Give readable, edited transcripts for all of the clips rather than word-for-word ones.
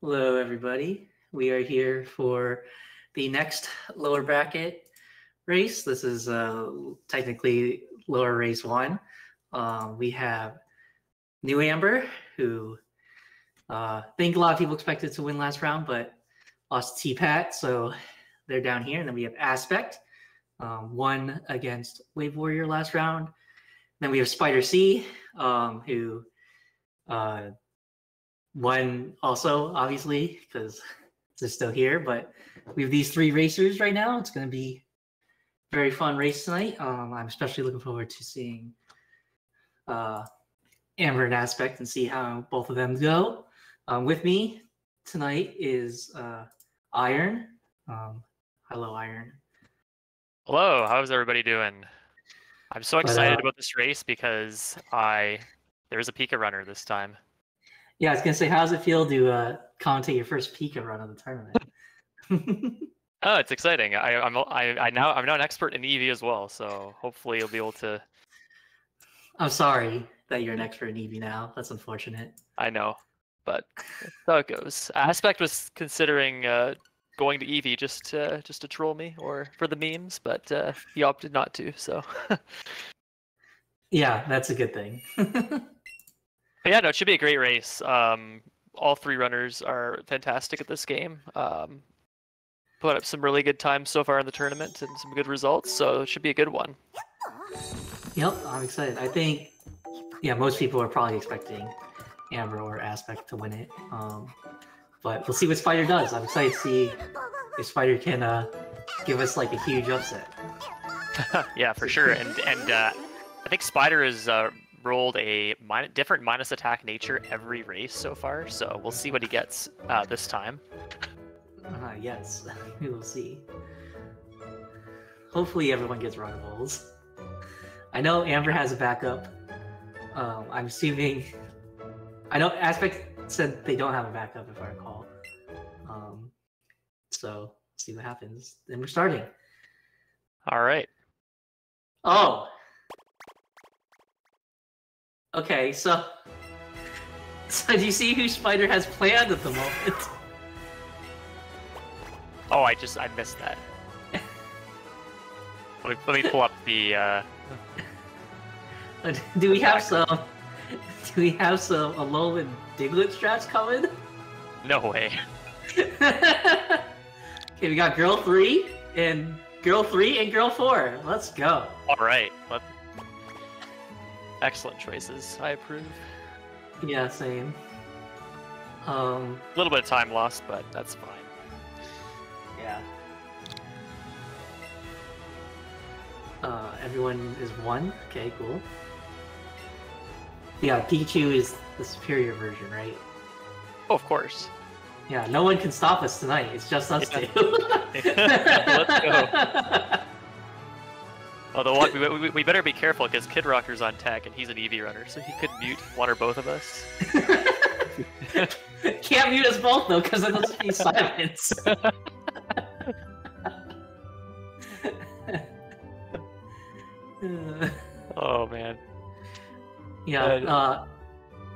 Hello, everybody. We are here for the next lower bracket race. This is technically lower race one. We have New Amber, who I think a lot of people expected to win last round, but lost T-Pat, so they're down here. And then we have Aspect, won against Wave Warrior last round. And then we have Spider C, who won also, obviously, because they're still here. But we have these three racers right now. It's going to be a very fun race tonight. I'm especially looking forward to seeing Amber and Aspect and see how both of them go. With me tonight is Iron. Hello, Iron. Hello. How's everybody doing? I'm so excited about this race because there is a Pika runner this time. Yeah, I was going to say, how does it feel to commentate your first Pika run of the tournament? Oh, it's exciting. I'm now an expert in EV as well, so hopefully you'll be able to... I'm sorry that you're an expert in EV now. That's unfortunate. I know, but that's how it goes. Aspect was considering going to EV just to troll me or for the memes, but he opted not to, so... Yeah, that's a good thing. But yeah, no, it should be a great race. All three runners are fantastic at this game. Put up some really good times so far in the tournament and some good results, so it should be a good one. Yep, I'm excited. I think, yeah, most people are probably expecting Amber or Aspect to win it. But we'll see what Spider does. I'm excited to see if Spider can give us like a huge upset. Yeah, for sure. And I think Spider is... rolled a different minus attack nature every race so far, so we'll see what he gets this time. Yes, we will see. Hopefully everyone gets runnables. I know Amber has a backup. I'm assuming... I know Aspect said they don't have a backup, if I recall. So, see what happens. Then we're starting. Alright. Oh! Okay, so do you see who Spider has planned at the moment? Oh, I missed that. let me pull up the. Do we have some? Do we have some Alolan and Diglett strats coming? No way. Okay, we got girl 3 and girl 4. Let's go. All right. Excellent choices. I approve. Yeah, same. A little bit of time lost, but that's fine. Yeah. Everyone is one. Okay, cool. Yeah, Pikachu is the superior version, right? Oh, of course. Yeah, no one can stop us tonight. It's just us two. Let's go. Although we better be careful because Kid Rocker's on tech and he's an EV runner, so he could mute one or both of us. Can't mute us both though, because it'll just be silence. Oh man. Yeah.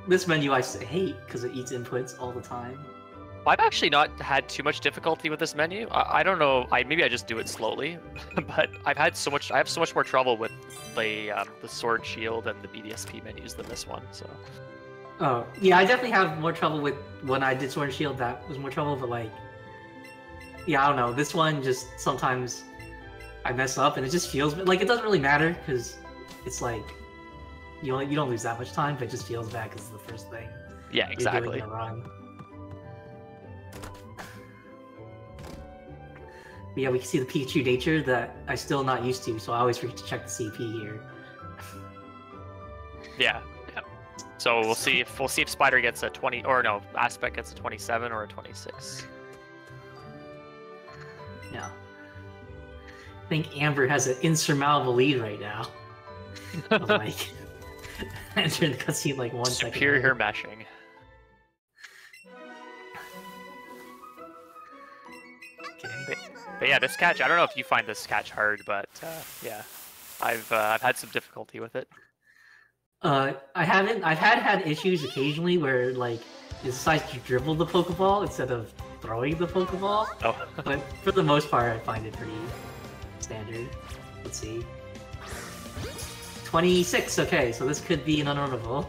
This menu I hate because it eats inputs all the time. I've actually not had too much difficulty with this menu. I don't know. Maybe I just do it slowly, but I've had so much. I have so much more trouble with the Sword Shield and the BDSP menus than this one. So. Oh yeah, I definitely have more trouble with when I did Sword Shield. That was more trouble, but like, yeah, I don't know. This one just sometimes I mess up, and it just feels like it doesn't really matter because it's like you don't lose that much time, but it just feels bad because it's the first thing. Yeah, exactly. You're doing wrong. Yeah, we can see the Pikachu nature that I'm still not used to, so I always forget to check the CP here. Yeah. Yep. So we'll see if Spider gets a 20, or no, Aspect gets a 27 or a 26. Yeah. I think Amber has an insurmountable lead right now. I'm like, I turned the cutscene like one second. Superior meshing. But yeah, this catch, I don't know if you find this catch hard, but yeah, I've had some difficulty with it. I haven't. I've had issues occasionally where like He decides to dribble the Pokeball instead of throwing the Pokeball. Oh. But for the most part, I find it pretty standard. Let's see. 26, okay, so this could be an unrunnable.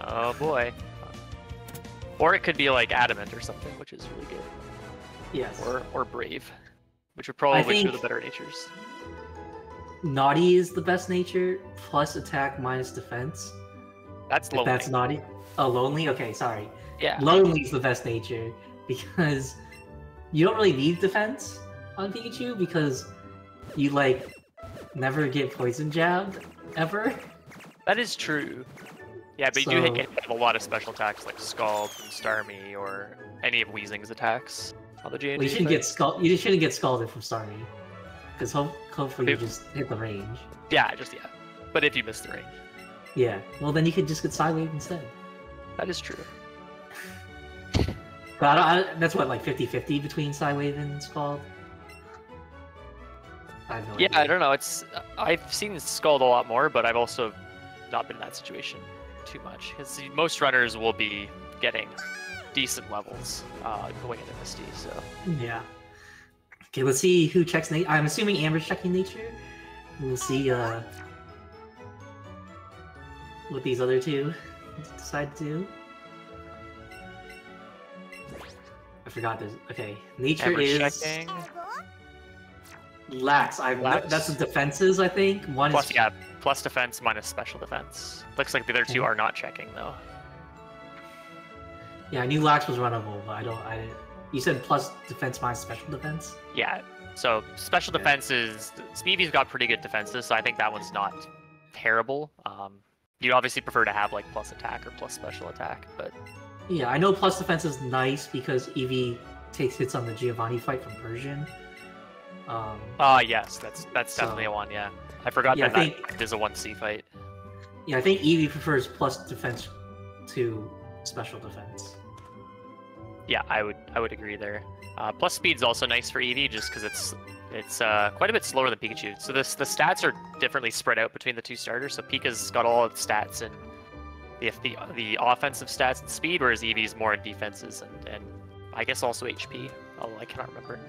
Oh boy. Or it could be like Adamant or something, which is really good. Yes. Or Brave, which are probably two of the better natures. Naughty is the best nature, plus attack minus defense. That's Lonely. If that's Naughty. Oh, Lonely? Okay, sorry. Yeah. Lonely is the best nature because you don't really need defense on Pikachu because you, like, never get Poison Jab, ever. That is true. Yeah, but so... you do get a lot of special attacks like Scald and Starmie or any of Weezing's attacks. On the well, you shouldn't get Scalded from Starmie. Because hopefully you just hit the range. Yeah, But if you miss the range. Yeah, well then you could just get Psywave instead. That is true. But that's what, like 50-50 between Psywave and Scald? I have no idea. Yeah, I don't know. I've seen Scald a lot more, but I've also not been in that situation too much. Because most runners will be getting decent levels going into Misty, so. Yeah. Okay, let's see who checks nature. I'm assuming Amber's checking nature. We'll see what these other two decide to do. I forgot this. Okay, nature Amber's is checking. Lax. That's the defenses, I think. One plus, is... yeah, plus defense minus special defense. Looks like the other two are not checking though. Yeah, I knew Lax was runnable, but You said plus defense minus special defense? Yeah, so special defense is... Speevy's got pretty good defenses, so I think that one's not terrible. You'd obviously prefer to have, like, plus attack or plus special attack, but... Yeah, I know plus defense is nice because Eevee takes hits on the Giovanni fight from Persian. Yes, that's definitely a one, yeah. I forgot that is a 1C fight. Yeah, I think Eevee prefers plus defense to special defense. Yeah, I would agree there. Plus speed's also nice for Eevee just because it's quite a bit slower than Pikachu. So the stats are differently spread out between the two starters. So Pika's got all of the stats and the offensive stats and speed, whereas Eevee's more in defenses and I guess also HP. Although I cannot remember.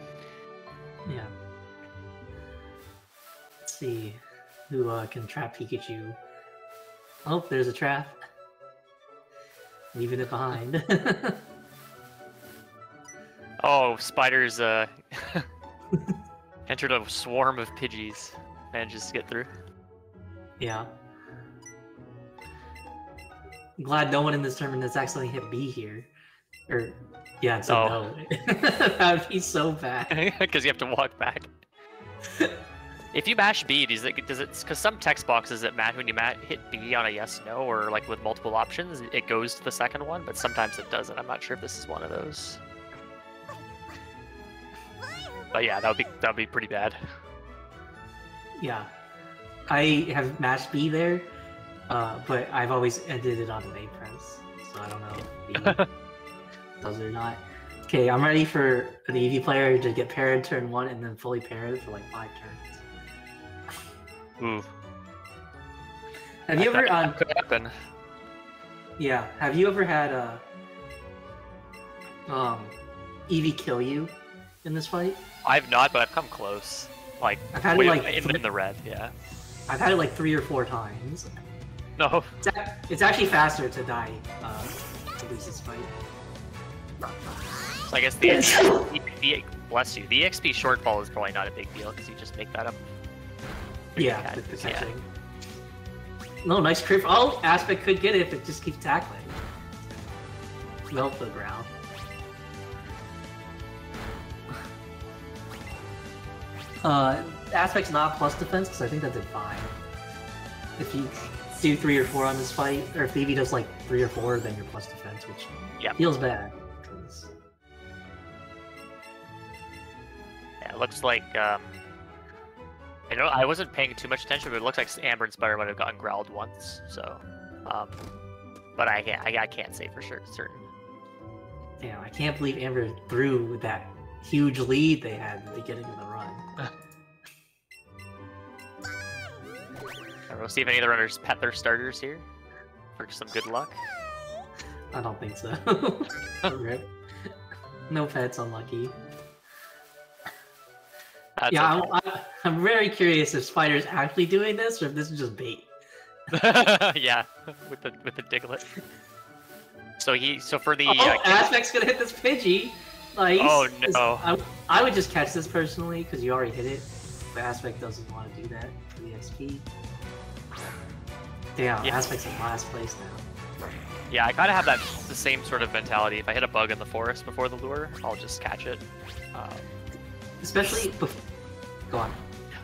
Yeah. Let's see who can trap Pikachu. Oh, there's a trap. Leaving it behind. Oh, Spider's entered a swarm of Pidgeys. Manages to get through. Yeah. I'm glad no one in this tournament has accidentally hit B here. Or, yeah, it's no. That would be so bad. Because you have to walk back. If you mash B, does it? Because some text boxes that match when you hit B on a yes, no, or like with multiple options, it goes to the second one, but sometimes it doesn't. I'm not sure if this is one of those. But yeah, that would be pretty bad. Yeah, I have matched B there, but I've always ended it on an A press, so I don't know if B does it or not. Okay, I'm ready for an Eevee player to get paired turn 1 and then fully paired for like 5 turns. Ooh. That could happen. Yeah, have you ever had Eevee kill you in this fight? I've not, but I've come close. Like, I've had in the red, yeah. I've had it like 3 or 4 times. No. It's actually faster to die to lose this fight. So I guess the the XP shortfall is probably not a big deal because you just make that up. Yeah, No, nice crit. Oh, Aspect could get it if it just keeps tackling. Melt the ground. Aspect's not plus defense because I think that did 5. If you do 3 or 4 on this fight, or if Eevee does like 3 or 4, then you're plus defense, which feels bad. Yeah, it looks like I know I wasn't paying too much attention, but it looks like Amber and Spider might have gotten growled once. So, but I can't say for sure certain. Damn, I can't believe Amber threw that huge lead they had at the beginning of the run. We'll see if any of the runners pet their starters here for some good luck. I don't think so. Rip. No pets, unlucky. That's yeah, okay. I'm very curious if Spider's actually doing this or if this is just bait. Yeah, with the Diglett. So for the Aspect's gonna hit this Pidgey. Nice. Oh no! I would just catch this personally because you already hit it. But Aspect doesn't want to do that for the XP. Damn, yeah. Aspect's in last place now. Yeah, I kind of have the same sort of mentality. If I hit a bug in the forest before the lure, I'll just catch it. Especially, go on.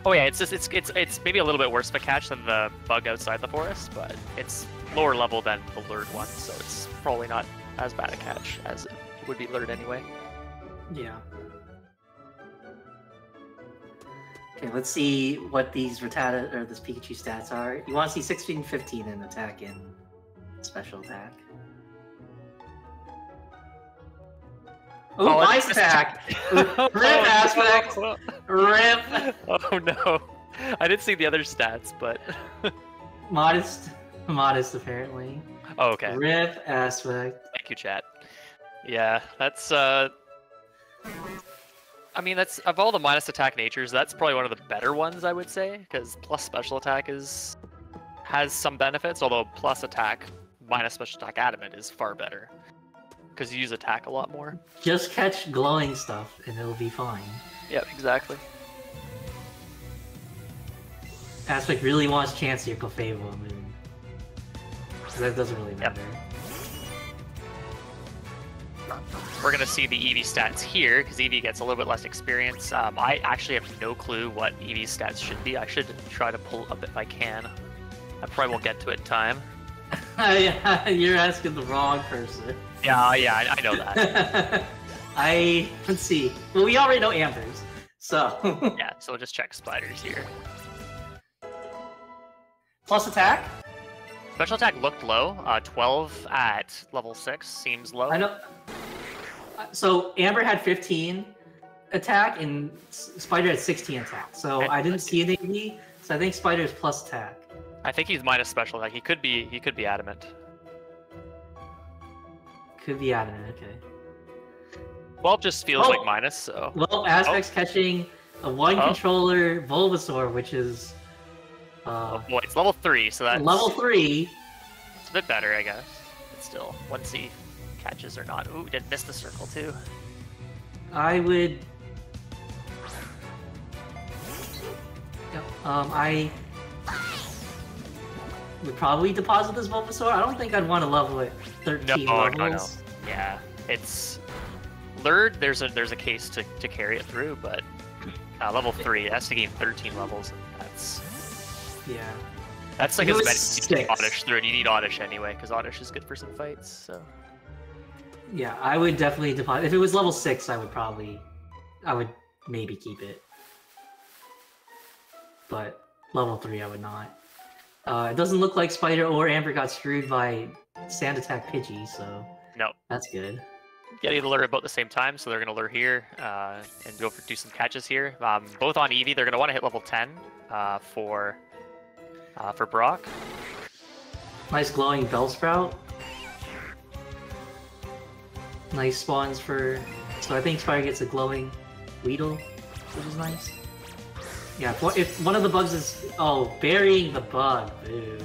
Oh yeah, it's just it's maybe a little bit worse of a catch than the bug outside the forest, but it's lower level than the lured one, so it's probably not as bad a catch as it would be lured anyway. Yeah. Okay, let's see what these Rattata or this Pikachu stats are. You want to see 16, 15 in attack and special attack. Ooh, oh, ice attack! Rip, oh, Aspect! No. Rip! Oh no. I didn't see the other stats, but... Modest, apparently. Oh, okay. Rip, Aspect. Thank you, chat. Yeah, that's, I mean, that's, of all the minus attack natures, that's probably one of the better ones, I would say, because plus special attack has some benefits, although plus attack minus special attack adamant is far better. Because you use attack a lot more. Just catch glowing stuff and it'll be fine. Yep, exactly. Aspect really wants Chansey or Clefable. I mean, that doesn't really matter. Yep. We're going to see the Eevee stats here because Eevee gets a little bit less experience. I actually have no clue what Eevee's stats should be. I should try to pull up if I can. I probably won't get to it in time. You're asking the wrong person. Yeah, I know that. Let's see. Well, we already know Amber's, so. Yeah, so we'll just check Spider's here. Plus attack? Special attack looked low. 12 at level 6 seems low. I know. So Amber had 15 attack and Spider had 16 attack. So I didn't see an AD, so I think Spider's plus attack. I think he's minus special attack. He could be adamant. Could be adamant, okay. Well, just feels like minus, so. Well, Aspect's catching a one-controller Bulbasaur, which is... oh boy, it's level 3, so that's... Level 3! It's a bit better, I guess. But still, once he catches or not. Ooh, did miss the circle, too. I would... I... would probably deposit this Bulbasaur. I don't think I'd want to level it 13 levels. No. Yeah, it's lured. There's a case to carry it through, but level 3 it has to gain 13 levels. And that's like as bad as you need Oddish through, and you need Oddish anyway because Oddish is good for some fights. So yeah, I would definitely deposit. If it was level 6, I would maybe keep it, but level 3 I would not. It doesn't look like Spider or Amber got screwed by Sand Attack Pidgey, so no, that's good. Getting to lure about the same time, so they're going to lure here and go for do some catches here. Both on Eevee, they're going to want to hit level 10 for Brock. Nice glowing Bellsprout. Nice spawns for... So I think Spider gets a glowing Weedle, which is nice. Yeah, if one of the bugs is... Oh, burying the bug. Boo.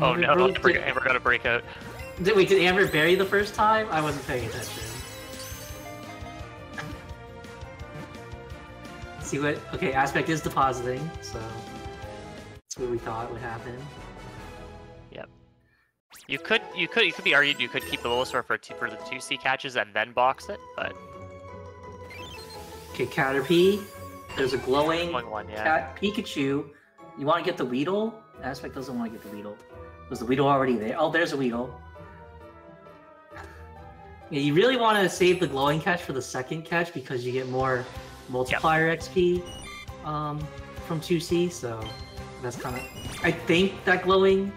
Oh no, Amber got a breakout. Did Amber bury the first time? I wasn't paying attention. See what... Okay, Aspect is depositing, so... That's what we thought would happen. Yep. You could be argued you could keep the Bulbasaur for the 2C catches and then box it, but... Okay, Caterpie. There's a glowing one, yeah. Pikachu. You want to get the Weedle? Aspect doesn't want to get the Weedle. Was the Weedle already there? Oh, there's a Weedle. Yeah, you really want to save the glowing catch for the second catch because you get more multiplier XP from 2C, so that's kind of... I think that glowing...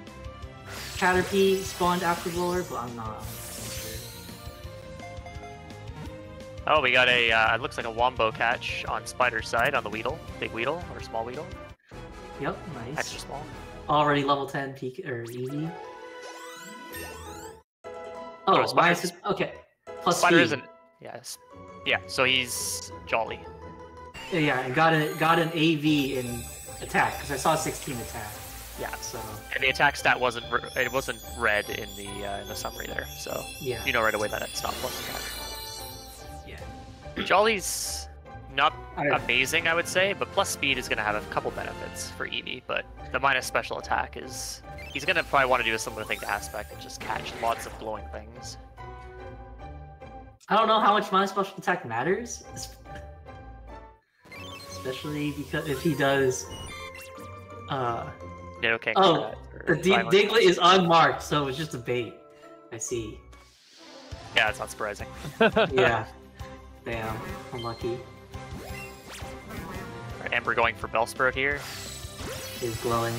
Caterpie spawned after Blower, but I'm not sure. Oh, we got a, it looks like a Wombo catch on Spider's side on the Weedle. Big Weedle, or small Weedle. Yep, nice. Extra small. already level 10 peak or easy. Oh, why is his, okay. Plus Spider speed. Isn't. Yes. Yeah. So he's jolly. Yeah, and got an AV in attack because I saw 16 attack. Yeah. So. And the attack stat wasn't read in the summary there. So. Yeah. You know right away that it's not plus attack. Yeah. Jolly's not amazing, I would say, but plus speed is going to have a couple benefits for Eevee. But the minus special attack is he's going to probably want to do a similar thing to Aspect and just catch lots of blowing things. I don't know how much minus special attack matters, especially because if he does. No king. Oh, the Diglett is unmarked, so it's just a bait. I see. Yeah, that's not surprising. Yeah. Damn, unlucky. Alright, Ember going for Bellsprout here. He's glowing.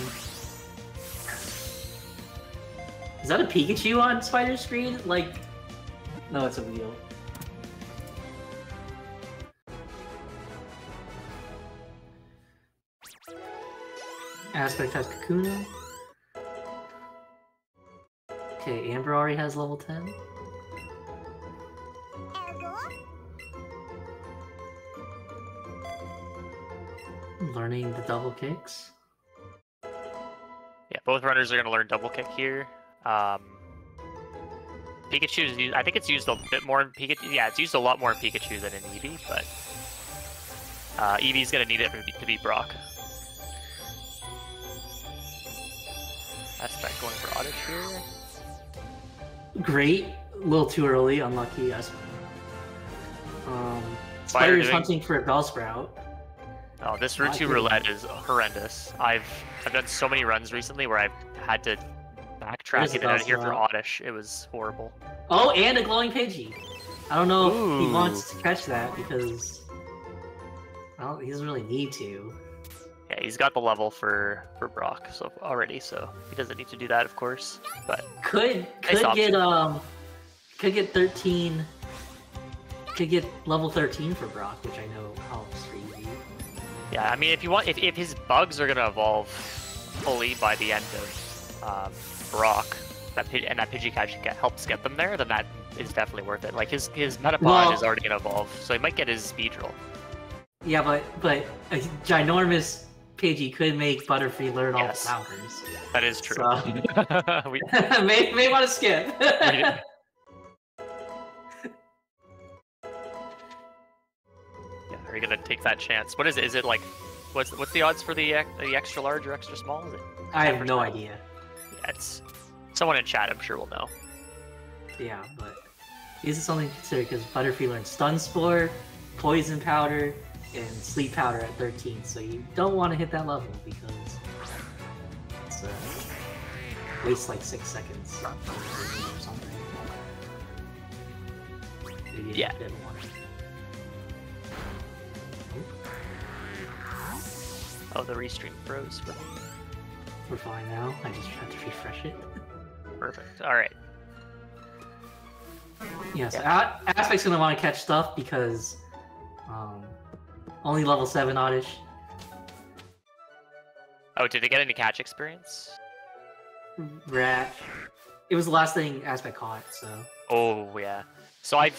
Is that a Pikachu on Spider's screen? Like, no, it's a wheel. Aspect has Kakuna. Okay, Amber already has level 10. Learning the double kicks. Yeah, both runners are going to learn double kick here. Pikachu's, I think it's used a bit more in Pikachu. Yeah, it's used a lot more in Pikachu than in Eevee, but Eevee's going to need it to beat Brock. Aspect going for Oddish here. Great. A little too early. Unlucky. Spider's hunting for a Bellsprout. Oh, this Route 2 roulette is horrendous. I've done so many runs recently where I've had to backtrack and out of here for Oddish. It was horrible. Oh, and a glowing Pidgey. I don't know if he wants to catch that because well, he doesn't really need to. Yeah, he's got the level for Brock so already, so he doesn't need to do that, of course. But could get 13. Could get level 13 for Brock, which I know helps for Eevee. Yeah, I mean, if you want, if his bugs are gonna evolve fully by the end of Brock, that Pidgey should helps get them there, then that is definitely worth it. Like his Metapod is already gonna evolve, so he might get his Beedrill. Yeah, but a ginormous Pidgey could make Butterfree learn all the powers. That is true. So. We may want to skip. Are you gonna take that chance? What is it? Is it like, what's the odds for the extra large or extra small? Is it? I have no idea. Yeah, it's someone in chat I'm sure will know. Yeah, but is it something to consider because Butterfree learned Stun Spore, Poison Powder, and Sleep Powder at 13, so you don't want to hit that level because it's waste like 6 seconds or something. Maybe a bit more. Oh, the restream froze. We're fine now. I just have to refresh it. Perfect. All right. Yes, yeah, so Aspect's gonna want to catch stuff because only level 7 Oddish. Oh, did it get any catch experience? Rat. It was the last thing Aspect caught, so. Oh yeah. So I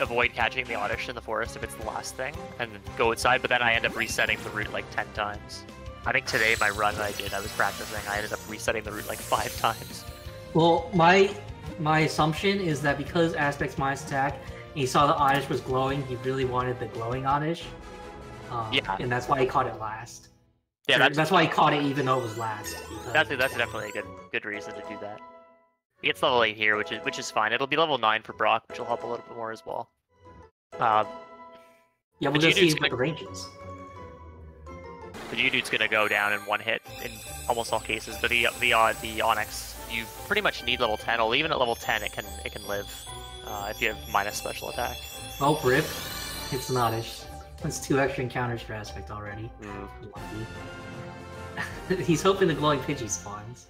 avoid catching the Oddish in the forest if it's the last thing, and go outside. But then I end up resetting the route like 10 times. I think today my run I was practicing. I ended up resetting the route like 5 times. Well, my assumption is that because Aspect's minus attack, and he saw the Oddish was glowing, he really wanted the glowing Oddish. And that's why he caught it last. Yeah, so that's why he caught it even though it was last. That's definitely a good reason to do that. He gets level 8 here, which is fine. It'll be level 9 for Brock, which will help a little bit more as well. Yeah, we'll just see what the range is. The Geodude's gonna go down in one hit in almost all cases, but the Onix, you pretty much need level 10. Or even at level 10, it can live if you have minus special attack. Oh, rip! It's Oddish. That's 2 extra encounters for Aspect already. Lucky. He's hoping the glowing Pidgey spawns.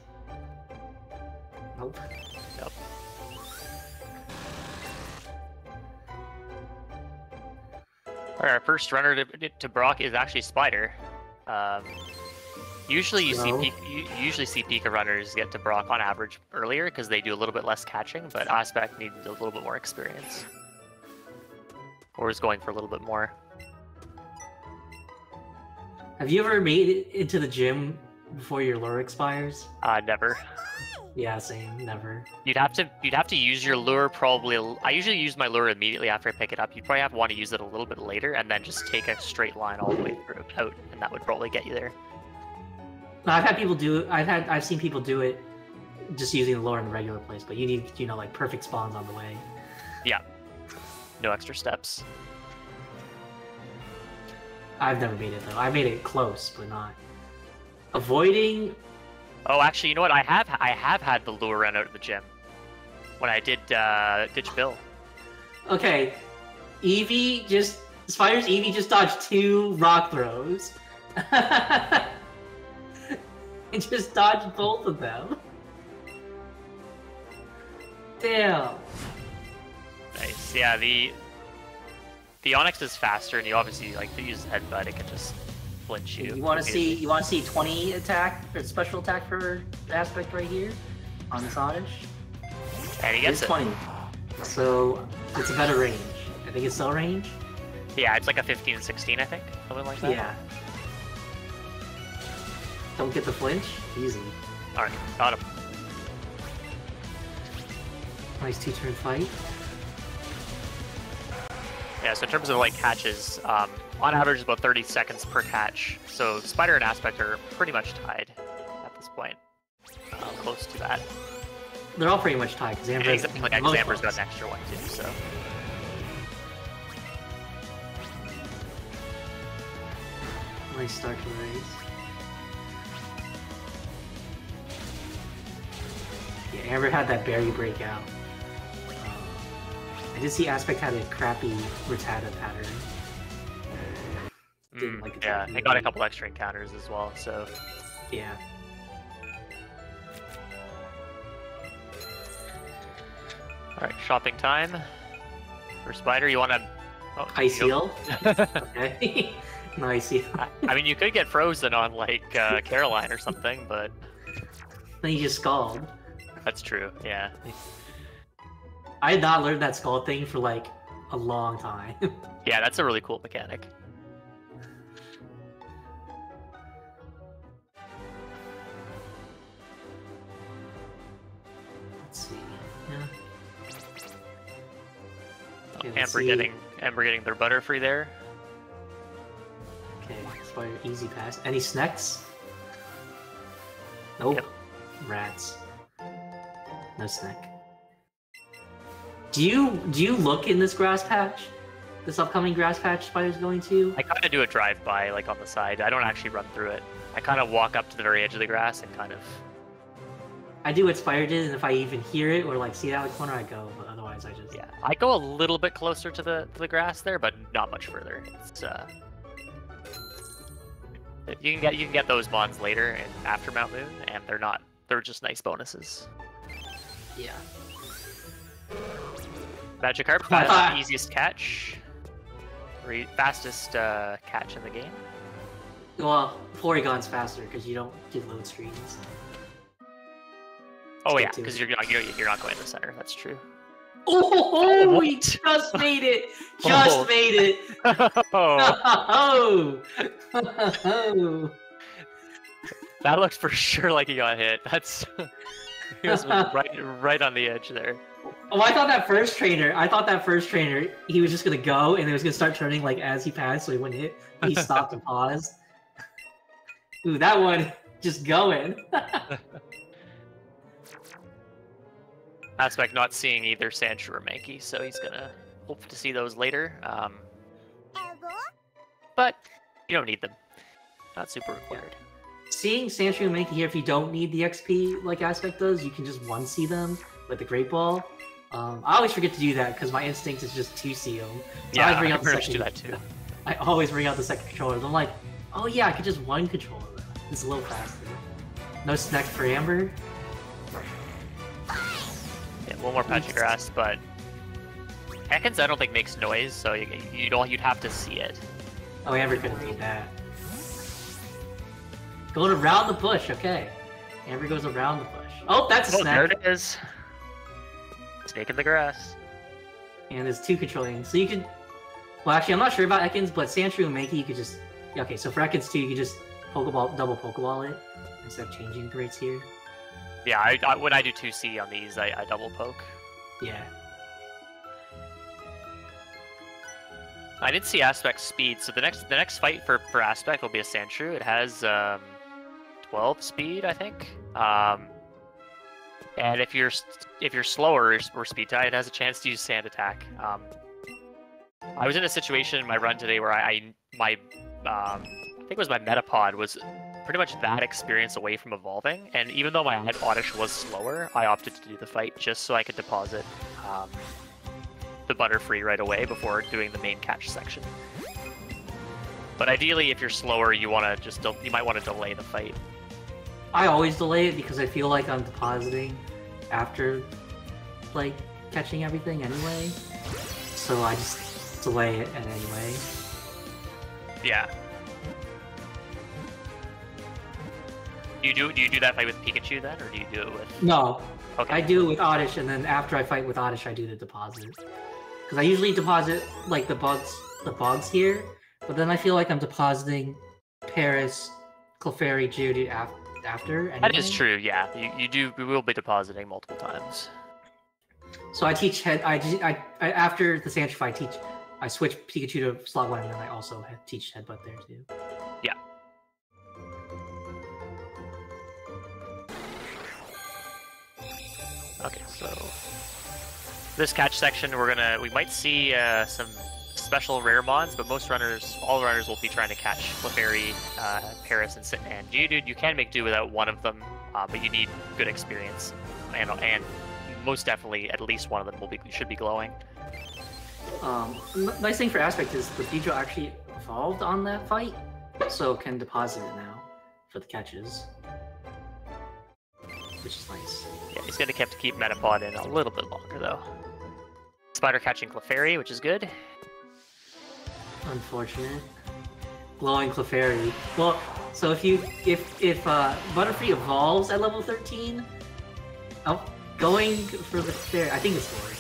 Nope. Nope. Alright, our first runner to Brock is actually Spider. Usually you usually see Pika runners get to Brock on average earlier because they do a little bit less catching, but Aspeck needed a little bit more experience. Or was going for a little bit more. Have you ever made it into the gym before your lure expires? Never. Yeah, same, never. You'd have to use your lure probably. I usually use my lure immediately after I pick it up. You'd probably want to use it a little bit later and then just take a straight line all the way through out, and that would probably get you there. I've seen people do it just using the lure in the regular place, but you need, you know, like perfect spawns on the way. Yeah. No extra steps. I've never made it though. I made it close, but not avoiding. Oh, actually, you know what? I have had the lure run out of the gym when I did Ditch Bill. Okay, Spider's Eevee just dodged 2 rock throws. It just dodged both of them. Damn. Nice. Yeah, the Onix is faster, and you obviously like to use the headbutt. It can just flinch you. You want to see 20 attack or special attack per aspect right here on this Oddish. And he gets it. 20. So it's a better range. I think it's cell range. Yeah, it's like a 15, 16, I think, something like that. Yeah. Don't get the flinch. Easy. All right, got him. Nice 2-turn fight. Yeah, so in terms of like catches, on average about 30 seconds per catch. So Spider and Aspect are pretty much tied at this point. Close to that. They're all pretty much tied because Amber's got an extra one too. So. Nice start to the race. Yeah, Amber had that berry breakout. I did see Aspect had a crappy Rattata pattern. Didn't like it. Yeah, they got a couple extra encounters as well, so... Yeah. Alright, shopping time. For Spider, you want to... Oh, Ice Heal? Okay. No Ice Heal. I mean, you could get frozen on, like, Caroline or something, but... Then you just scald. That's true, yeah. I had not learned that skull thing for like a long time. Yeah, that's a really cool mechanic. Let's see. Yeah. Oh, okay, Amber getting their Butterfree there. Okay, Spider easy pass. Any snacks? Nope. Yep. Rats. No snack. Do you look in this grass patch? This upcoming grass patch Spider's going to? I kind of do a drive-by, like, on the side. I don't actually run through it. I kind of walk up to the very edge of the grass and kind of... I do what Spider did, and if I even hear it or, like, see it out of the corner, I go, but otherwise I just... Yeah, I go a little bit closer to the grass there, but not much further. It's, You can get those mons later and after Mount Moon, and they're just nice bonuses. Yeah. Magikarp has the easiest catch, fastest catch in the game. Well, Porygon's faster because you don't do load screens. Oh yeah, because you're not going to the center. That's true. Oh, we just made it! Just made it! Oh. Oh. That looks for sure like he got hit. That's he was right on the edge there. Oh, I thought that first trainer, he was just going to go and it was going to start turning like as he passed so he wouldn't hit. He stopped and paused. Ooh, that one just going. Aspect not seeing either Sandshrew or Mankey, so he's going to hope to see those later. But you don't need them. Not super required. Seeing Sandshrew and Mankey here, if you don't need the XP like Aspect does, you can just one see them with the Great Ball. I always forget to do that because my instinct is just 2C them. So yeah, I pretty much do that too. I always bring out the second controller. I'm like, oh yeah, I could just one controller. It's a little faster. No snacks for Amber. Yeah, one more patch of grass, but Ekans I don't think makes noise, so you'd have to see it. Oh, Amber couldn't do that. Going around the bush, okay. Amber goes around the bush. Oh, that's a snack. There it is. Snake in the grass. And there's two controlling. So you could... Well, actually, I'm not sure about Ekans, but Sandshrew and Mankey, you could just... Yeah, okay, so for Ekans 2, you could just Pokeball, double Pokeball it, instead of changing grades here. Yeah, I when I do 2C on these, I double poke. Yeah. I did see Aspect's speed, so the next fight for Aspect will be a Sandshrew. It has 12 speed, I think. And if you're slower or speed tied, it has a chance to use Sand Attack. I was in a situation in my run today where I think it was my Metapod was pretty much that experience away from evolving, and even though my Oddish was slower, I opted to do the fight just so I could deposit the Butterfree right away before doing the main catch section. But ideally, if you're slower, you might want to delay the fight. I always delay it because I feel like I'm depositing after, like, catching everything anyway. So I just delay it anyway. Yeah. Do you do that fight with Pikachu then, or do you do it with? No. Okay. I do it with Oddish, and then after I fight with Oddish, I do the deposit. Because I usually deposit like the bugs here, but then I feel like I'm depositing Paris, Clefairy, Geodude after. Anything. That is true. Yeah, you will be depositing multiple times. So I teach after the Sandshrew fight, I switch Pikachu to slot 1, and then I also teach Headbutt there too. Yeah. Okay, so this catch section, we might see some special rare mons, but all runners will be trying to catch Clefairy, Paris, and Geodude. You can make do without one of them, but you need good experience, and most definitely at least one of them should be glowing. Nice thing for Aspect is the Beedrill actually evolved on that fight, so can deposit it now for the catches, which is nice. Yeah, he's gonna have to keep Metapod in a little bit longer though. Spider catching Clefairy, which is good. Unfortunate. Glowing Clefairy. Well, so if Butterfree evolves at level 13, going for the Clefairy, I think it's lower.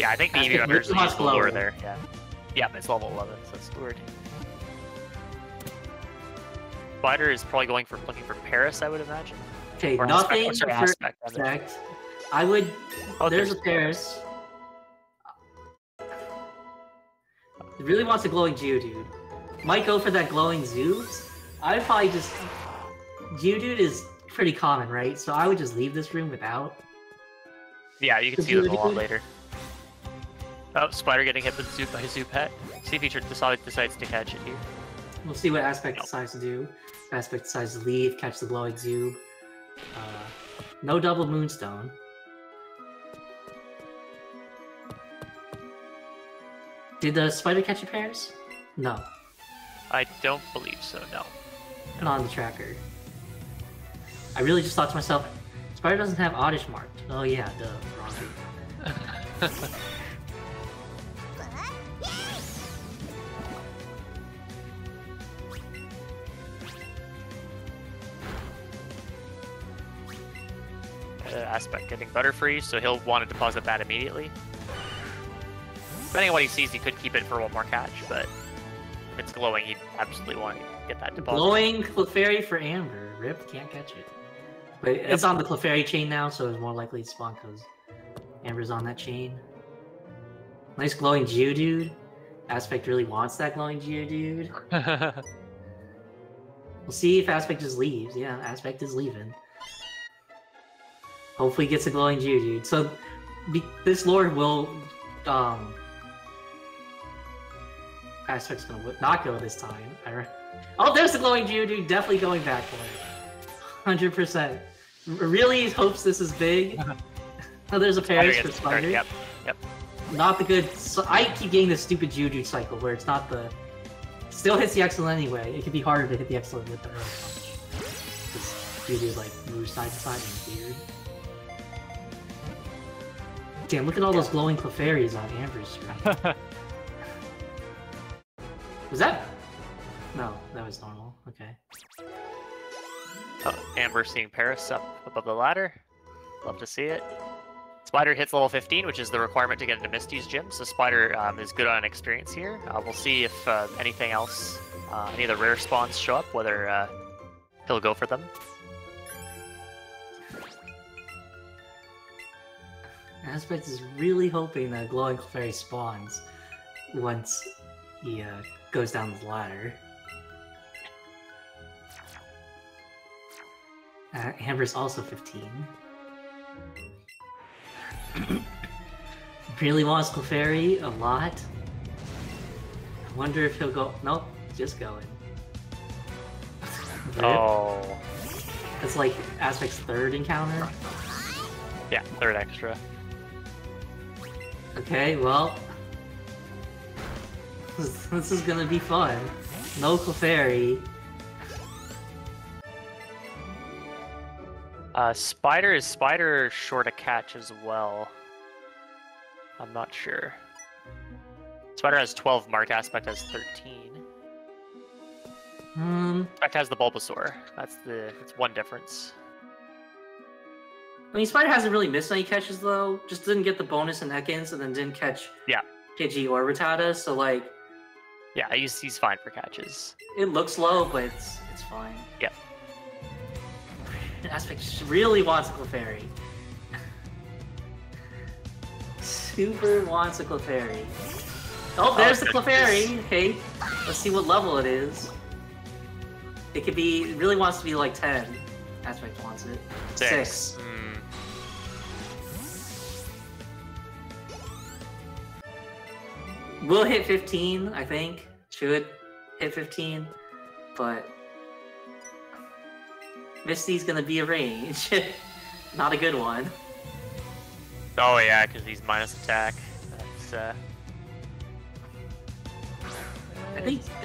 Yeah, I think the EV runners is lower there. Yeah. Yeah, it's level 11, so it's lowered. Spider is probably looking for Paris, I would imagine. Okay, or nothing for Aspect. I would. Oh, there's a Paris. He really wants a glowing Geodude. Might go for that glowing Zoobs. I'd probably just. Geodude is pretty common, right? So I would just leave this room without. Yeah, you can see them a lot later. Oh, Spider getting hit with Zoop by Zubat. See if he decides to catch it here. We'll see what Aspect decides to do. Aspect decides to leave, catch the glowing Zoob. No double Moonstone. Did the spider catch a Paris? No. I don't believe so, no. Not on the tracker. I really just thought to myself, Spider doesn't have Oddish marked. Oh yeah, the wrong Aspect getting Butterfree, so he'll want to deposit that immediately. Depending on what he sees, he could keep it for one more catch, but if it's glowing, he'd absolutely want to get that deposit. Glowing Clefairy for Amber. Rip, can't catch it. But yep. It's on the Clefairy chain now, so it's more likely to spawn because Amber's on that chain. Nice glowing Geodude. Aspect really wants that glowing Geodude. We'll see if Aspect just leaves. Yeah, Aspect is leaving. Hopefully he gets a glowing Geodude. So this lord will... Aspect's gonna not go this time. Oh, there's the glowing Geodude, definitely going back for it. 100%. Really hopes this is big. Oh, there's a Paris for Spider. Yep. Not the good... So I keep getting this stupid Geodude cycle where it's not the... Still hits the excellent anyway. It could be harder to hit the excellent with the early punch. Because Geodude, like, moves side to side and weird. Damn, look at all those glowing Clefairies on Amber's screen. Was that? No, that was normal. Okay. Amber seeing Paris up above the ladder. Love to see it. Spider hits level 15, which is the requirement to get into Misty's gym, so Spider is good on experience here. We'll see if anything else, any of the rare spawns show up, whether he'll go for them. Aspect is really hoping that Glowing Clefairy spawns once he goes down the ladder. Amber's also 15. Really wants Clefairy a lot. I wonder if he'll go. Nope, just going. Oh. That's like Aspect's third encounter? Yeah, third extra. Okay, well. This is gonna be fun. No Clefairy. Spider, is Spider short a catch as well? I'm not sure. Spider has 12, Mark Aspect has 13. Aspect has the Bulbasaur. That's one difference. I mean, Spider hasn't really missed any catches though. Just didn't get the bonus in Ekans and then didn't catch Pidgey or Rattata, so like... Yeah, he's fine for catches. It looks low, but it's fine. Yeah. Aspect really wants a Clefairy. Super wants a Clefairy. Oh, there's the Clefairy! Okay, let's see what level it is. It could be... It really wants to be like 10. Aspect wants it. 6. We'll hit 15, I think. Should hit 15, but... Misty's gonna be a range. Not a good one. Oh yeah, because he's minus attack. That's I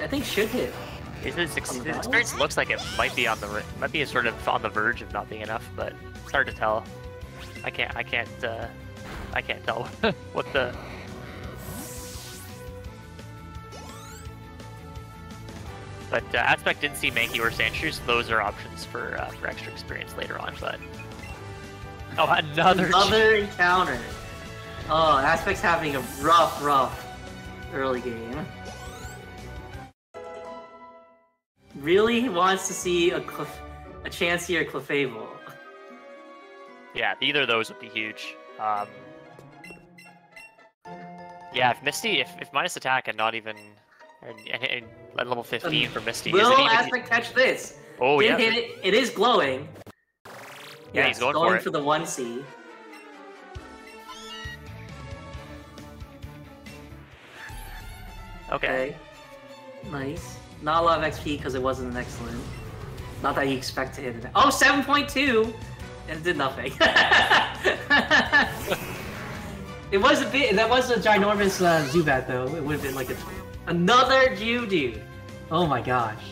think should hit. His experience looks like it might be on the sort of on the verge of not being enough, but it's hard to tell. I can't tell what the. But Aspect didn't see Mankey or Sandshrew, so those are options for extra experience later on, but... Oh, another encounter! Oh, Aspect's having a rough early game. Really wants to see a Chansey or Clefable. Yeah, either of those would be huge. Yeah, if Misty, if minus attack and not even... And at level 15 for Misty. Will Aspect catch this? Oh, yeah. Hit it. It is glowing. Yeah, he's going for it. For the 1C. Okay. Nice. Not a lot of XP because it wasn't an excellent. Not that you expect to hit it. Oh, 7.2! And it did nothing. It was a bit... That was a ginormous Zubat, though. It would have been like a... Another Geodude! Oh my gosh.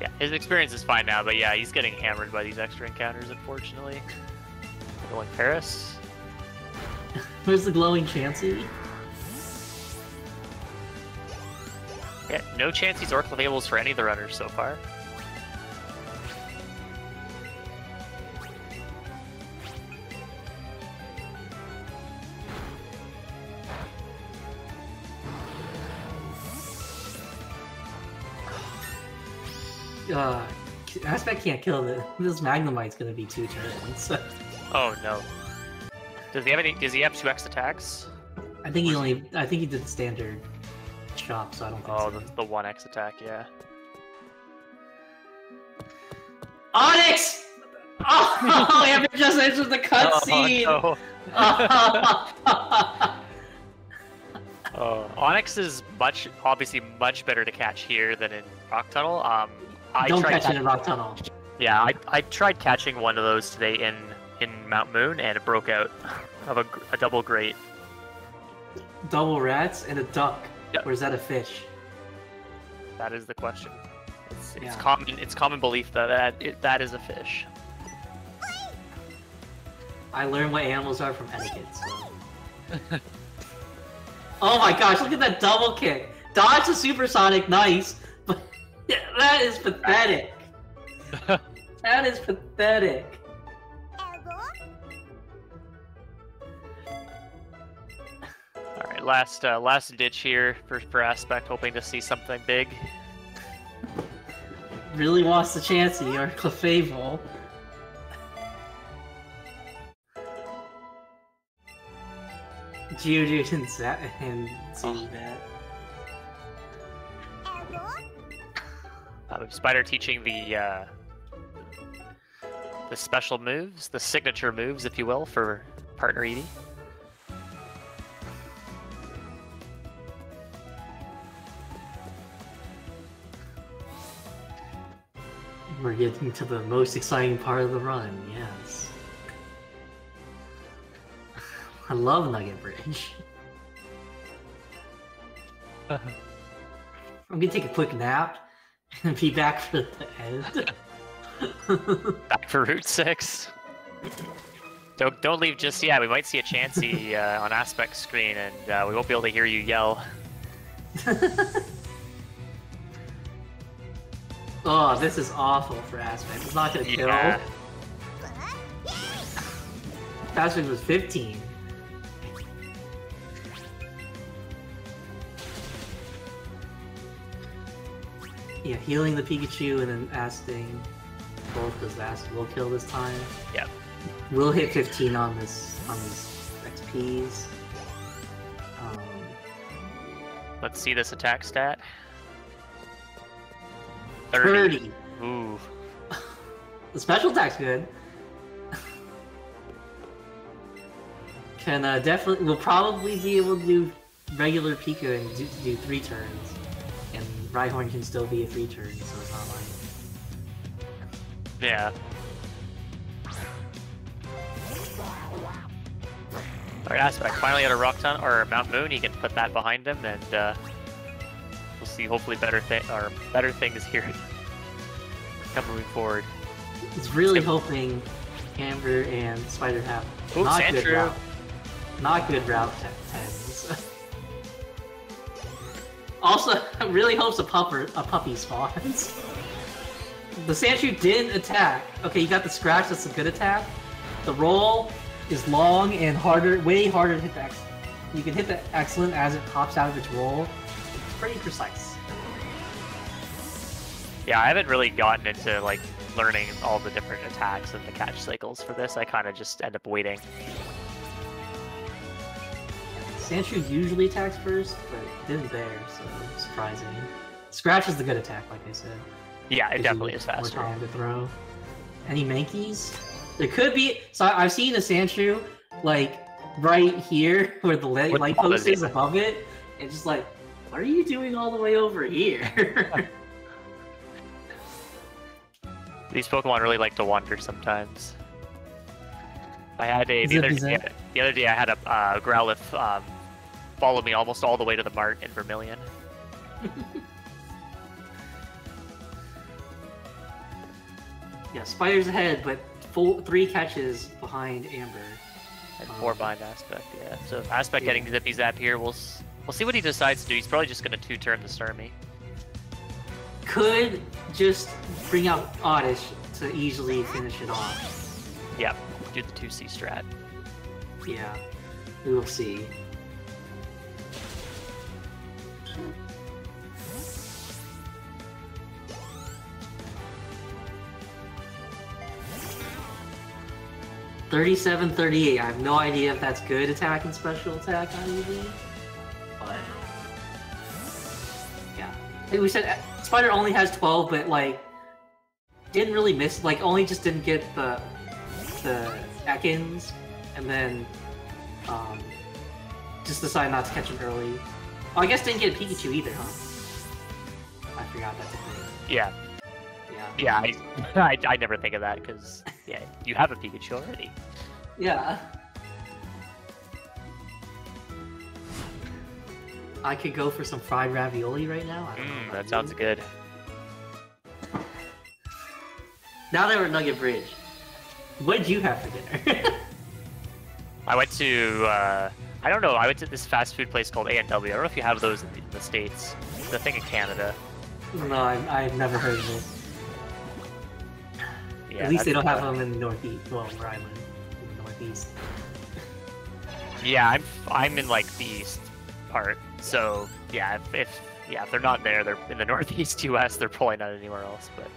Yeah, his experience is fine now, but yeah, he's getting hammered by these extra encounters, unfortunately. Going Paris. Where's the glowing Chansey? Yeah, no Chanseys or Clefables for any of the runners so far. Aspect can't kill it. This Magnemite's gonna be 2 turns. Oh no. Does he have 2x attacks? I think he did standard shop, so I don't think so. Oh, that's the 1x attack, yeah. Onix! Oh, I have just entered the cutscene! Oh, no. Oh, Onix is obviously much better to catch here than in Rock Tunnel. I tried catching it in Rock Tunnel. Yeah, I tried catching one of those today in Mount Moon, and it broke out of a double grate. Double rats and a duck, yep. Or is that a fish? That is the question. It's common belief that is a fish. I learned what animals are from etiquette. So. Oh my gosh, look at that double kick! Dodge the supersonic, nice, but that is pathetic! That is pathetic. All right, last ditch here for Aspect, hoping to see something big. Really wants the Chansey or Clefable. Geodude and Zubat. Spider teaching the special moves, the signature moves, if you will, for partner Eevee. We're getting to the most exciting part of the run, yes. I love Nugget Bridge. I'm gonna take a quick nap and be back for the end. Back for Route 6. Don't leave just yet. We might see a Chansey on Aspect screen, and we won't be able to hear you yell. Oh, this is awful for Aspect. It's not gonna kill. Yeah. Aspect was 15. Yeah, healing the Pikachu and an Asting both because Ast will kill this time. Yep. We'll hit 15 on this XPs. Let's see this attack stat. 30. Ooh. The special attack's good. Can definitely, we'll probably be able to do regular Pika and do 3 turns. And Rhyhorn can still be a 3 turn, so it's not like... Yeah. Alright, Aspect finally at a Rock Ton, or Mount Moon, he can put that behind him and we'll see hopefully better things here coming forward. It's really hoping Amber and Spider have not good route tens. Also, I really hope a puppy spawns. The Sandshrew didn't attack. Okay, you got the scratch. That's a good attack. The roll is long and harder, way harder to hit. You can hit the excellent as it pops out of its roll. Pretty precise. Yeah, I haven't really gotten into like learning all the different attacks and the catch cycles for this. I kind of just end up waiting. Sandshrew usually attacks first, but it didn't there, so surprising. Scratch is the good attack, like I said. Yeah, it definitely is faster. More time to throw. Any Mankeys? There could be. So I've seen a Sandshrew like right here where the light post is above it, and just like. What are you doing all the way over here? These Pokemon really like to wander sometimes. I had the other day I had a Growlithe follow me almost all the way to the Mart in Vermilion. Yeah, Spider's ahead, but 3 catches behind Amber. And 4 behind Aspect, yeah. So Aspect getting Zippy Zap here will... We'll see what he decides to do. He's probably just going to 2-turn the Sturmie. Could just bring out Oddish to easily finish it off. Yep, do the 2C strat. Yeah, we will see. $37.38. I have no idea if that's good attack and special attack on EV. Yeah, we said Spider only has 12, but like didn't really miss. Like only just didn't get the Ekans, and then just decided not to catch him early. Oh, I guess didn't get Pikachu either, huh? I forgot that's a thing. Yeah. Yeah. I never think of that because yeah, you have a Pikachu already. Yeah. I could go for some fried ravioli right now. I don't know that sounds good. Now that we're at Nugget Bridge, what did you have for dinner? I went to, I don't know, I went to this fast food place called A&W. I don't know if you have those in the States. The thing in Canada. No, I've never heard of it. Yeah, at least they don't have them in the northeast. Well, where I live, in the northeast. Yeah, I'm in like the east part. So yeah, if they're not there, they're in the northeast U.S. They're probably not anywhere else. But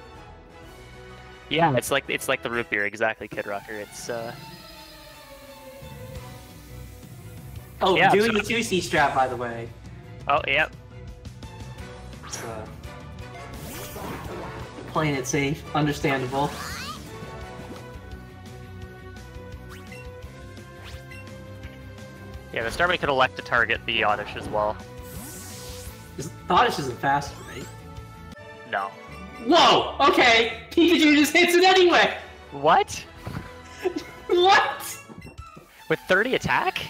yeah, it's like the root beer, exactly, Kid Rocker. It's oh, yeah, doing the 2C strat, by the way. Oh yeah. Playing it safe, understandable. Yeah, the Starmie could elect to target the Oddish as well. The Oddish isn't fast, right? No. Whoa! Okay! Pikachu just hits it anyway! What? What? With 30 attack?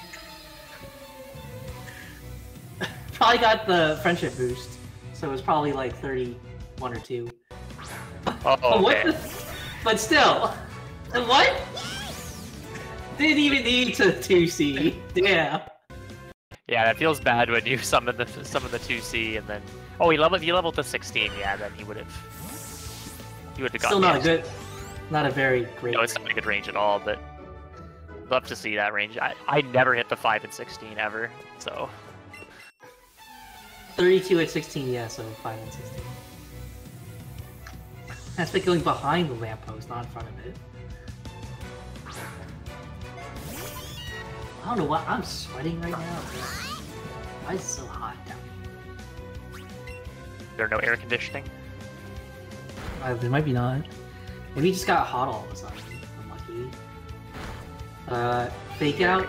Probably got the friendship boost, so it was probably like 31 or 2. Oh, man. But still, what? Didn't even need to 2C. Damn. Yeah, that feels bad when you summon the 2C and then. Oh, he leveled to 16. Yeah, then he would have. He would have gotten. Still not a good. Not a very great. No, it's not a good range at all. But love to see that range. I never hit the 5 and 16 ever. So. 32 at 16. Yeah, so 5 and 16. That's like going behind the lamppost, not in front of it. I don't know why I'm sweating right now. Why is it so hot down here? There are no air conditioning? There might be not. Maybe it just got hot all of a sudden. Unlucky. Fake out?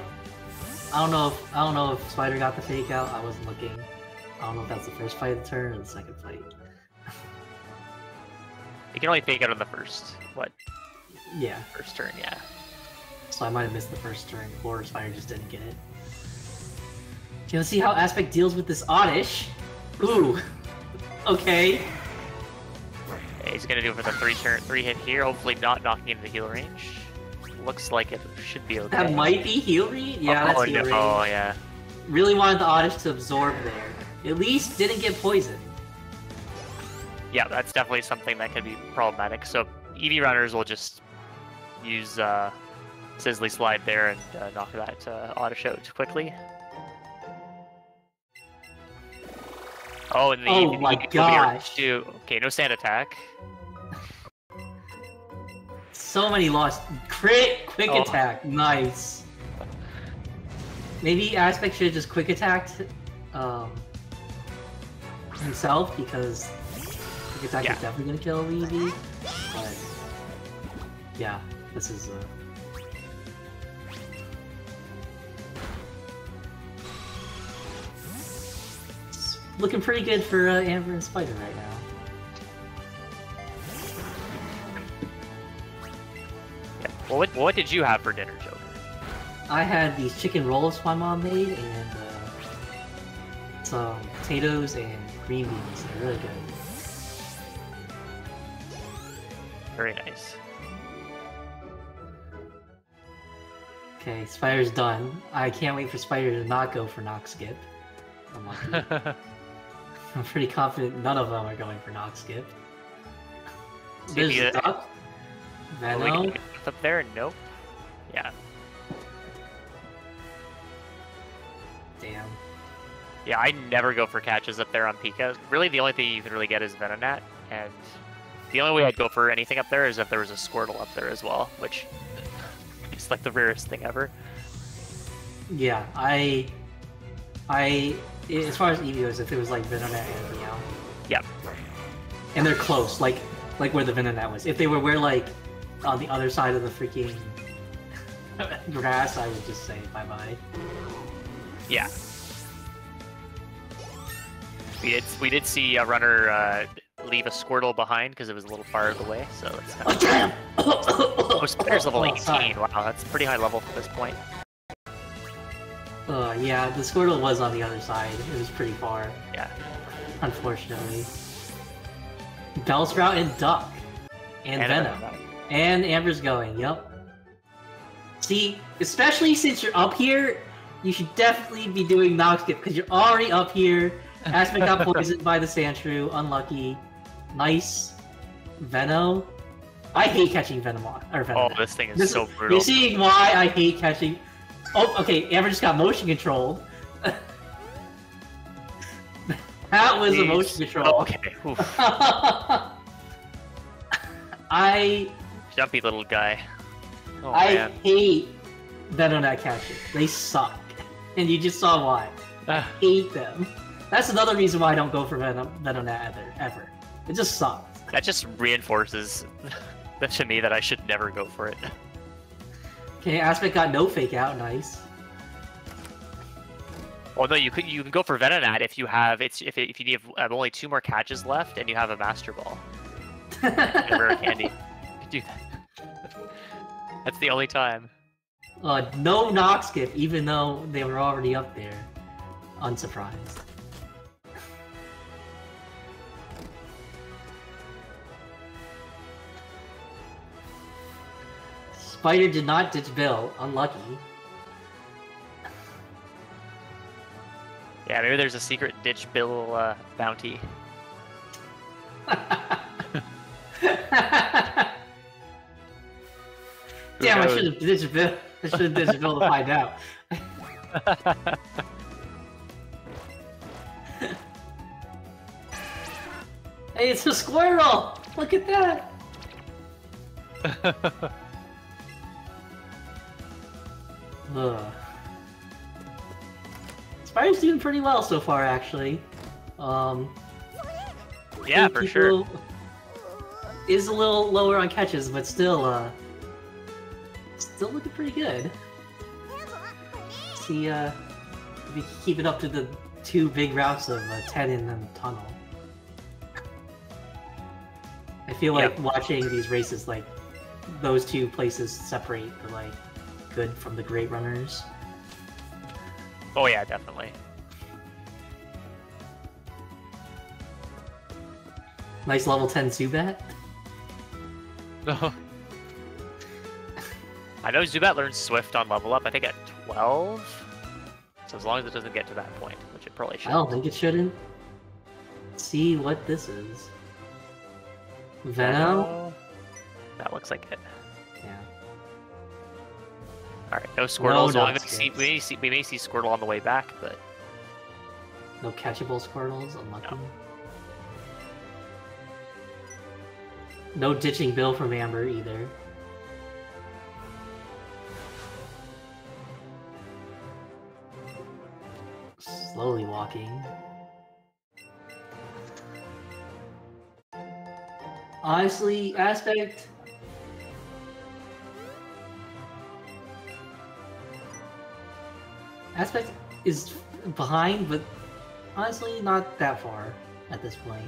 I don't know if Spider got the fake out. I wasn't looking. I don't know if that's the first fight of the turn or the second fight. You can only fake out on the first, what? Yeah. First turn, yeah. So I might have missed the first turn, or Spider just didn't get it. Okay, let's see how Aspect deals with this Oddish. Ooh. Okay. Yeah, he's gonna do it for the three hit here, hopefully not knocking into the heal range. Looks like it should be okay. That might be heal range? Yeah, that's heal range. Oh, yeah. Really wanted the Oddish to absorb there. At least didn't get poisoned. Yeah, that's definitely something that could be problematic. So EV runners will just use Sizzly Slide there and knock that Oddish out quickly. Oh, and the EV too. Okay, no sand attack. So many lost crit quick attack. Nice. Maybe Aspect should have just quick attacked himself because. Quick attack is definitely gonna kill Eevee, but yeah, this is looking pretty good for Amber and Spider right now. Yeah. Well, what did you have for dinner, Joker? I had these chicken rolls my mom made and some potatoes and green beans. They're really good. Very nice. Okay, Spider's done. I can't wait for Spider to not go for Knock Skip. I'm pretty confident none of them are going for Knock Skip. There's Duck. Venom. Up there? Nope. Yeah. Damn. Yeah, I never go for catches up there on Pika. Really, the only thing you can really get is Venonat, and the only way I'd go for anything up there is if there was a Squirtle up there as well, which is like the rarest thing ever. Yeah, I as far as Eeveos, if it was like Venonat and Meowth. Yep. And they're close, like where the Venonat was. If they were where like on the other side of the freaking grass, I would just say bye bye. Yeah. We did see a runner leave a Squirtle behind because it was a little far away, so that's kind of... Damn! Oh, Spider's level 18. Sorry. Wow, that's pretty high level at this point. Yeah, the Squirtle was on the other side. It was pretty far. Yeah. Unfortunately. Bellsprout and Duck. And Venom. And Amber's going, yep. See, especially since you're up here, you should definitely be doing Knock Skip because you're already up here. Aspect got poisoned by the Sandshrew. Unlucky. Nice. Veno. I hate catching Venomoth. Oh, this thing is so brutal. You're seeing why I hate catching... Oh, okay, Amber just got motion controlled. That was a motion control. Oh, okay. Jumpy little guy. Oh, I hate Venonat catchers. They suck. And you just saw why. I hate them. That's another reason why I don't go for Venonat ever. It just sucks. That just reinforces to me that I should never go for it. Okay, Aspect got no fake out, nice. Although you can go for Venonat if you have if you have only 2 more catches left and you have a Master Ball. And a rare candy. You can do that. That's the only time. No Noxskip, even though they were already up there. Unsurprised. Spider did not ditch Bill. Unlucky. Yeah, maybe there's a secret ditch Bill bounty. Damn, I should have ditched Bill. I should have ditched Bill to find out. Hey, it's a squirrel! Look at that! Ugh. Spire's doing pretty well so far, actually. Yeah, for sure. Is a little lower on catches, but still, still looking pretty good. See, if we can keep it up to the 2 big routes of Tenon and Tunnel. I feel like watching these races, like, those 2 places separate the, like, good from the great runners. Oh yeah, definitely. Nice level 10 Zubat. I know Zubat learns Swift on level up, I think at 12? So as long as it doesn't get to that point, which it probably should. I don't think it shouldn't. Let's see what this is. Venom? That looks like it. Yeah. Alright, no Squirtles. No, we may see Squirtle on the way back, but... No catchable Squirtles? Unlucky. No ditching Bill from Amber, either. Slowly walking. Honestly, Aspect... Aspect is behind, but honestly not that far at this point.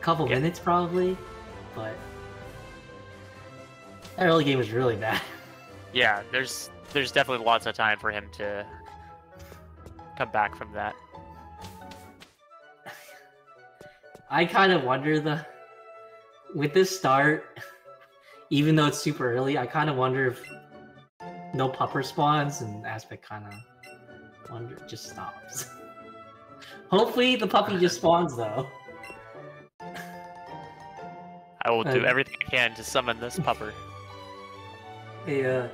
Couple minutes probably, but that early game was really bad. Yeah, there's definitely lots of time for him to come back from that. I kind of wonder with this start, even though it's super early, I kind of wonder if no pup responds and Aspect kind of just stops. Hopefully the puppy just spawns though. I will do everything I can to summon this pupper. Hey,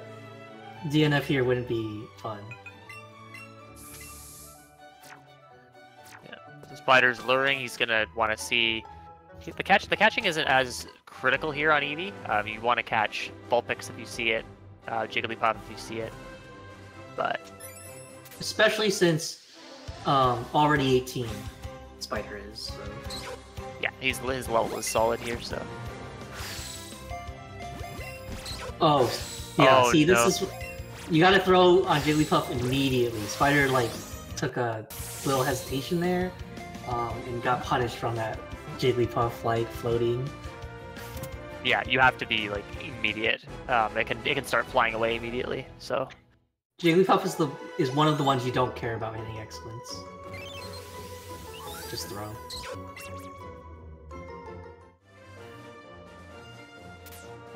DNF here wouldn't be fun. Yeah, the Spider's luring. He's gonna want to see the catch. The catching isn't as critical here on Eevee. You want to catch Vulpix if you see it, Jigglypuff if you see it, but especially since already 18, Spider is. So... Yeah, his level is solid here, so... Oh, yeah, oh, see, this is... You gotta throw on Jigglypuff immediately. Spider, like, took a little hesitation there, and got punished from that Jigglypuff, like, floating. Yeah, you have to be, like, immediate. It can start flying away immediately, so... Jigglypuff is one of the ones you don't care about hitting Excellence. Just throw.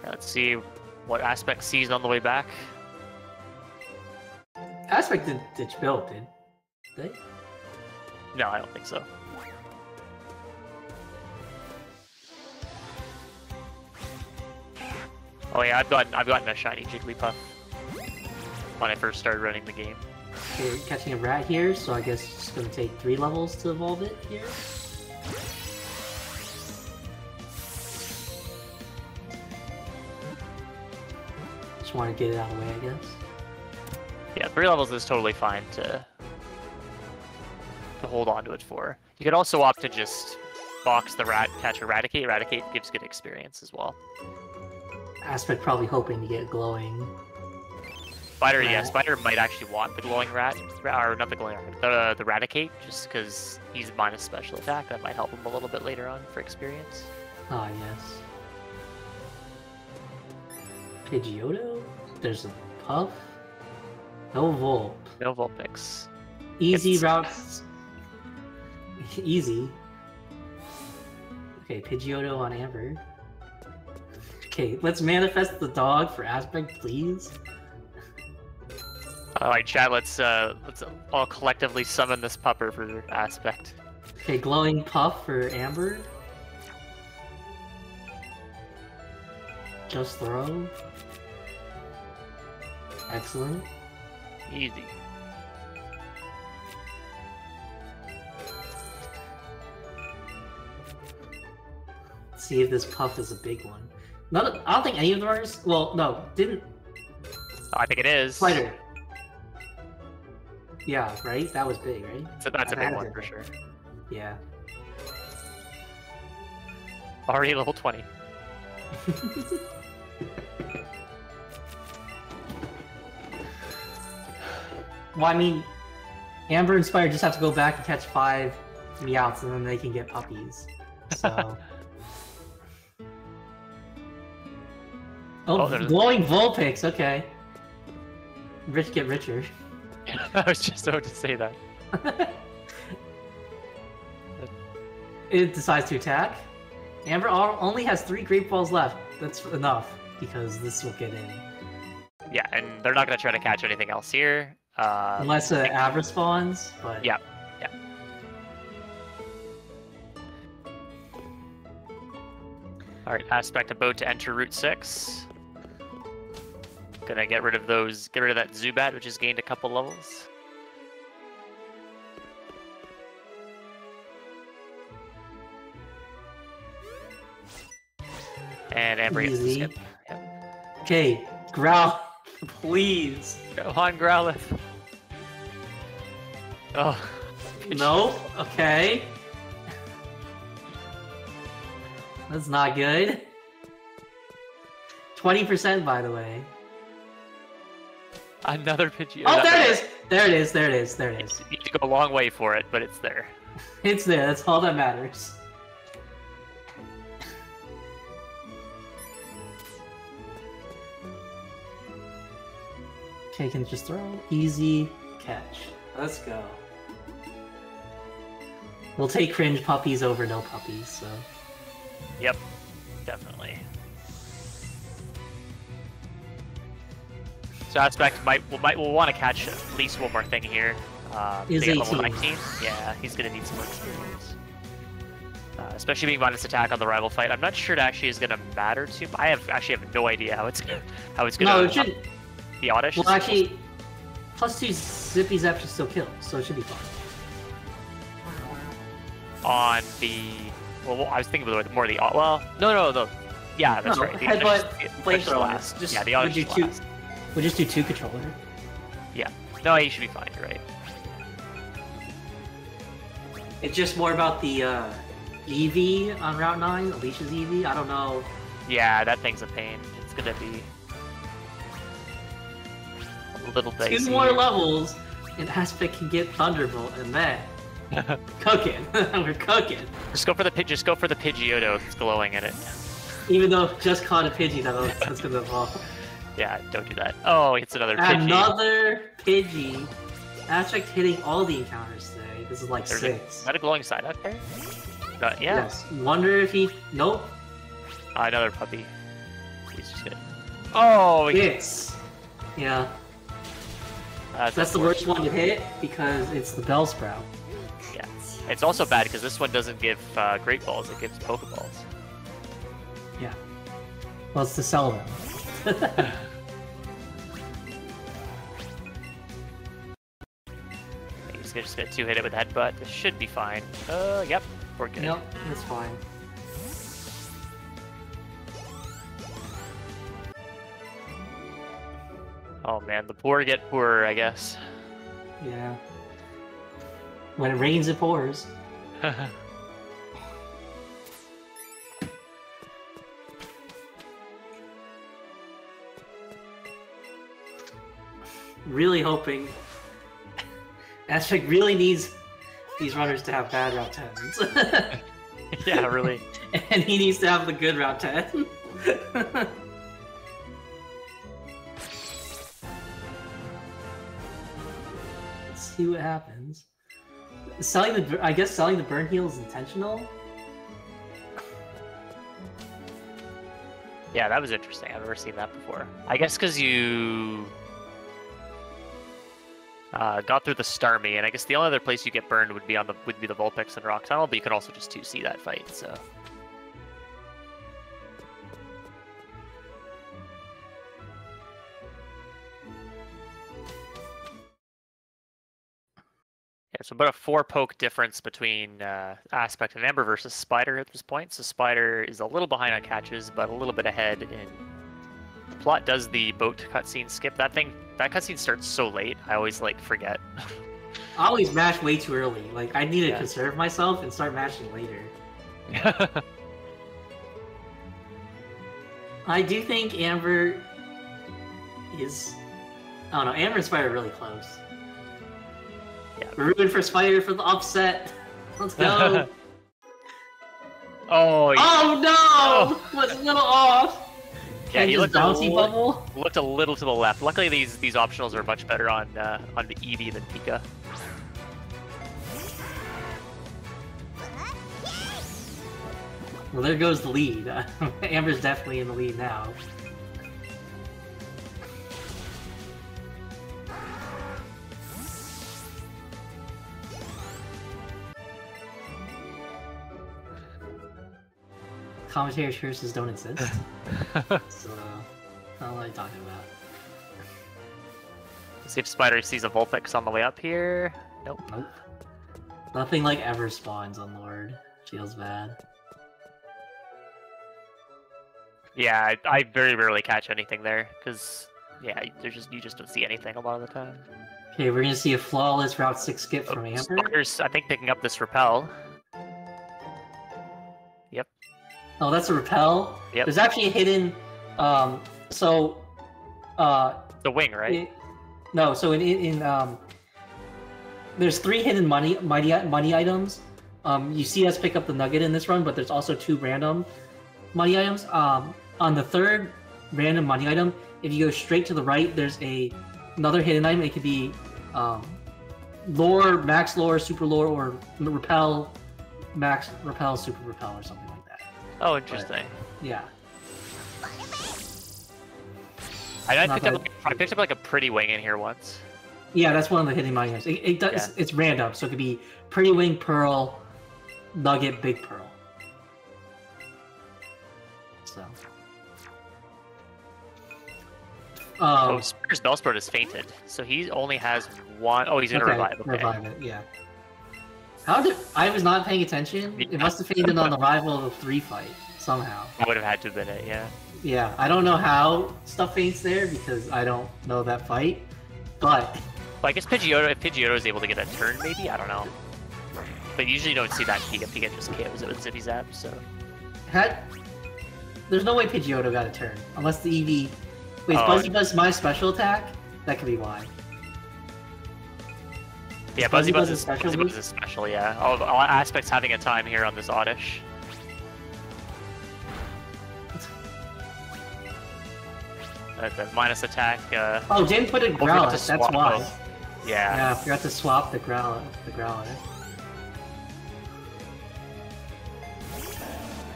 Let's see what Aspect sees on the way back. Aspect didn't ditch Bill, did they? No, I don't think so. Oh yeah, I've gotten a shiny Jigglypuff when I first started running the game. Okay, catching a rat here, so I guess it's gonna take 3 levels to evolve it here. Just want to get it out of the way, I guess. Yeah, 3 levels is totally fine to hold on to it for. You could also opt to just box the rat, catch Eradicate. Eradicate gives good experience as well. Aspect probably hoping to get glowing. Spider, rat. Yeah, Spider might actually want the glowing rat, or not the glowing rat, the Eradicate, just because he's minus special attack. That might help him a little bit later on for experience. Ah, oh, yes. Pidgeotto? There's a Puff? No Volp. No Vulpix. Easy routes. Easy. Okay, Pidgeotto on Amber. Okay, let's manifest the dog for Aspect, please. All right, chat. Let's all collectively summon this pupper for Aspect. Okay, glowing puff for Amber. Just throw. Excellent. Easy. Let's see if this puff is a big one. Not, I don't think any of them are. Well, no, didn't. Oh, I think it is. Spider. Yeah, right? That was big, right? So that's a big one for sure. Yeah. Already level 20. Well, I mean, Amber and Spider just have to go back and catch 5 Meowths and then they can get puppies. So. Oh, glowing Vulpix, okay. Rich get richer. I was just about to say that. It decides to attack. Amber only has 3 Great Balls left. That's enough, because this will get in. Yeah, and they're not going to try to catch anything else here. Unless Abra spawns, but... Yeah, yeah. Alright, Aspect about to enter Route 6. Gonna get rid of those, get rid of that Zubat, which has gained a couple levels. And Amber gets the skip. Yep. Okay, Growlithe, please. Go on, Growlithe. Oh. No, okay. That's not good. 20% by the way. Another Pidgeotto. Oh, there it is! There it is, there it is, there it is. You need to go a long way for it, but it's there. It's there, that's all that matters. Okay, can just throw easy catch. Let's go. We'll take cringe puppies over no puppies, so... Yep, definitely. So Aspect will want to catch at least one more thing here. He's 18. Level 19. Yeah, he's going to need some more experience. Especially being minus attack on the rival fight. I'm not sure it actually is going to matter too much. I actually have no idea how it's going to... No, it should... The Oddish? Well, actually, plus 2 Zippy Zap should still kill, so it should be fine. On the... Well, I was thinking about more of the... Well, no. Yeah, that's right. The Headbutt, Blade Blast. Just, yeah, the Oddish last. We'll just do 2 controller. Yeah. No, you should be fine, you're right. It's just more about the Eevee on Route 9, Alicia's Eevee. I don't know. Yeah, that thing's a pain. It's gonna be a little dicey. 2 more levels, and Aspect can get Thunderbolt, and then cooking. We're cooking. Just go for the Pidgeotto that's glowing in it. Even though it just caught a Pidgey, that's gonna evolve. Yeah, don't do that. Oh, it's another Pidgey. Another Pidgey. Aspect hitting all the encounters today. This is like there's 6. Is that a glowing side up there? Yeah. Yes. Wonder if he... Nope. Another puppy. He's just good. Oh, yes. Yeah. That's the worst one to hit because it's the Bellsprout. Yeah. It's also bad because this one doesn't give Great Balls. It gives Pokeballs. Yeah. Well, it's the Celeron. He's just gonna two-hit it with Headbutt. This should be fine. Yep, we're good. Yep, it's fine. Oh man, the poor get poorer, I guess. Yeah. When it rains, it pours. Really hoping. Aspect really needs these runners to have bad Route 10s. Yeah, really. And he needs to have the good Route 10. Let's see what happens. Selling the, I guess selling the burn heal is intentional. Yeah, that was interesting. I've never seen that before. I guess because you got through the Starmie, and I guess the only other place you get burned would be on the the Vulpix and Roxanol, but you can also just 2C that fight. So. Yeah, so about a 4 poke difference between Aspect and Ember versus Spider at this point. So Spider is a little behind on catches, but a little bit ahead in plot. Does the boat cutscene skip? That thing, that cutscene starts so late. I always like forget. I always mash way too early. Like I need to conserve myself and start mashing later. I do think Amber is. Oh no, Amber and Spider are really close. Yeah. We're rooting for Spider for the upset. Let's go. Oh, yeah. Oh no! Oh. Was a little off. Yeah, he looked a little to the left. Luckily, these optionals are much better on the Eevee than Pika. Well, there goes the lead. Amber's definitely in the lead now. Commentator curses don't exist. So, not what I'm talking about. Let's see if Spider sees a Vulpix on the way up here. Nope. Nope. Nothing like ever spawns on Lord. Feels bad. Yeah, I very rarely catch anything there because, yeah, there's just, you just don't see anything a lot of the time. Okay, we're gonna see a flawless Route 6 skip from Amber. Spider's, I think, picking up this Repel. Yep. Oh, that's a Repel. Yep. There's actually a hidden. The wing, right? There's 3 hidden money items. You see us pick up the nugget in this run, but there's also 2 random money items. On the 3rd random money item, if you go straight to the right, there's another hidden item. It could be lore, max lore, super lore, or repel, max repel, super repel, or something. Oh, interesting. But, yeah. I picked up like a pretty wing in here once. Yeah, that's one of the hidden monuments. It does. Yeah. It's random, so it could be pretty wing, pearl, nugget, big pearl. So. Oh, Spear's Bellsprout is fainted, so he only has 1. Oh, he's gonna revive. Okay. Revive it. Yeah. I was not paying attention. It must have faded on the rival of a 3 fight, somehow. I would have had to have been it, yeah. Yeah, I don't know how stuff fades there, because I don't know that fight, but... Well, I guess Pidgeotto, if Pidgeotto is able to get a turn, maybe? I don't know. But usually you don't see that Pika. Pika just KOs it with Zippy Zap, so... There's no way Pidgeotto got a turn, unless the Eevee... Wait, Buzzy Buzz my special attack? That could be why. Yeah, Buzzy Buzz is special, yeah. All Aspect's having a time here on this Oddish. That minus attack. Oh, didn't put in Growlithe, that's why. Yeah, I forgot to swap the Growlithe.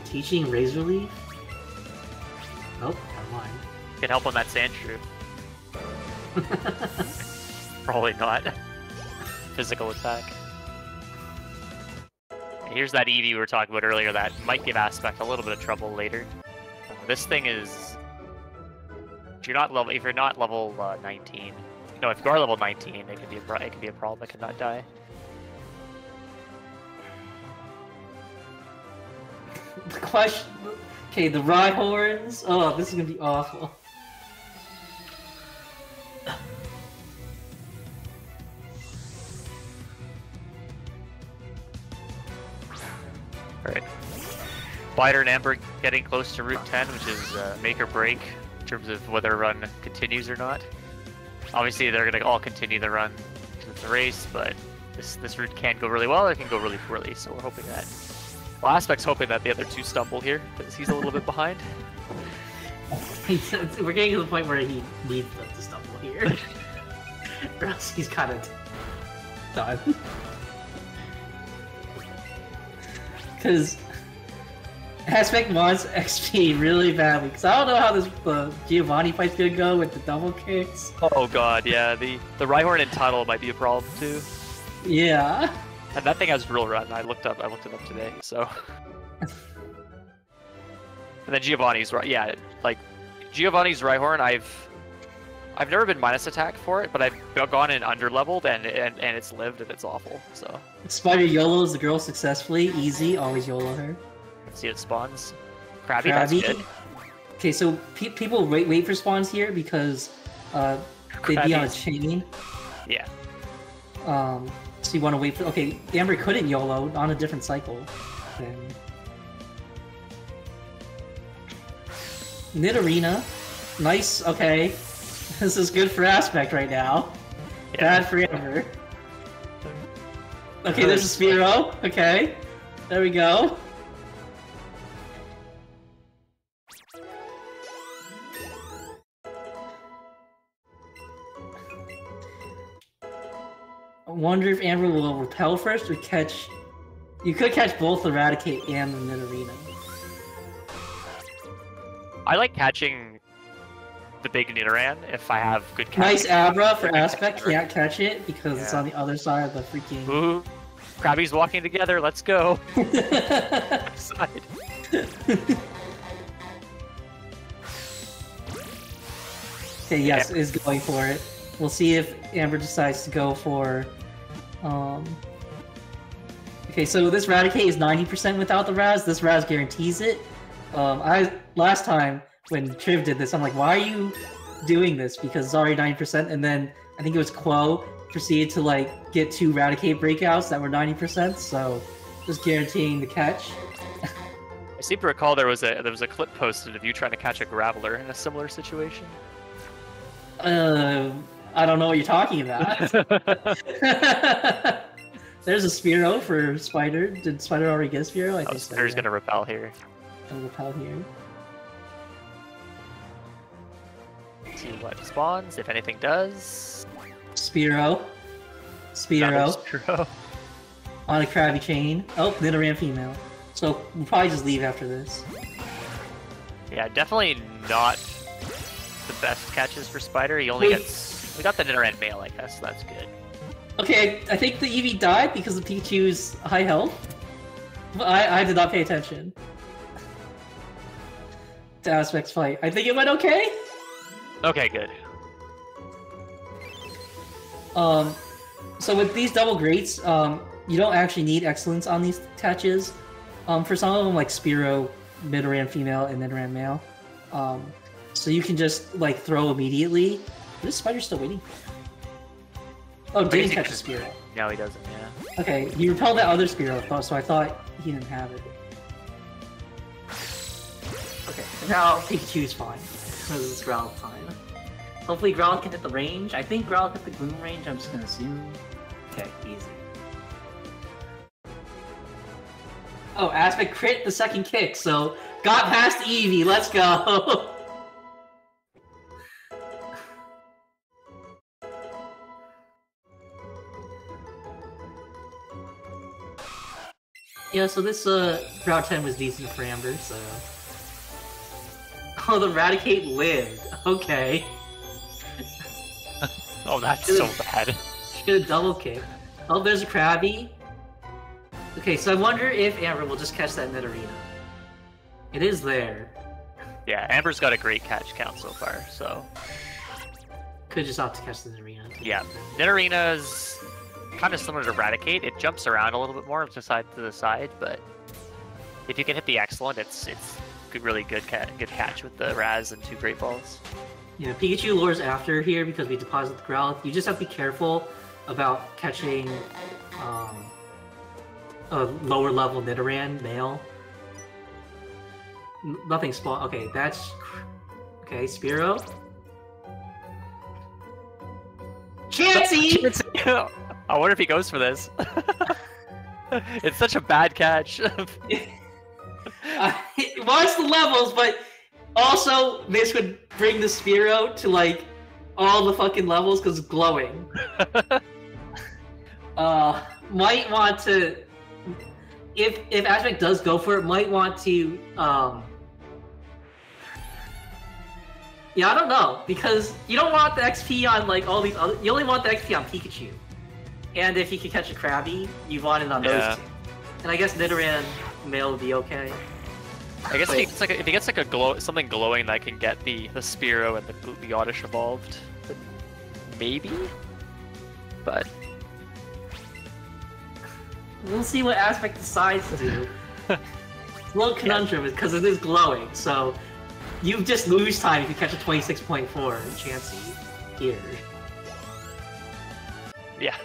Teaching Razor Leaf? Nope, never mind. Could help on that Sandshrew. Probably not. Physical attack. And here's that Eevee we were talking about earlier that might give Aspect a little bit of trouble later. This thing is If you're not level, if you're not level 19, no, if you are level 19, it could be a problem. It could not die. The question. Okay, the Rhyhorns. Oh, this is gonna be awful. Alright. Biter and Amber getting close to Route 10, which is make or break in terms of whether a run continues or not. Obviously, they're going to all continue the run because it's a race, but this route can go really well or it can go really poorly, so we're hoping that. Well, Aspect's hoping that the other two stumble here because he's a little bit behind. We're getting to the point where he needs them to stumble here. Or else he's kind of done. Because Aspect wants XP really badly. Because I don't know how this Giovanni fight's gonna go with the double kicks. Oh god, yeah. The Rhyhorn and Tuttle might be a problem too. Yeah. And that thing has real run. I looked it up today. So. And then Giovanni's right. Yeah, like Giovanni's Rhyhorn. I've never been minus attack for it, but I've gone in under leveled and it's lived and it's awful. So. Spider YOLOs the girl successfully. Easy, always YOLO her. See it spawns. Krabby, that's good. Okay, so people wait for spawns here because they'd be on a chain. Yeah. So you want to wait for. Okay, Amber couldn't YOLO on a different cycle. And... Nidorina, nice. Okay, this is good for Aspect right now. Yeah. Bad for Amber. Okay, there's a Spearow. Okay, there we go. I wonder if Amber will repel first or catch. You could catch both Eradicate and the Nidorina. I like catching the big Nidoran if I have good catch. Nice Abra for Aspect. Can't catch it because it's on the other side of the freaking. Ooh. Krabby's walking together, let's go! Side. Okay, yes, Amber is going for it. We'll see if Amber decides to go for... Okay, so this Raticate is 90% without the Raz. This Raz guarantees it. Last time, when Triv did this, I'm like, why are you doing this? Because it's already 90%, and then I think it was Quo proceeded to like get two Raticate breakouts that were 90%, so just guaranteeing the catch. I seem to recall there was a clip posted of you trying to catch a Graveler in a similar situation. I don't know what you're talking about. There's a Spearow for Spider. Did Spider already get a Spearow? I think so. Spider's gonna repel here. Gonna repel here. Let's see what spawns, if anything does. Spearow. On a Krabby chain. Oh, Nidoran female. So we'll probably just leave after this. Yeah, definitely not the best catches for Spider. He only gets. We got the Nidoran male, I guess. So that's good. Okay, I think the Eevee died because of Pichu's high health. But I did not pay attention to Aspect's fight. I think it went okay. Okay, good. So with these double greats, you don't actually need excellence on these catches. For some of them, like Spearow, Nidoran female, and Nidoran male. So you can just like throw immediately. This spider's still waiting. Oh, didn't catch a Spearow. No, he doesn't. Yeah. Okay, he repelled that other Spearow, so I thought he didn't have it. Okay, now Pikachu's fine because it's Growlithe time. Hopefully Growlithe can hit the range. I think Growlithe hit the Gloom range, I'm just gonna assume. Okay, easy. Oh, Aspect crit the second kick, so got past Eevee, let's go! Yeah, so this Route 10 was decent for Amber, so... Oh, the Raticate lived, okay. Oh, that's so bad. Should have double kick. Oh, there's a Krabby. Okay, so I wonder if Amber will just catch that Nidorina. It is there. Yeah, Amber's got a great catch count so far, so... Could just opt to catch the Nidorina. Yeah, Nidorina's kind of similar to Raticate. It jumps around a little bit more from side to the side, but if you can hit the Excellent, it's really good catch with the Raz and two Great Balls. Yeah, Pikachu lures after here because we deposit the Growlithe. You just have to be careful about catching a lower level Nidoran male. Nothing spawn. Okay, that's okay. Spearow. Chansey. I wonder if he goes for this. It's such a bad catch. It was the levels, but also this would bring the Spearow to like all the fucking levels because it's glowing. Might want to, if Ashmek does go for it, might want to. Yeah, I don't know, because you don't want the XP on like all these other. You only want the XP on Pikachu, and if you can catch a Krabby, you want it on those two. And I guess Nidoran male would be okay. I guess if he gets like a glow, something glowing that can get the Spearow and the Oddish evolved, maybe. But we'll see what Ashmek decides to do. It's a little conundrum because it is glowing, so you just lose time if you catch a 26.4 Chansey here. Yeah.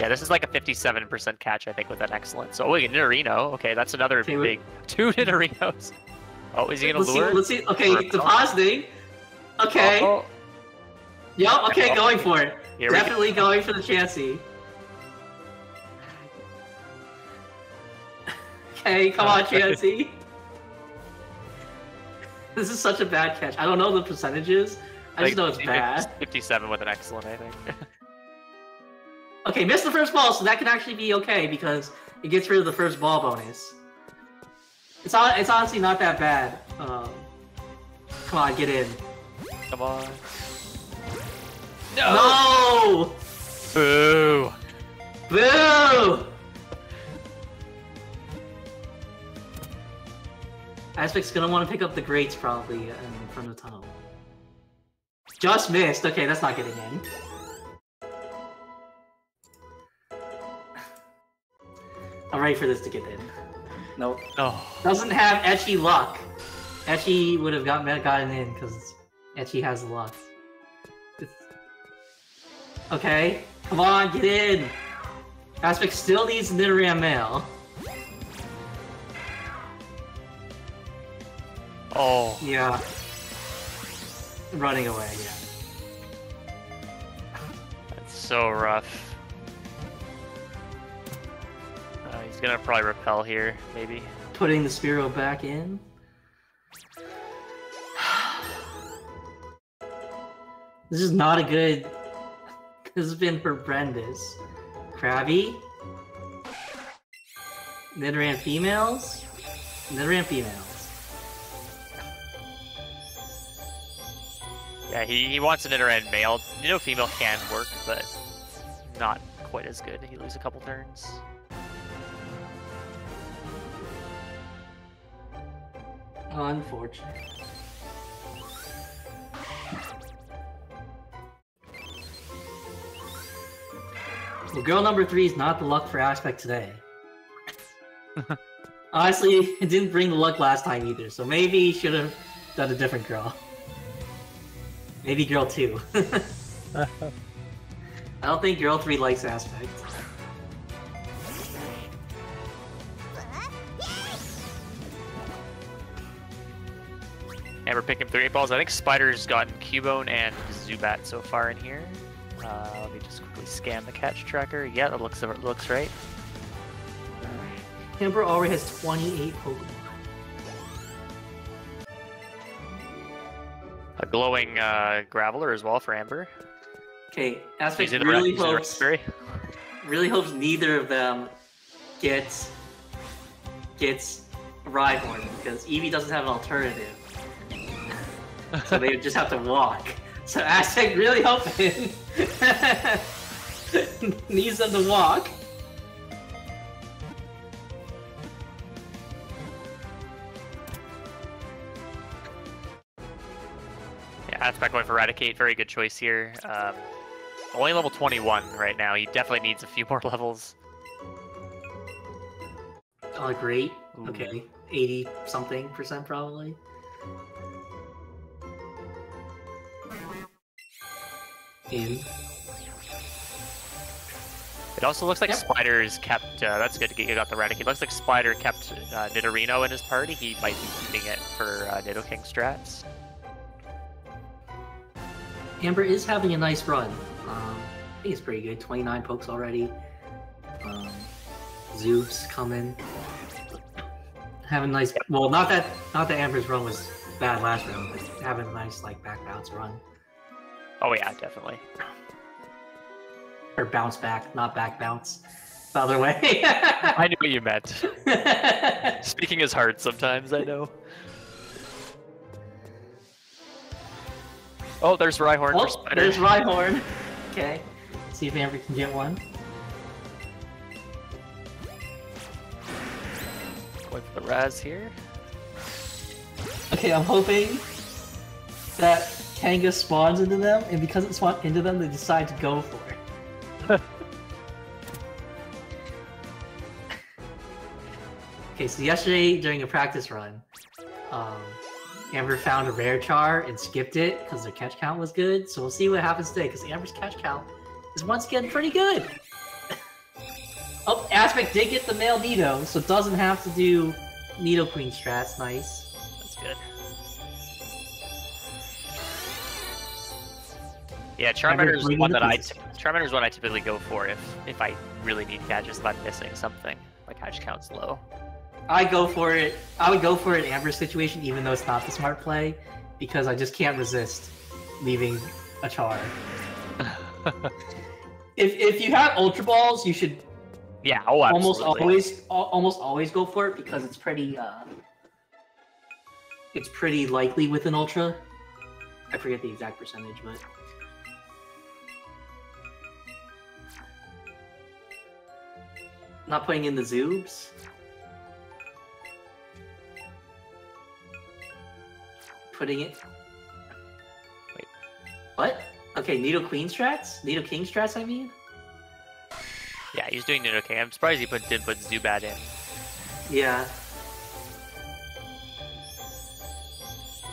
Yeah, this is like a 57% catch, I think, with an excellent. So, oh, Nidorino. Okay, that's another big... Two Nidorinos. Oh, is he going to lure? Let's see. Okay, depositing. Okay. Oh. Yep, okay, going for it. Definitely going for the Chansey. Okay, come on, Chansey. This is such a bad catch. I don't know the percentages. I just know it's bad. 57 with an excellent, I think. Okay, missed the first ball, so that can actually be okay because it gets rid of the first ball bonus. It's honestly not that bad. Come on, get in. Come on. No! No! Boo! Boo! Aspect's gonna want to pick up the grates probably from the tunnel. Just missed. Okay, that's not getting in. I'm ready for this to get in. Nope. Oh. Doesn't have Etchi luck. Etchi would have gotten in because Etchi has luck. Okay, come on, get in. Aspect still needs Nidoran male. Oh. Yeah. Running away. Yeah. That's so rough. He's gonna probably repel here, maybe. Putting the Spearow back in. This is not a good. This has been horrendous. Krabby. Nidoran females. Nidoran females. Yeah, he wants a Nidoran male. Nido female can work, but not quite as good. He loses a couple turns. Unfortunate. Well, girl number 3 is not the luck for Ashmek today. Honestly, it didn't bring the luck last time either, so maybe he should have done a different girl. Maybe girl 2. I don't think girl 3 likes Ashmek. Amber picking up 3 8 balls. I think Spider's gotten Cubone and Zubat so far in here. Let me just quickly scan the catch tracker. Yeah, that looks right. Amber already has 28 Pokemon. A glowing Graveler as well for Amber. Okay, Aspect really hopes neither of them gets Rhyhorn because Eevee doesn't have an alternative. So they just have to walk. So Ashtek really hoping needs them to walk. Aspect going for Raticate, very good choice here. Only level 21 right now, he definitely needs a few more levels. Oh, great. Ooh. Okay, 80-something% probably. In. It also looks like Spider's kept, that's good to get you got the Raticate. It looks like Spider kept Nidorino in his party. He might be keeping it for Nidoking strats. Amber is having a nice run. I think it's pretty good. 29 pokes already. Zeus coming. Having a nice, well, not that Amber's run was bad last round, but having a nice, like, back bounce run. Oh yeah, definitely. Or bounce back, not back bounce. The other way. I knew what you meant. Speaking is hard sometimes, I know. Oh, there's Rhyhorn. Oh, for Spider. There's Rhyhorn. Okay. See if Amber can get one. Going for the Raz here. Okay, I'm hoping that Kanga spawns into them, and because it spawned into them, they decide to go for it. Okay, so yesterday during a practice run, Amber found a rare char and skipped it because their catch count was good. So we'll see what happens today because Amber's catch count is once again pretty good. Oh, Aspect did get the male Nido, so it doesn't have to do Nidoqueen strats. Nice. That's good. Yeah, Charmander's one I typically go for if I really need catches, if I'm missing something. My catch count's low. I go for it. I would go for an Amber situation, even though it's not the smart play, because I just can't resist leaving a char. If you have Ultra Balls, you should. Yeah. Oh, absolutely. Almost always go for it because it's pretty. It's pretty likely with an Ultra. I forget the exact percentage, but. Not putting in the Zoobs. Putting it. Wait. What? Okay, Nidoqueen strats? Nidoking strats, I mean? Yeah, he's doing Nidoking. I'm surprised he didn't put Zubat in. Yeah.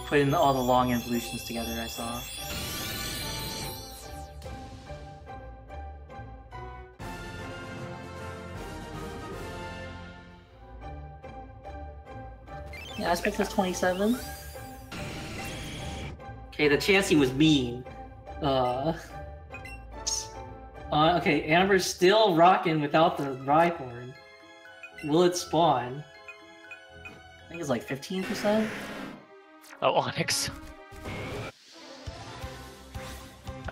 Putting all the long evolutions together, I saw. Yeah, Aspect was 27. Okay, the Chansey was mean. Okay, Amber's still rocking without the Rhyhorn. Will it spawn? I think it's like 15%. Oh, Onyx.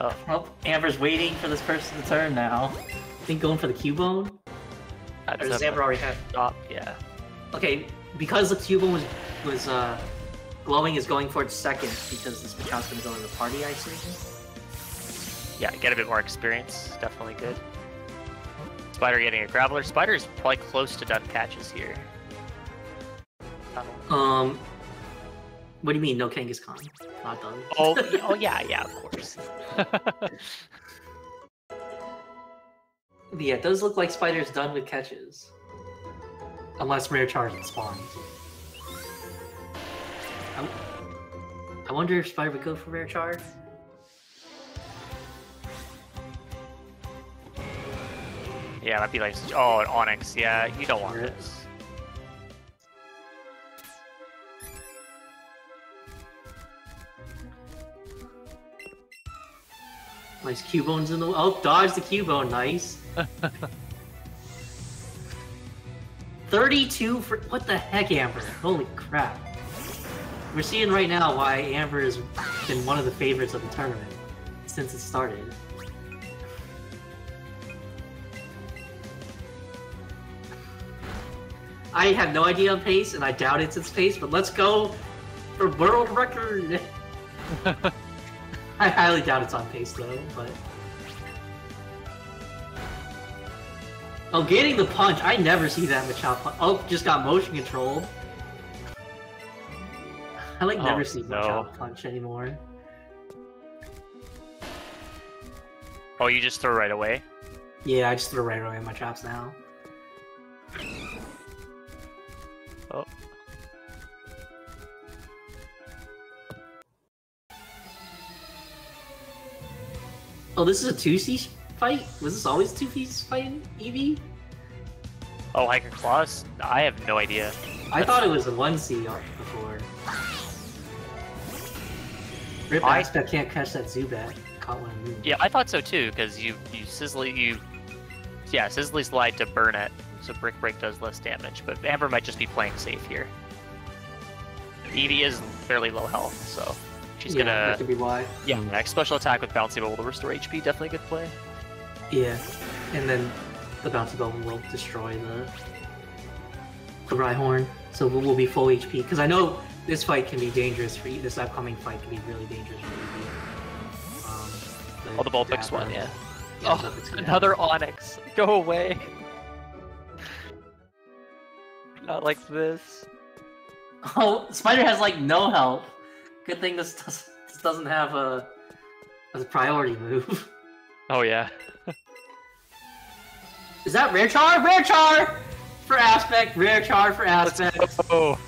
Oh. Well, Amber's waiting for this person to turn now. I think going for the Cubone? Or does Amber already have stop? Yeah. Okay. Because the Cubone was glowing, is going for it second because this Machoke's gonna go in the party, I assume. Yeah, get a bit more experience, definitely good. Spider getting a Graveler. Spider's probably close to done catches here. What do you mean? No Kangaskhan, not done. Oh, oh yeah, yeah, of course. Yeah, it does look like Spider's done with catches. Unless rare charge spawns. I wonder if Spider would go for rare charge. Yeah, that'd be like, oh, an Onyx. Yeah, you don't want this. Nice Cubone's in the. Oh, dodge the Cubone. Nice. 32 for what the heck, Amber? Holy crap! We're seeing right now why Amber has been one of the favorites of the tournament since it started. I have no idea on pace, and I doubt it's its pace, but let's go for world record. I highly doubt it's on pace though, but. Oh, getting the punch! I never see that Machop punch. Oh, just got motion controlled. I never see Machop punch anymore. Oh, you just throw right away? Yeah, I just throw right away my traps now. Oh. Oh, this is a 2C fight? Was this always 2C fight in Eevee? Oh, Hiker Claws? I have no idea. I thought it was a 1C before. Rip, Aspect can't catch that Zubat. Caught one move. Yeah, I thought so too, because you Sizzly, yeah, Sizzly Slide to burn it, so Brick Break does less damage, but Amber might just be playing safe here. Eevee is fairly low health, so she's gonna... that could be why. Yeah, next special attack with Bouncy Bubble to restore HP, definitely a good play. Yeah, and then the Bouncy Bubble will destroy the Rhyhorn, so we'll be full HP, because I know this fight can be dangerous for you, this upcoming fight can be really dangerous for you. Oh, the Vulpix one, yeah. Oh, another Onix. Go away. Not like this. Oh, Spider has like no health. Good thing this doesn't have a priority move. Oh yeah. Is that Rare Char? Rare Char for Aspect. Rare Char for Aspect. Oh.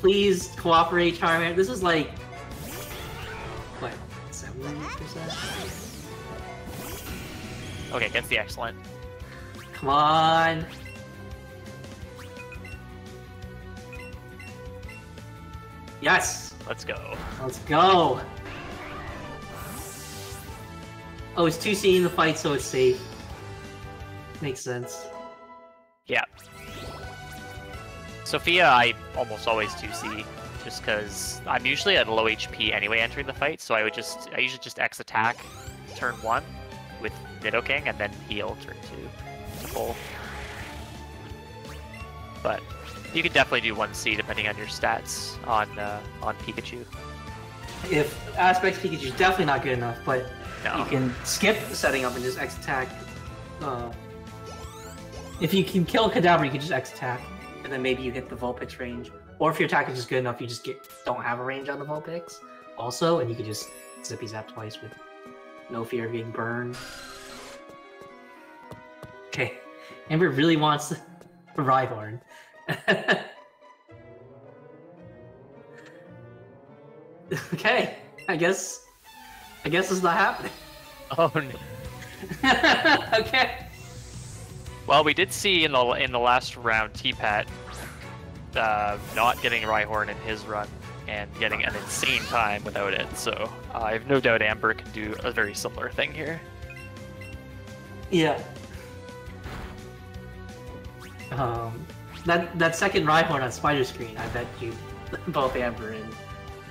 Please cooperate, Charmander. This is like. Okay, gets the excellent. Come on! Yes! Let's go. Let's go! Oh, it's 2C in the fight, so it's safe. Makes sense. Yeah. Sophia, I almost always 2C. Just because I'm usually at low HP anyway entering the fight, so I usually just X attack turn 1 with Nidoking and then heal turn 2 to full. But you could definitely do 1C depending on your stats on Pikachu. If Aspect's Pikachu's definitely not good enough, but you can skip setting up and just X attack. If you can kill Kadabra, you can just X attack, and then maybe you hit the Vulpix range. Or if your attack is just good enough, you just don't have a range on the Vulpix. Also, and you can just Zippy Zap twice with no fear of getting burned. Okay, Amber really wants the Rhyhorn. Okay, I guess it's not happening. Oh no. Okay. Well, we did see in the last round, T-Pat. Not getting Rhyhorn in his run and getting an insane time without it, so I have no doubt Amber can do a very similar thing here. Yeah. That second Rhyhorn on Spider Screen, I bet you both Amber and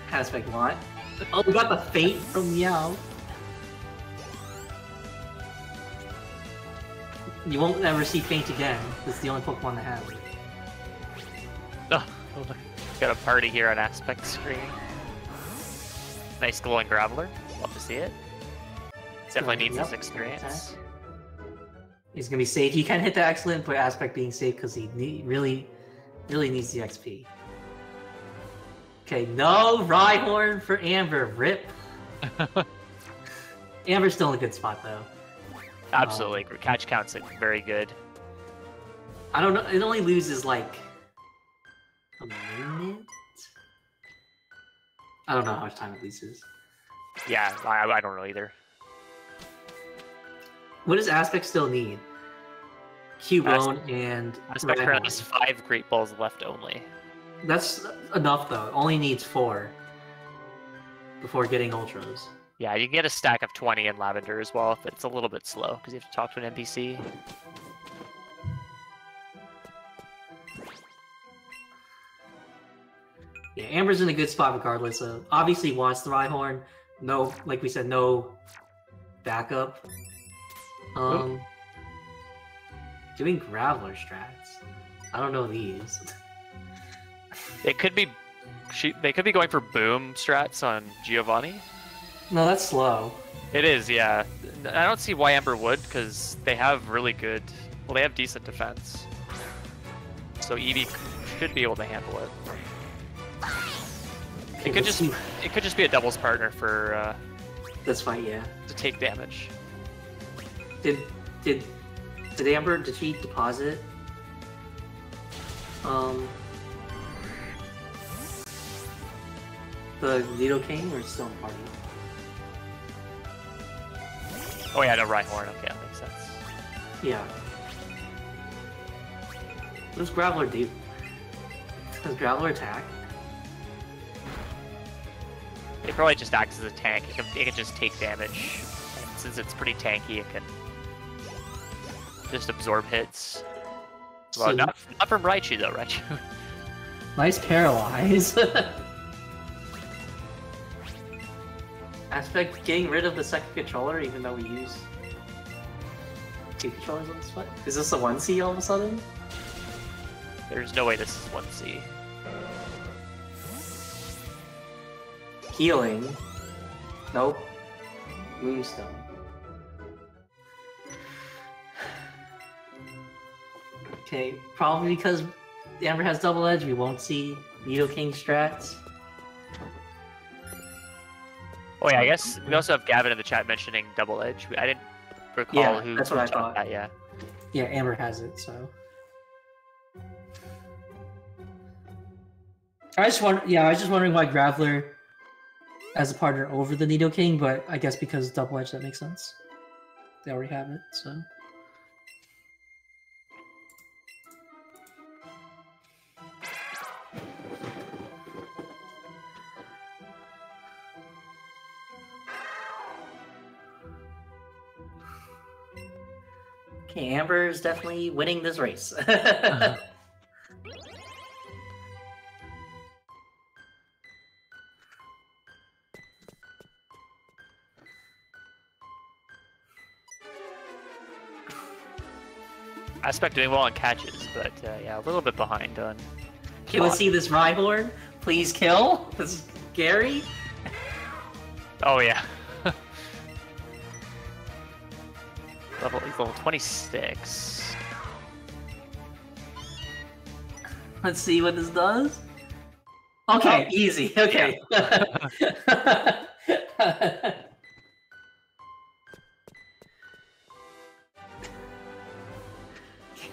Aspect want. Oh, we got the Faint from Meow. You won't ever see Faint again. This is the only Pokemon that has it. Oh, look. Got a party here on Aspect Screen. Nice glowing Graveler. Love to see it. Definitely needs this experience. He's gonna be safe. He can hit the excellent, but Aspect being safe because he really needs the XP. Okay, no Rhyhorn for Amber. Rip. Amber's still in a good spot though. Absolutely. Catch counts it very good. I don't know. It only loses like. A minute? I don't know how much time it leases. Yeah, I don't know either. What does Aspect still need? Cubone and... Aspect currently has 5 Great Balls left only. That's enough though. It only needs 4 before getting Ultras. Yeah, you can get a stack of 20 in Lavender as well, but it's a little bit slow because you have to talk to an NPC. Yeah, Amber's in a good spot regardless. Obviously wants the Rhyhorn. No, like we said, no backup. Doing Graveler strats. I don't know these. It could be, they could be going for Boom strats on Giovanni. No, that's slow. It is, yeah. I don't see why Amber would, because they have really good, well, they have decent defense. So Eevee should be able to handle it. It could just be a doubles partner for this fight, yeah. take damage. Did Amber, did she deposit? The Needle King or Stone Party? Oh yeah, no, Rhyhorn, okay, that makes sense. Yeah. Does Graveler do? Does Graveler attack? It probably just acts as a tank. It can just take damage. And since it's pretty tanky, it can just absorb hits. Well, so not from Raichu though, Raichu. Nice paralyze. Aspect getting rid of the second controller, even though we use two controllers on this one. Is this a 1C all of a sudden? There's no way this is 1C. Healing. Nope. Moonstone. Okay, probably because Amber has Double Edge, we won't see Needle King strats. Oh yeah, I guess we also have Gavin in the chat mentioning Double Edge. I didn't recall who that's what I thought. That, yeah. Yeah, Amber has it, so. I was just wondering why Graveler as a partner over the Nido King, but I guess because Double Edge, that makes sense. They already have it, so. Okay, Amber is definitely winning this race. Uh-huh. Aspect doing well on catches, but yeah, a little bit behind on. Can we see this Rhyhorn? Please kill. This is scary. Oh yeah. Level 26. Let's see what this does. Okay, easy. Okay.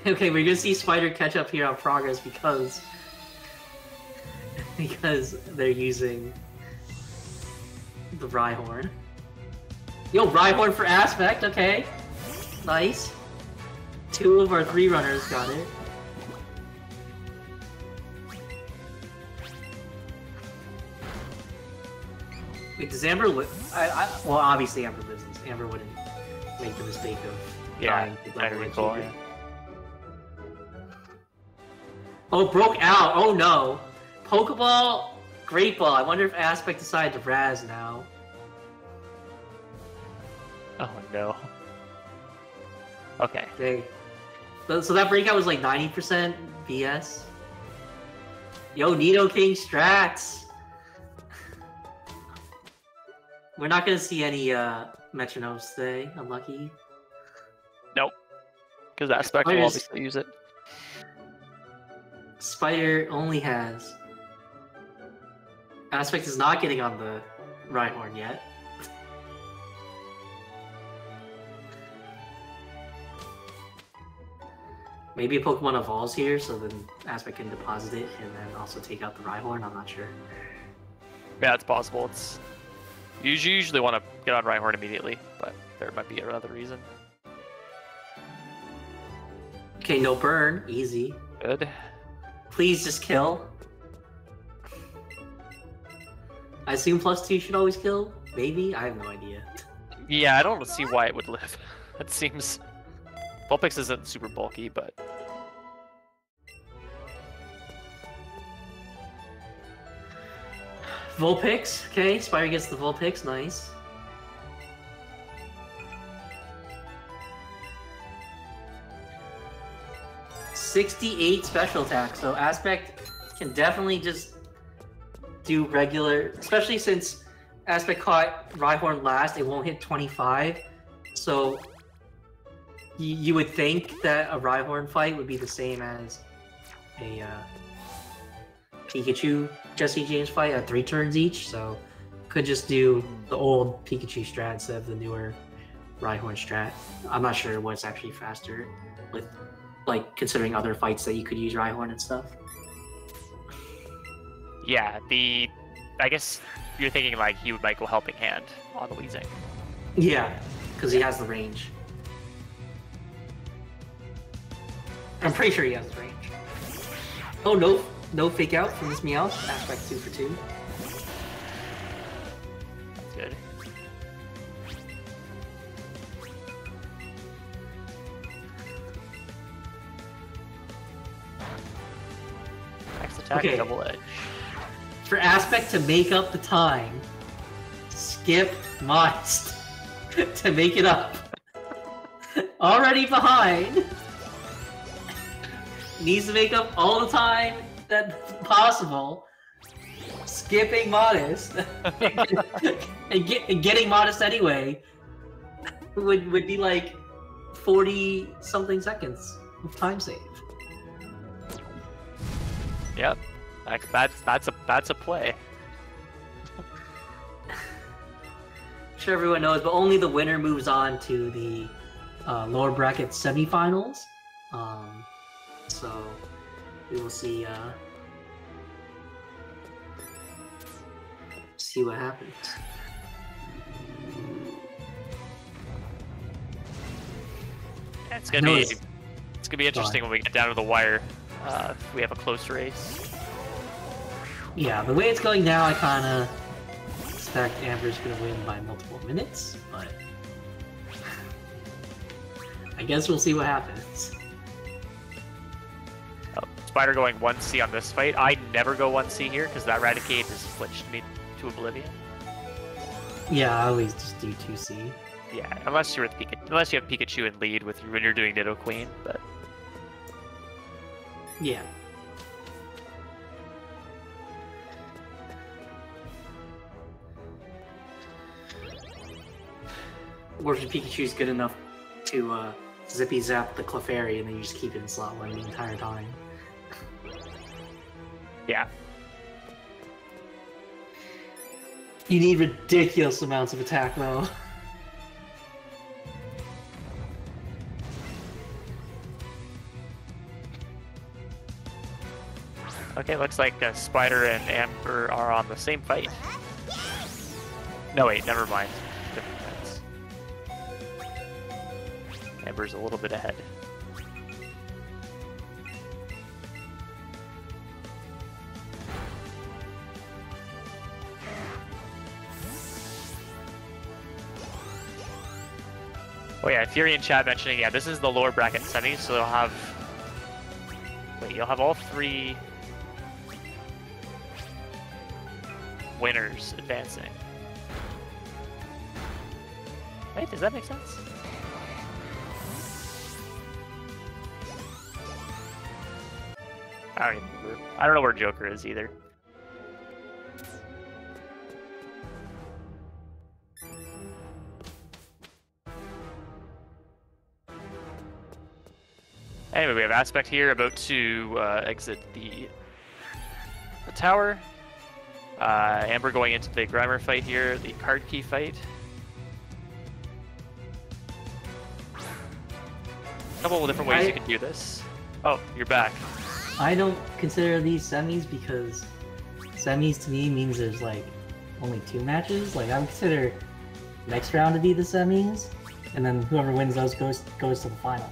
Okay, we're gonna see Spider catch up here on progress because they're using the Rhyhorn. Yo, Rhyhorn for Aspect. Okay, nice. Two of our three runners got it. Wait, does Amber? Well, obviously Amber wins. Amber wouldn't make the mistake of dying. Yeah, I recall. Oh, it broke out! Oh no! Pokeball, Great Ball. I wonder if Aspect decided to Raz now. Oh no. Okay. Dang. So that breakout was like 90% BS. Yo, Nido King strats! We're not gonna see any metronomes today, unlucky. Nope. Because Aspect will obviously use it. Spider only has. Aspect is not getting on the Rhyhorn yet. Maybe a Pokemon evolves here, so then Aspect can deposit it and then also take out the Rhyhorn. I'm not sure. Yeah, it's possible. You usually want to get on Rhyhorn immediately, but there might be another reason. Okay, no burn. Easy. Good. Please just kill. I assume +2 should always kill? Maybe? I have no idea. Yeah, I don't see why it would live. It seems... Vulpix isn't super bulky, but... Vulpix? Okay, Spyro gets the Vulpix, nice. +68 special attack, so Aspect can definitely just do regular, especially since Aspect caught Rhyhorn last, it won't hit 25, so you would think that a Rhyhorn fight would be the same as a Pikachu Jesse James fight at 3 turns each, so Could just do the old Pikachu strat instead of the newer Rhyhorn strat. I'm not sure what's actually faster with, like, considering other fights that you could use Rhyhorn and stuff. Yeah, the... I guess you're thinking, like, he would, like, a helping hand on the Weezing. Yeah, because he has the range. I'm pretty sure he has the range. Oh, no. No fake out from this Meowth. Aspect 2 for 2. That's good. Next attack, okay. Double edge. For Aspect to make up the time, skip Modest to make it up. Already behind. Needs to make up all the time that's possible. Skipping Modest and getting Modest anyway would be like 40 something seconds of time save. Yep, that's a play. I'm sure everyone knows, but only the winner moves on to the lower bracket semifinals. So we will see what happens. Yeah, it's gonna be interesting when we get down to the wire. If we have a close race. Yeah, the way it's going now, I kind of expect Amber's gonna win by multiple minutes, but I guess we'll see what happens. Spider going 1C on this fight. I never go 1C here because that Raticate has flinched me to oblivion. Yeah, I always just do 2C. Yeah, unless you're with unless you have Pikachu in lead with when you're doing Nidoqueen, but yeah. Or if Pikachu's good enough to zippy zap the Clefairy and then you just keep it in slot 1 the entire time. Yeah. You need ridiculous amounts of attack, though. Okay, looks like Spider and Amber are on the same fight. No, wait, never mind. Different fights. Amber's a little bit ahead. Oh yeah, Fury and Chad mentioning, yeah, this is the lower bracket semi, so they'll have... Wait, you'll have all three... winners advancing. Wait, does that make sense? I don't even remember. I don't know where Joker is either. Anyway, we have Aspect here about to exit the tower. Amber going into the Grimer fight here, the Card Key fight. A couple of different ways you can do this. Oh, you're back. I don't consider these semis because semis to me means there's like only 2 matches. Like I would consider next round to be the semis, and then whoever wins those goes to the final.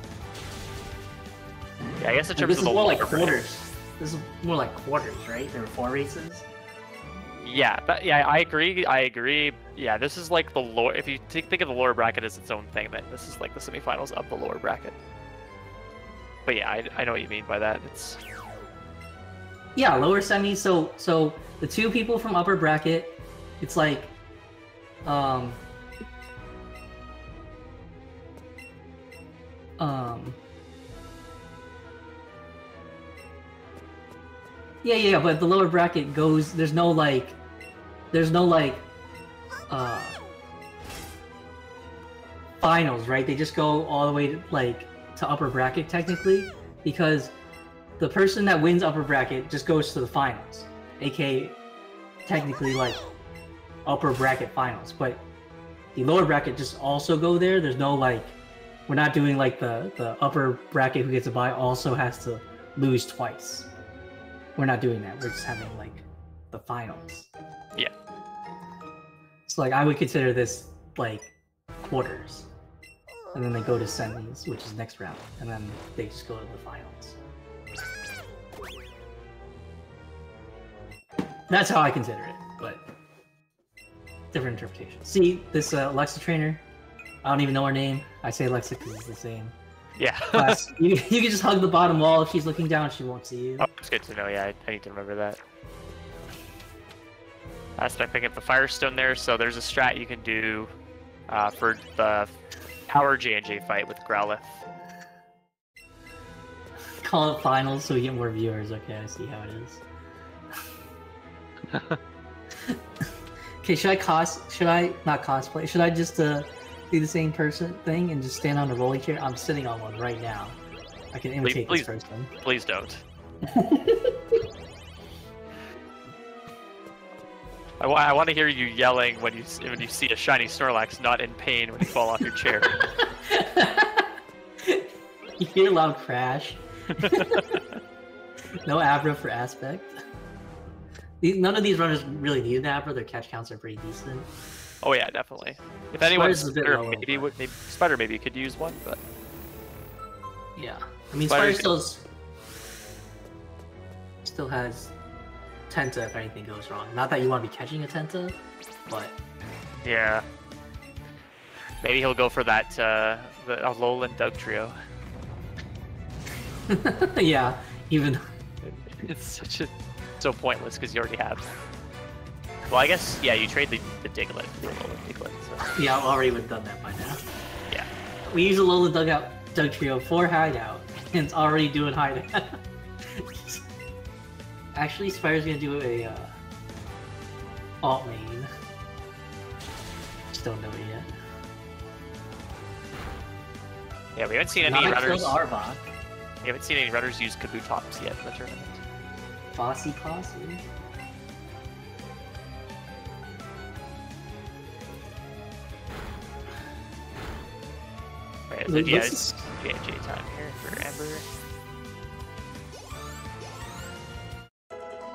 Yeah, I guess in terms of the more like quarters. This is more like quarters, right? There were 4 races. Yeah, yeah, I agree. Yeah, this is like the lower. If you think of the lower bracket as its own thing, then this is like the semifinals of the lower bracket. But yeah, I know what you mean by that. It's yeah, lower semi. So the 2 people from upper bracket, it's like, Yeah, but the lower bracket goes, there's no finals, right? They just go all the way to upper bracket technically, because the person that wins upper bracket just goes to the finals, aka technically upper bracket finals, but the lower bracket just also go there. There's no like, we're not doing like the upper bracket who gets a bye also has to lose twice. We're not doing that. We're just having like the finals. Yeah. So like I would consider this like quarters, and then they go to semis, which is next round, and then they just go to the finals. That's how I consider it, but different interpretation. See, this Alexa trainer, I don't even know her name. I say Alexa because it's the same. Yeah. You can just hug the bottom wall. If she's looking down, she won't see you. Oh, it's good to know. Yeah, I need to remember that. So I pick up the Firestone there. So there's a strat you can do for the Power J&J fight with Growlithe. Call it finals so we get more viewers. Okay, I see how it is. Okay, should I do the same person thing and just stand on a rolling chair? I'm sitting on one right now. I can imitate this person. Please don't. I want to hear you yelling when you see a shiny Snorlax not in pain when you fall off your chair. You hear a loud crash. No Abra for aspect. None of these runners really need an Abra. Their catch counts are pretty decent. Oh yeah, definitely. If anyone's Spider maybe could use one, but yeah, I mean Spider still has Tenta if anything goes wrong. Not that you want to be catching a Tenta, but yeah, maybe he'll go for that the Alolan Dugtrio. Yeah, even it's such a so pointless because you already have. Well, I guess, yeah, you trade the Diglett for the Alolan Diglett. So. Yeah, I already would have done that by now. Yeah. We use Alolan Dugtrio for Hideout, and it's already doing Hideout. Actually, Spire's gonna do a alt main. Just don't know it yet. Yeah, we haven't seen any runners. We haven't seen any runners use Kabutops yet in the tournament. Bossy Posse. Alright, so yeah, it's J&J time here for Ember.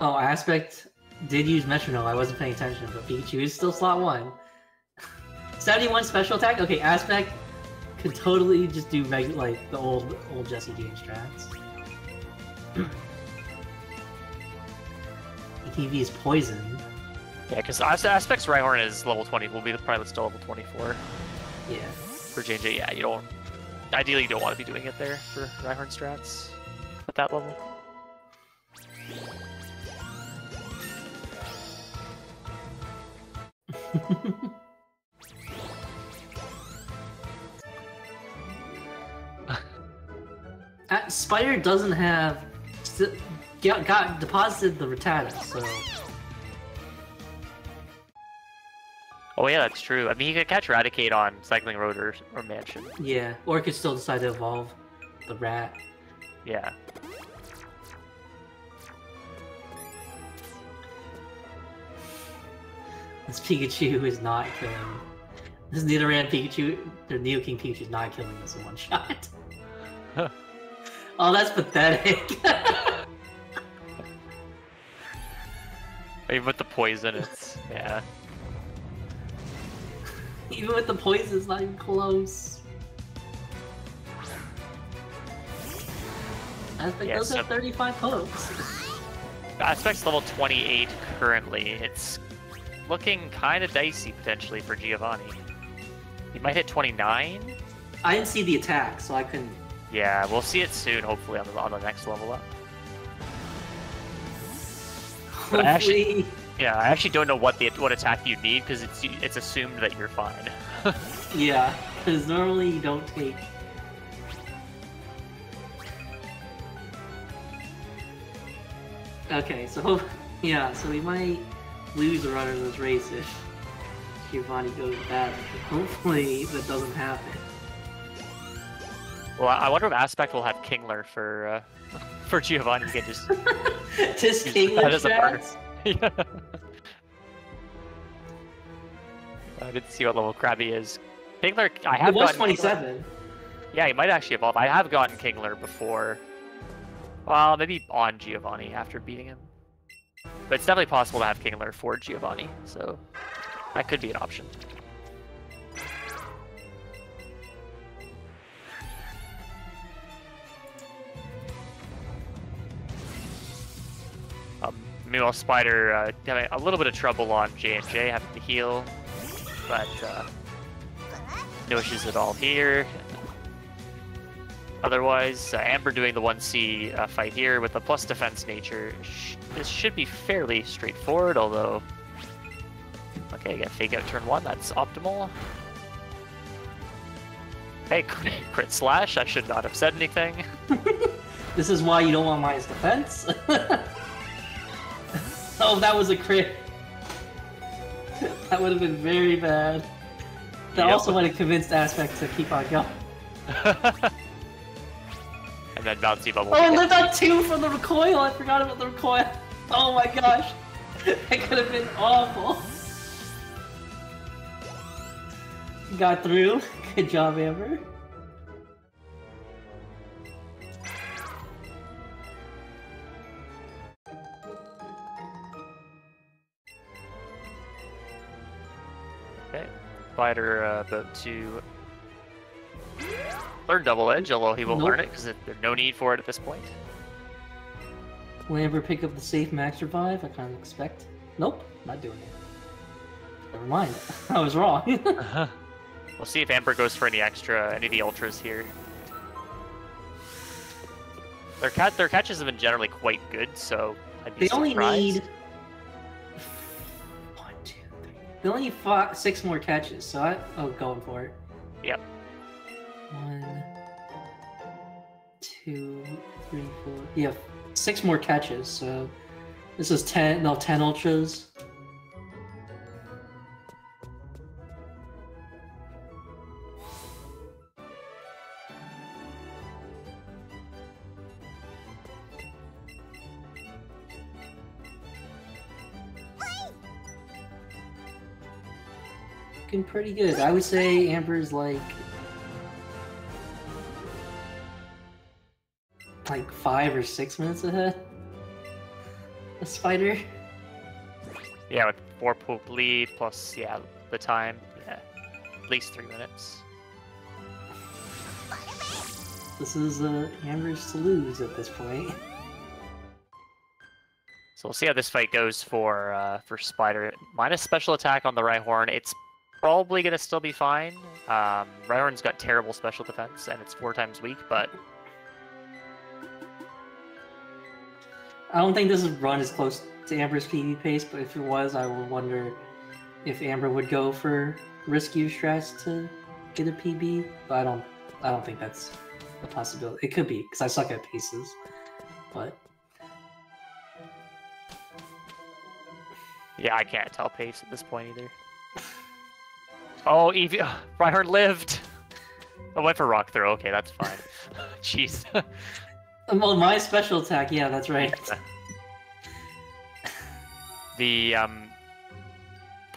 Oh, Aspect did use Metronome. I wasn't paying attention, but Pikachu is still slot 1. 71 special attack? Okay, Aspect could totally just do like the old Jesse James strats. TV is poisoned. Yeah, because Aspect's Rhyhorn is level 20. Will be probably still level 24. Yeah. For J&J, yeah, you don't. Ideally, you don't want to be doing it there for Rhyhorn strats at that level. Spider doesn't have. Got deposited the Rattata, so. Oh yeah, that's true. I mean, you could catch Raticate on Cycling Road or Mansion. Yeah, or you could still decide to evolve the Rat. Yeah. This Pikachu is not killing. This Nidoran Pikachu, the Nidoking Pikachu is not killing this in one shot. Oh, that's pathetic. Even with the poison, it's... yeah. Even with the poison, it's not even close. Aspect does have 35 pokes. Aspect's level 28 currently. It's looking kind of dicey, potentially, for Giovanni. He might hit 29? I didn't see the attack, so I couldn't... Yeah, we'll see it soon, hopefully, on the next level up. But I actually don't know what attack you need because it's assumed that you're fine. Yeah, because normally you don't take. Okay, so yeah, so we might lose a runner in this race if Giovanni goes bad. Hopefully that doesn't happen. Well, I wonder if Aspect will have Kingler for Giovanni. You can just. Just Kingler strats? Yeah. Good to see what level Krabby is. Kingler, I have gotten 27. Kingler. Yeah, he might actually evolve. I have gotten Kingler before. Well, maybe on Giovanni after beating him. But it's definitely possible to have Kingler for Giovanni, so that could be an option. Meanwhile, Spider having a little bit of trouble on J&J, having to heal, but no issues at all here. Otherwise, Amber doing the 1C fight here with the plus defense nature. This should be fairly straightforward, although... Okay, I got Fake Out turn 1, that's optimal. Hey, crit slash, I should not have said anything. This is why you don't want minus defense. Oh, that was a crit. That would have been very bad. That also would have convinced Aspect to keep on going. And then bouncy bubble. Oh, it lived on 2 from the recoil! I forgot about the recoil. Oh my gosh. That could have been awful. Got through. Good job, Amber. Spider about to learn Double Edge, although he will learn it because there's no need for it at this point. Will Amber pick up the safe max revive? I kind of expect. Nope, not doing it. Never mind, I was wrong. We'll see if Amber goes for any extra, any of the ultras here. Their catches have been generally quite good, so I'd be surprised. They only need. They only fought 6 more catches, so I'm going for it. Yep. 1, 2, 3, 4. Yeah, 6 more catches, so this is 10, no, 10 ultras. Pretty good. I would say Amber's like 5 or 6 minutes ahead. A Spider. Yeah, with 4 lead plus the time. Yeah, at least 3 minutes. This is Amber's to lose at this point. So we'll see how this fight goes for Spider. Minus special attack on the Rhyhorn. It's probably gonna still be fine. Rhyhorn's got terrible special defense and it's 4 times weak, but I don't think this run is close to Amber's PvP pace, but if it was, I would wonder if Amber would go for risky strats to get a PB, but I don't think that's a possibility. It could be, because I suck at paces, but yeah, I can't tell pace at this point either. Oh, Rhyhorn lived! I went for Rock Throw, okay, that's fine. Jeez. Well, my special attack, yeah, that's right. The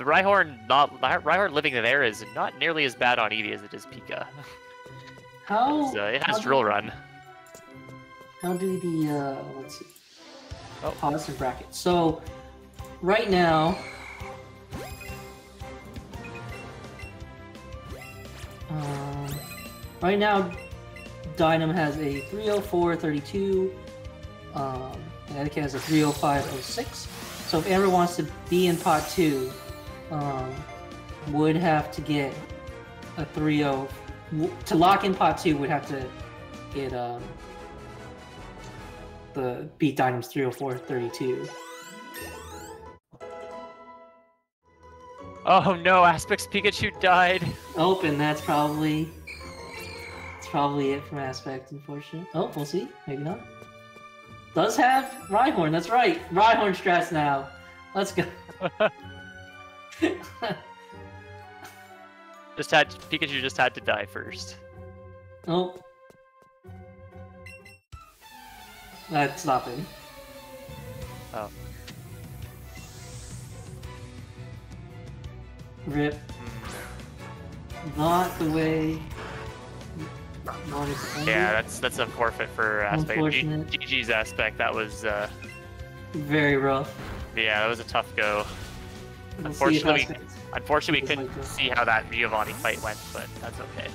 Rhyhorn living there is not nearly as bad on Eevee as it is Pika. How? It has Drill Run. How do the, let's see. Oh. Pause and bracket. So, right now... right now, Dynam has a 304.32, and Etika has a 305.06. So if Amber wants to be in pot 2, would have to get a 3-0. To lock in pot 2, would have to get beat Dynam's 304.32. Oh no, Aspect's Pikachu died. Open, that's probably it from Aspect, unfortunately. Oh, we'll see. Maybe not. Does have Rhyhorn, that's right. Rhyhorn strats now. Let's go. Pikachu just had to die first. Oh. That's not it. Oh. RIP. not the way. Yeah, that's a forfeit for aspect. GG's aspect, that was very rough. Yeah, that was a tough go. We'll unfortunately, we couldn't see how that Giovanni fight went, but that's okay.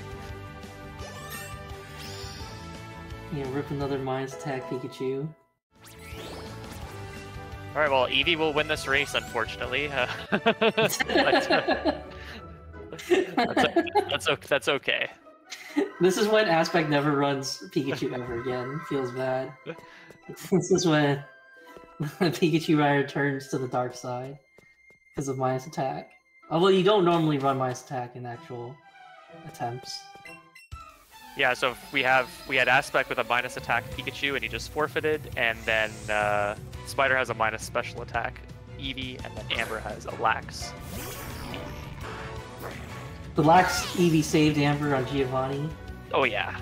Yeah, rip another Minds Attack Pikachu. Alright, well, Eevee will win this race, unfortunately. That's okay. This is when Aspect never runs Pikachu ever again. Feels bad. This is when Pikachu rider turns to the dark side because of Minus Attack. Although you don't normally run Minus Attack in actual attempts. Yeah, so we had Aspect with a Minus Attack Pikachu, and he just forfeited, and then Spider has a Minus Special Attack Eevee, and then Amber has a Lax. The Lax Eevee saved Amber on Giovanni. Oh yeah.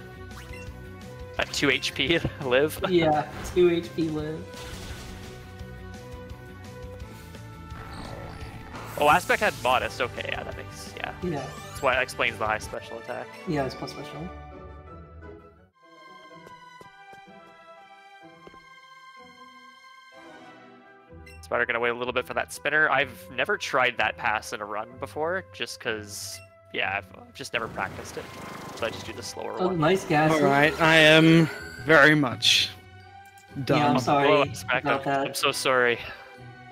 A 2 HP live. Yeah, 2 HP live. Oh, Aspect had Modest. Okay, yeah, that makes, yeah. Yeah. That's why that explains the high special attack. Yeah, it's plus special. Spider gonna wait a little bit for that spinner. I've never tried that pass in a run before, just because, yeah, I've just never practiced it. So I just do the slower one. Nice gas. All right, I am very much done. Yeah, I'm sorry about that. I'm so sorry.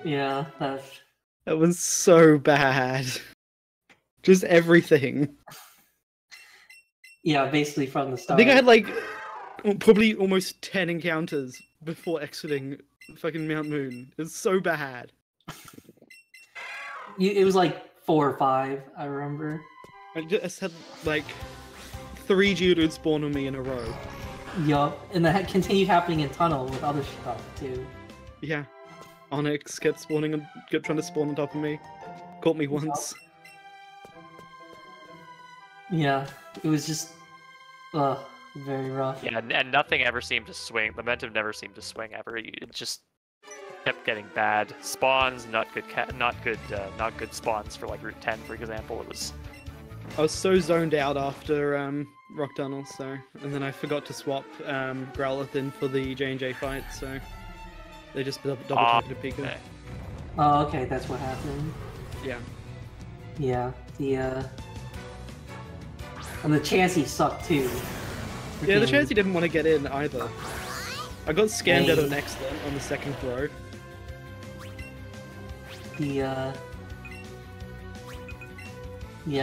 Yeah, that was so bad. Just everything. Yeah, basically from the start. I think I had like probably almost 10 encounters before exiting fucking Mount Moon. It's so bad. It was like 4 or 5, I remember. I just had like 3 Geodude spawn on me in a row. Yup, and that continued happening in Tunnel with other stuff too. Yeah, Onyx kept spawning and kept trying to spawn on top of me. Caught me once. Yeah, it was just very rough. Yeah, and nothing ever seemed to swing. Momentum never seemed to swing ever. It just kept getting bad spawns. Not good spawns for like Route 10, for example. It was. I was so zoned out after Rock Tunnel, so, and then I forgot to swap Growlithe in for the J&J fight, so they just double-targeted Pika. Okay. Oh, okay, that's what happened. Yeah. Yeah. And the Chansey sucked too. Yeah, the Chansey didn't want to get in either. I got scammed out of next then on the second throw. Yeah,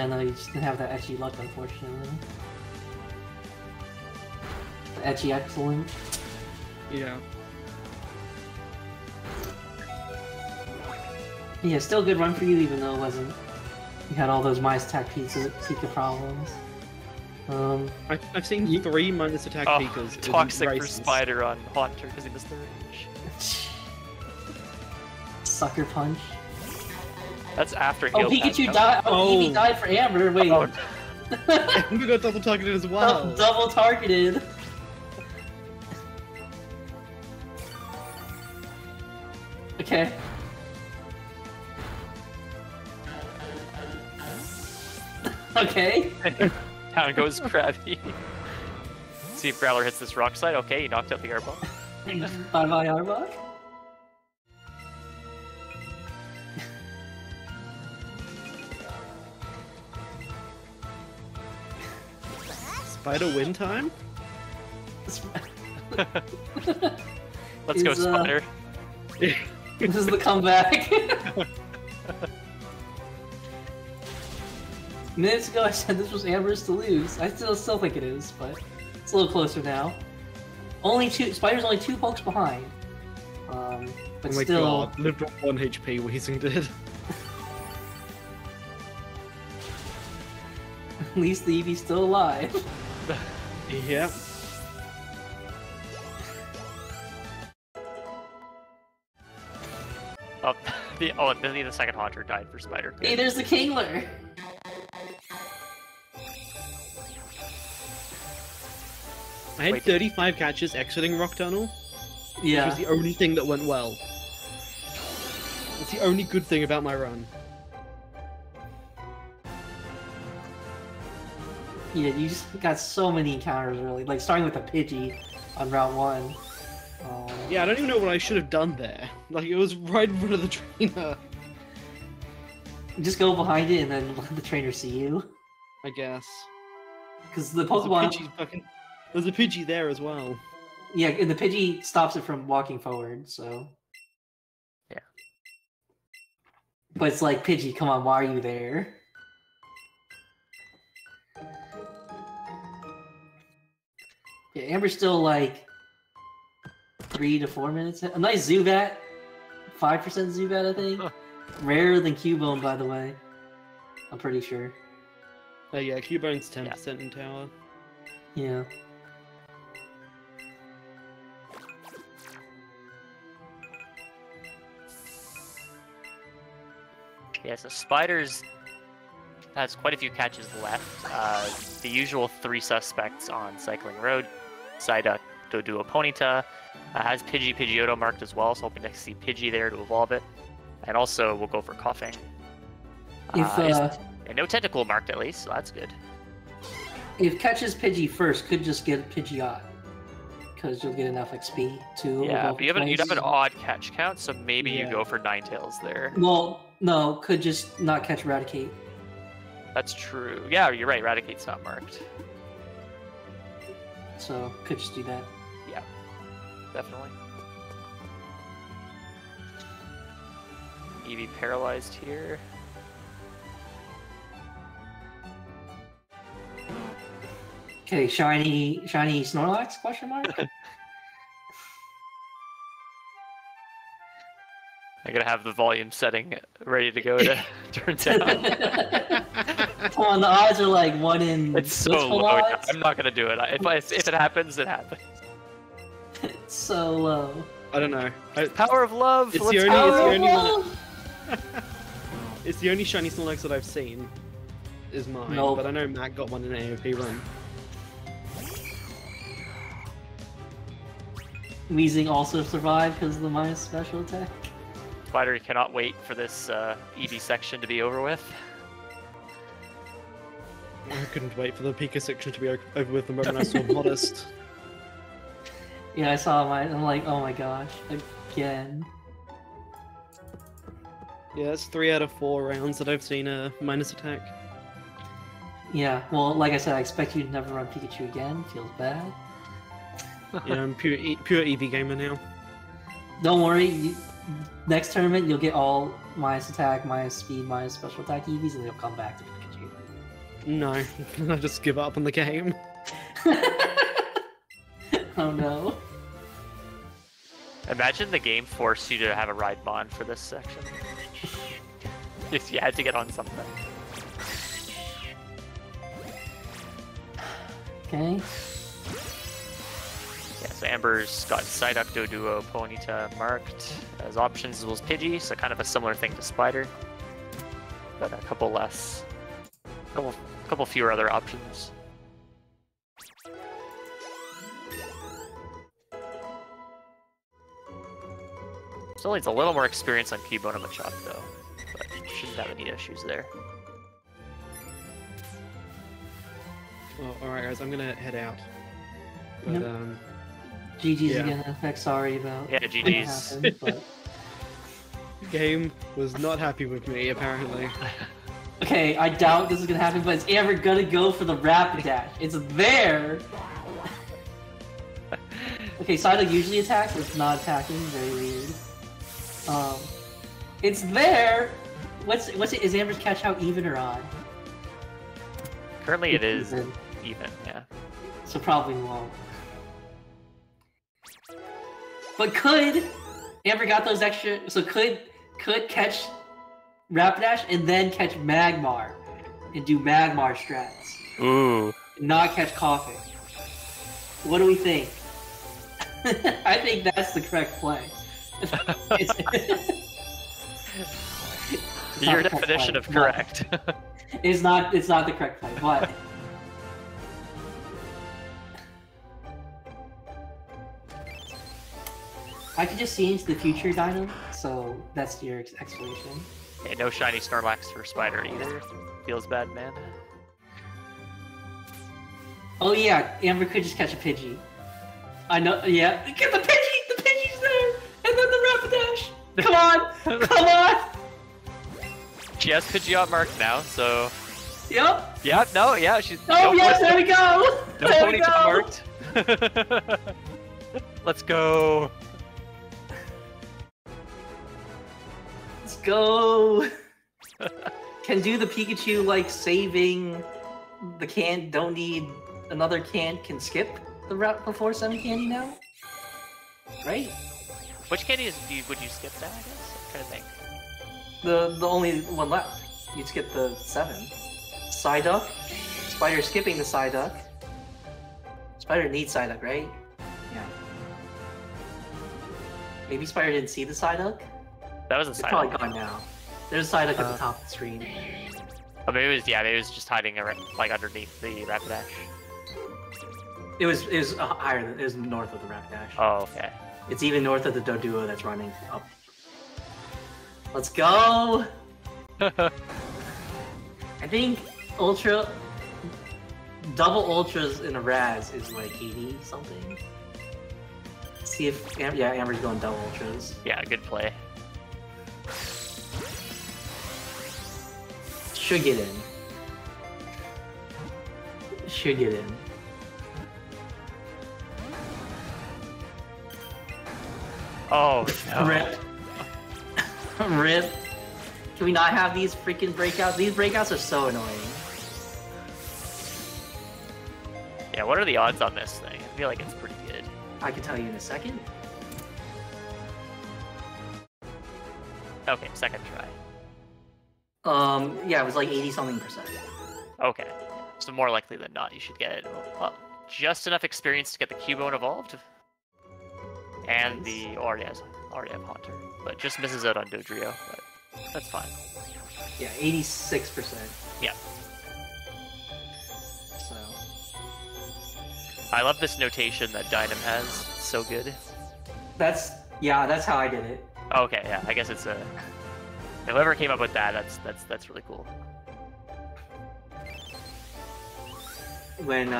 no, you just didn't have that Etchi luck, unfortunately. The Etchi Excellent. Yeah. Yeah, still a good run for you, even though it wasn't. You had all those Minus Attack Pika problems. I've seen 3 Minus Attack Pikas. Toxic for Spider on Haunter because he missed the range. Sucker Punch. That's after heal. Oh, Pikachu died. Oh, Eevee died for Amber. Wait. Oh. Amber got double targeted as well. Double targeted. Okay. Okay. Down goes Krabby. See if Growler hits this rock slide. Okay, he knocked out the Arbok. Bye bye, Arbok. Spider win time? Let's go, Spider. This is the comeback. Minutes ago I said this was Amber's to lose. I still think it is, but it's a little closer now. Spider's only 2 pokes behind. But oh my still God. Lived on 1 HP, Weezing did. At least the Eevee's still alive. Yep. Oh, the second Haunter died for Spider. Good. Hey, there's the Kingler! I had 35 catches exiting Rock Tunnel. Yeah. Which was the only thing that went well. It's the only good thing about my run. repeat it. You just got so many encounters, really. Like, starting with a Pidgey on Route 1. Yeah, I don't even know what I should have done there. Like, it was right in front of the trainer. Just go behind it and then let the trainer see you. I guess. Because the Pokemon... There's a Pidgey there as well. Yeah, and the Pidgey stops it from walking forward, so... Yeah. But it's like, Pidgey, come on, why are you there? Yeah, Amber's still, like... 3 to 4 minutes. A nice Zubat. 5% Zubat, I think. Huh. Rarer than Cubone, by the way. I'm pretty sure. Oh yeah, Cubone's 10% in tower. Yeah. Yeah, so Spiders has quite a few catches left. The usual 3 suspects on Cycling Road. Psyduck, Doduo, Ponyta. Has Pidgey, Pidgeotto marked as well, so hoping to see Pidgey there to evolve it. And also, we'll go for Coughing. And no Tentacle marked at least, so that's good. If catches Pidgey first, could just get Pidgeot. Because you'll get enough XP to... Yeah, but you'd have an odd catch count, so maybe you go for Ninetales there. Well... No, could just not catch Raticate. That's true. Yeah, you're right. Raticate's not marked. So, could just do that. Yeah, definitely. Eevee paralyzed here. Okay, shiny Snorlax, question mark? I'm gonna have the volume setting ready to go to turn down. Come on, the odds are like 1 in. It's so low. Odds. I'm not gonna do it. If it happens, it happens. It's so low. I don't know. Power of love. It's the only shiny Snorlax that I've seen is mine. Nope. But I know Matt got one in an AOP run. Weezing also survived because of the minus special attack. Spider cannot wait for this EV section to be over with. I couldn't wait for the Pika section to be over with the moment I saw Modest. Yeah, I saw mine. I'm like, oh my gosh, again. Yeah, that's 3 out of 4 rounds that I've seen a minus attack. Yeah, well, like I said, I expect you to never run Pikachu again. Feels bad. Yeah, I'm pure EV gamer now. Don't worry. Next tournament, you'll get all minus attack, minus speed, minus special attack EVs, and they'll come back to Pikachu. No, I just give up on the game. Oh no. Imagine the game forced you to have a ride bond for this section. If you had to get on something. Okay. Yeah, so Amber's got Psyduck, Doduo, Ponyta marked as options as well as Pidgey, so kind of a similar thing to Spider. But a couple less. A couple fewer other options. Still needs a little more experience on Cubone and Machop though. But shouldn't have any issues there. Well, alright guys, I'm gonna head out. But, yep. GG's again. I'm sorry about GG's. Happened, but... Game was not happy with me apparently. Okay, I doubt this is gonna happen, but is Amber gonna go for the Rapidash? It's there. Okay, Psyduck usually attacks, but it's not attacking. Very weird. It's there. What's it? Is Amber's catch out even or odd? Currently, it is even. Yeah. So probably won't. But could Amber got those extra? So could catch Rapidash and then catch Magmar and do Magmar strats. Ooh. And not catch Coughing. What do we think? I think that's the correct play. Your definition of correct. It's not the correct play, but. I could just see into the future, Dino, so that's your explanation. Yeah, no shiny Snorlax for Spider either. Feels bad, man. Oh yeah, Amber could just catch a Pidgey. I know, yeah. Get the Pidgey! The Pidgey's there! And then the Rapidash! Come on! Come on! She has Pidgey on mark now, so... Yep. Yep, no, yeah, she's... Oh no, yes, there we go! No pony marked. Let's go! Let's go! Can do the Pikachu, like, saving the can, don't need another can, skip the route before 7 candy now? Right? Which candy would you skip that, I guess? I'm trying to think. The only one left. You'd skip the 7. Psyduck? Spider skipping the Psyduck. Spider needs Psyduck, right? Yeah. Maybe Spider didn't see the Psyduck? That was a Psyduck. It's probably gone now. There's a Psyduck at the top of the screen. Oh, maybe it was, yeah, maybe it was just hiding like underneath the Rapidash. It was higher than, it was north of the Rapidash. Oh, okay. It's even north of the Doduo that's running up. Let's go! I think Ultra... Double Ultras in a Raz is like 80 something. Let's see if... Yeah, Amber's going double Ultras. Yeah, good play. Should get in. Should get in. Oh no. RIP. RIP. Can we not have these freaking breakouts? These breakouts are so annoying. Yeah, what are the odds on this thing? I feel like it's pretty good. I can tell you in a second. Okay, second try. Yeah, it was like 80-something%. Okay. So more likely than not, you should get it. Well, just enough experience to get the Cubone evolved. And nice. The already have Haunter. But just misses out on Dodrio, but that's fine. Yeah, 86%. Yeah. So. I love this notation that Dynam has. It's so good. That's how I did it. Okay, yeah, I guess it's a... Whoever came up with that, that's really cool. When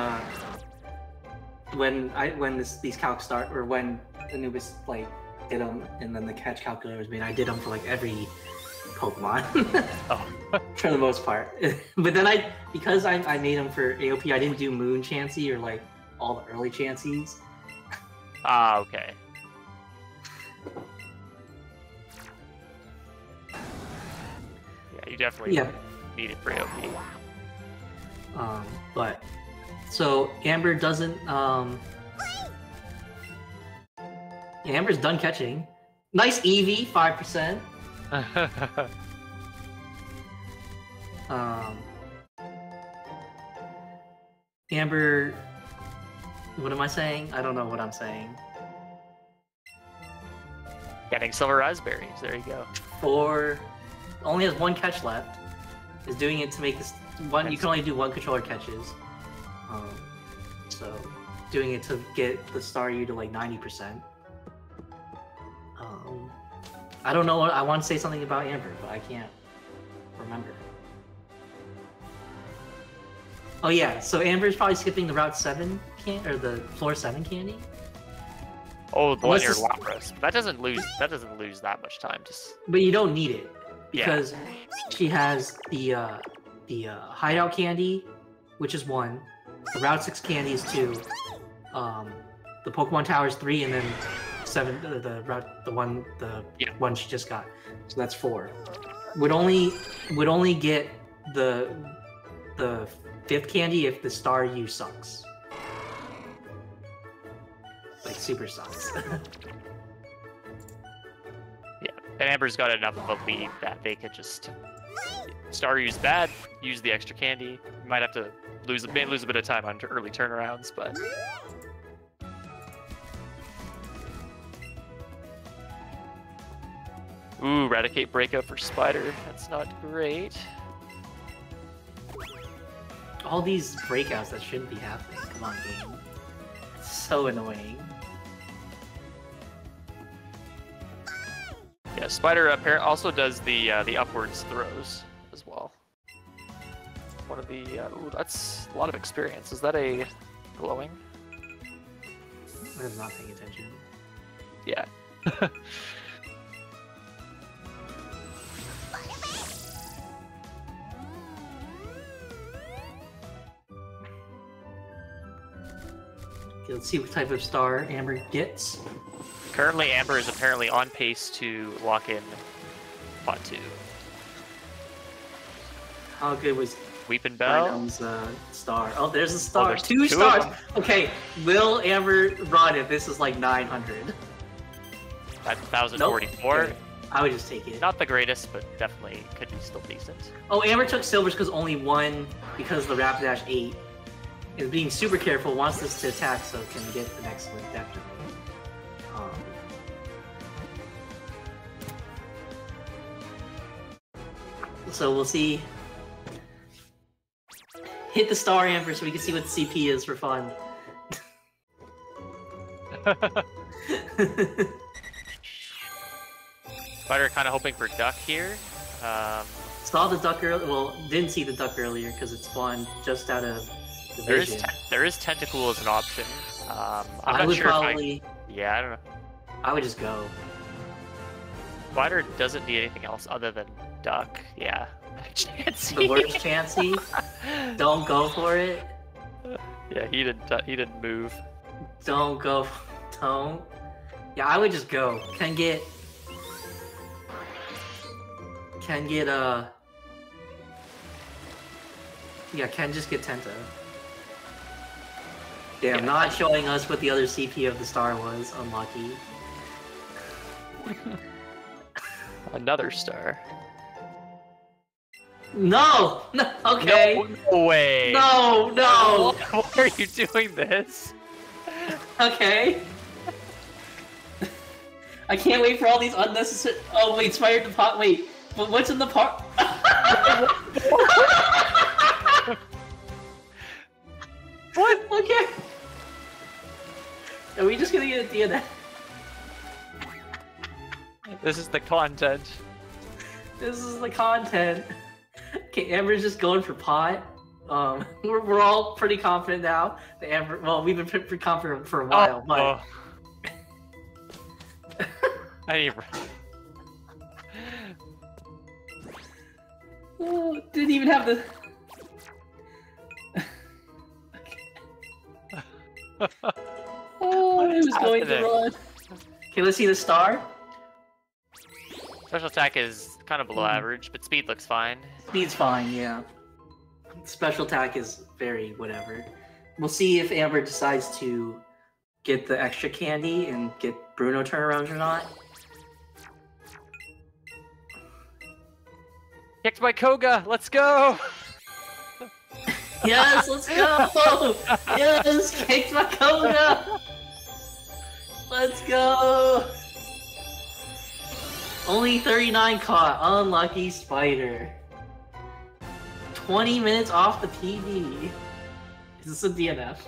these calcs start, or when Anubis like did them, and then the catch calculator was made, I did them for like every Pokemon, oh. for the most part. But then because I made them for AOP, I didn't do Moon Chansey or like all the early Chanseys. Ah, okay. You definitely need it for AOP. But so Amber doesn't. Amber's done catching. Nice Eevee, 5%. Amber, what am I saying? I don't know what I'm saying. Getting silver raspberries. There you go. Four. Only has one catch left. Is doing it to make this one. That's... You can only do one controller catches. So doing it to get the Staryu to like 90%. I don't know. I want to say something about Amber, but I can't remember. Oh yeah. So Amber's probably skipping the route 7 can or the floor 7 candy. Oh, the linear Lapras. That doesn't lose that much time. Just. But you don't need it. Because she has the hideout candy, which is 1, the route 6 candy is 2, the Pokemon Tower is 3, and then 7 the one she just got. So that's 4. Would only get the 5th candy if the Staryu sucks, like super sucks. And Amber's got enough of a lead that they could just Staryu's bad, use the extra candy. You might have to lose a bit of time on early turnarounds, but ooh, Raticate breakout for Spider. That's not great. All these breakouts that shouldn't be happening. Come on, game. It's so annoying. Yeah, Spider apparently also does the upwards throws as well. One of the ooh, that's a lot of experience. Is that a glowing? I'm not paying attention. Yeah. Okay, let's see what type of star Amber gets. Currently, Amber is apparently on pace to lock in pot 2. How good was Weeping Bell? Star. Oh, there's a star. Oh, two stars. Okay, will Amber run if this is like 900? 1,044. Nope. I would just take it. Not the greatest, but definitely could be still decent. Oh, Amber took silvers because only one, because of the Rapid Dash 8. Is being super careful, wants this to attack so it can get the next one definitely. So we'll see. Hit the star, Amber, so we can see what the CP is for fun. Spider kind of hoping for duck here. Saw the duck earlier. Well, didn't see the duck earlier because it spawned just out of division. There is tentacle as an option. I don't know. I would just go. Spider doesn't need anything else other than duck. Yeah. Chansey. The worst Chansey. Don't go for it. Yeah, he didn't move. Don't go. Don't. Yeah, I would just go. Can just get Tenta. Damn, yeah, not showing us what the other CP of the star was. Unlucky. Another star. No! No! Okay! No way! No! No! Why are you doing this? Okay. I can't wait for all these unnecessary— oh wait, Spider the pot— wait, but what's in the pot? What? Okay. Are we just gonna get a DNA? This is the content. This is the content. Okay, Amber's just going for pot. We're all pretty confident now. The Amber, well, we've been pretty confident for a while, but I need. Oh, didn't even have the. Oh, it was going to run. Okay, let's see the star. Special attack is kind of below average, but speed looks fine. Speed's fine, yeah. Special attack is very whatever. We'll see if Amber decides to get the extra candy and get Bruno turnarounds or not. Kicked by Koga! Let's go! Yes, let's go! Yes, kicked by Koga! Let's go! Only 39 caught. Unlucky Spider. 20 minutes off the PB. Is this a DNF?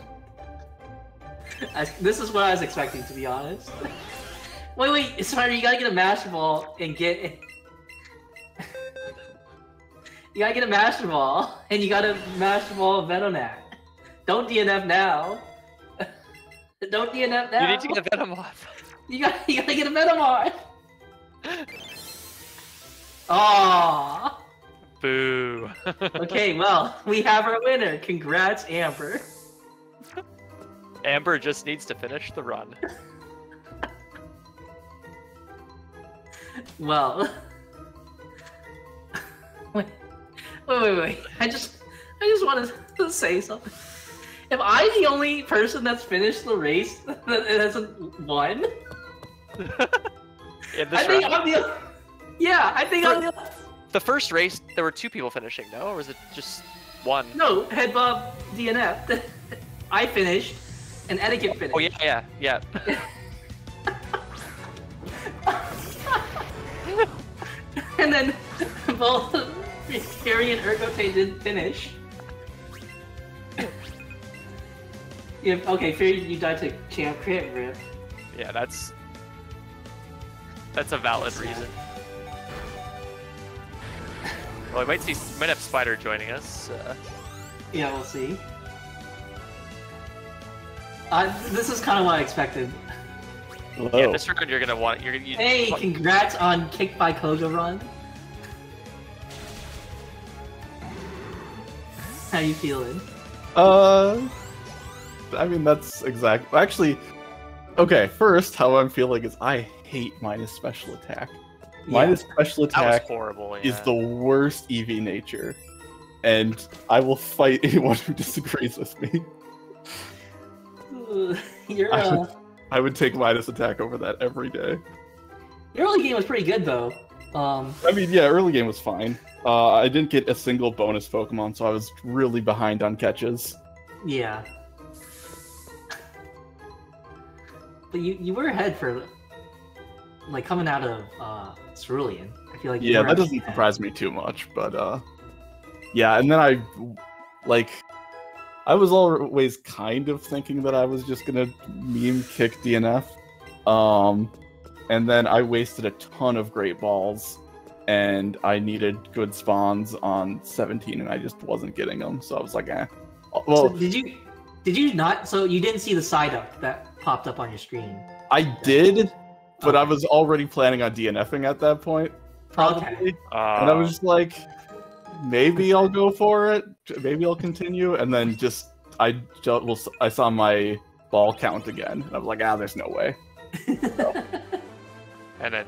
This is what I was expecting, to be honest. Wait, Spider, you gotta get a Master Ball and get... You gotta get a Master Ball, and you gotta Master Ball Venonat. Don't DNF now. Don't DNF now. You need to get a Venomoth. You gotta get a Venomoth! Oh. Boo. Okay, well, we have our winner. Congrats, Amber. Amber just needs to finish the run. Well. Wait. I just wanted to say something. Am I the only person that's finished the race that hasn't won? The first race, there were 2 people finishing, no? Or was it just one? No, Headbob DNF. I finished, and Etiquette finished. Oh, yeah. And then both Carrie and Ergote didn't finish. Yeah, okay, Fury, you died to Champ Crit Rip. Yeah, that's a valid reason. Well, we might have Spider joining us. Yeah, we'll see. This is kind of what I expected. Hello. Yeah, this round you're gonna want. Hey, congrats on Kick by Koga Run. How you feeling? I mean that's exact. Actually, okay. First, how I'm feeling is I hate minus special attack. Yeah. Minus special attack horrible, yeah. Is the worst EV nature, and I will fight anyone who disagrees with me. You're. I would take minus attack over that every day. Your early game was pretty good, though. I mean, yeah, early game was fine. I didn't get a single bonus Pokemon, so I was really behind on catches. Yeah. But you were ahead for, like, coming out of Cerulean. I feel like you that doesn't surprise me too much, but, yeah, and then I was always kind of thinking that I was just gonna meme kick DNF, and then I wasted a ton of Great Balls, and I needed good spawns on 17, and I just wasn't getting them, so I was like, eh. Well, so did you not? So you didn't see the side up that popped up on your screen? I did, but okay. I was already planning on DNFing at that point, probably, and I was just like, maybe I'll go for it. Maybe I'll continue, and then just I saw my ball count again, and I was like, ah, there's no way. So. And then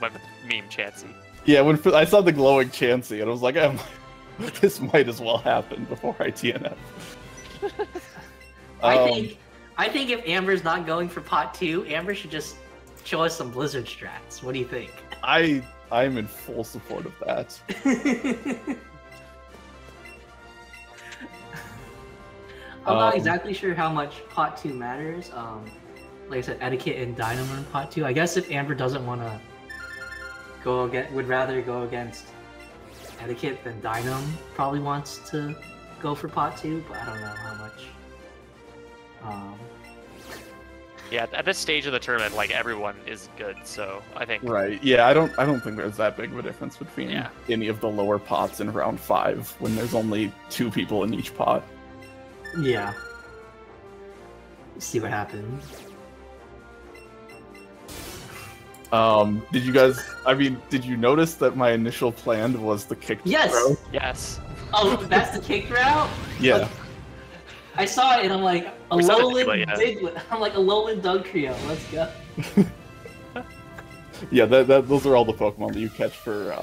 my meme Chansey. Yeah, when I saw the glowing Chansey, and I was like, oh, this might as well happen before I TNF. I think if Amber's not going for pot 2, Amber should just show us some Blizzard strats. What do you think? I'm in full support of that. I'm not exactly sure how much Pot 2 matters. Like I said, etiquette and Dynamo in Pot 2. I guess if Amber doesn't want to go against, would rather go against etiquette than Dynamo, probably wants to go for Pot 2, but I don't know how much. Yeah, at this stage of the tournament, like, everyone is good, so I think. Right. Yeah, I don't think there's that big of a difference between any of the lower pots in round 5 when there's only 2 people in each pot. Yeah. Let's see what happens. Did you guys? I mean, did you notice that my initial plan was the kick route? Yes. Yes. Oh, that's the kick route. Yeah. But I saw it and I'm like, Alolan Dugtrio, let's go. Yeah, those are all the Pokemon that you catch for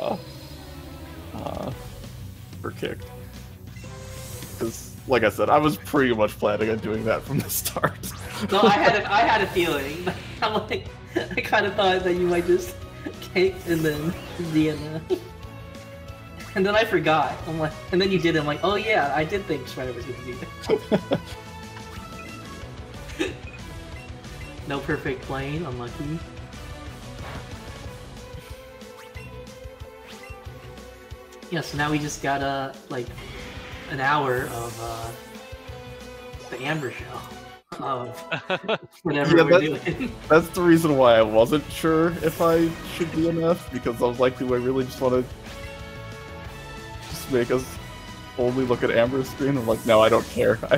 kicked. Because, like I said, I was pretty much planning on doing that from the start. No, I had a feeling. I'm like, I kind of thought that you might just kick and then DNF. And then I forgot. I'm like, and then you did it. I'm like, oh yeah, I did think Shredder was gonna do that. No perfect plane, unlucky. Yeah, so now we just got like an hour of the Amber show of whatever we're doing. That's the reason why I wasn't sure if I should be enough, because I was like, do I really just want to just make us only look at Amber's screen? I'm like, no, I don't care. I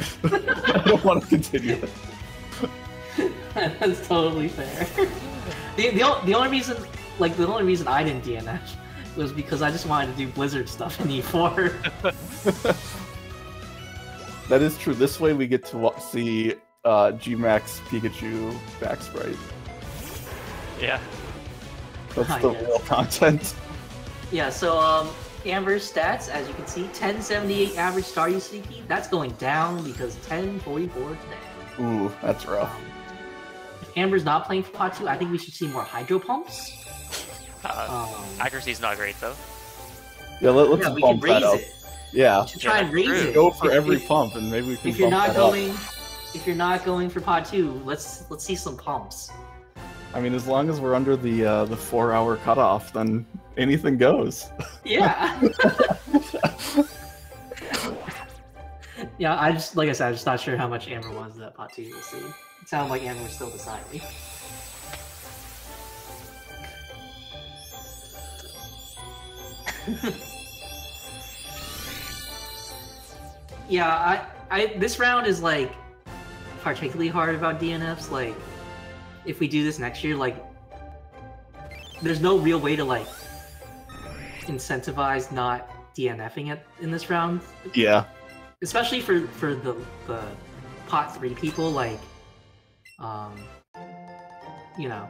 don't want to continue this. That's totally fair. The only reason, like, the only reason I didn't DNF was because I just wanted to do Blizzard stuff in E4. That is true. This way we get to see Gmax Pikachu back sprite. Yeah. That's the real content. Yeah, so Amber's stats, as you can see, 1078 average Staryu Sneaky. That's going down because 1044 today. Ooh, that's rough. If Amber's not playing for Pot 2, I think we should see more Hydro Pumps. Accuracy's not great, though. Yeah, let's bump that up. Yeah. Try and raise it. Go for every pump, and maybe we can bump that up. If you're not going for Pot 2, let's see some pumps. I mean, as long as we're under the 4-hour cutoff, then anything goes. Yeah. Yeah, like I said, I'm just not sure how much Amber was that Pot 2 you'll see. It sounded like Amber was still beside me. Yeah, this round is like, particularly hard about DNFs, like, if we do this next year, like, there's no real way to, like, incentivize not DNFing it in this round. Yeah. Especially for the pot 3 people, like, you know,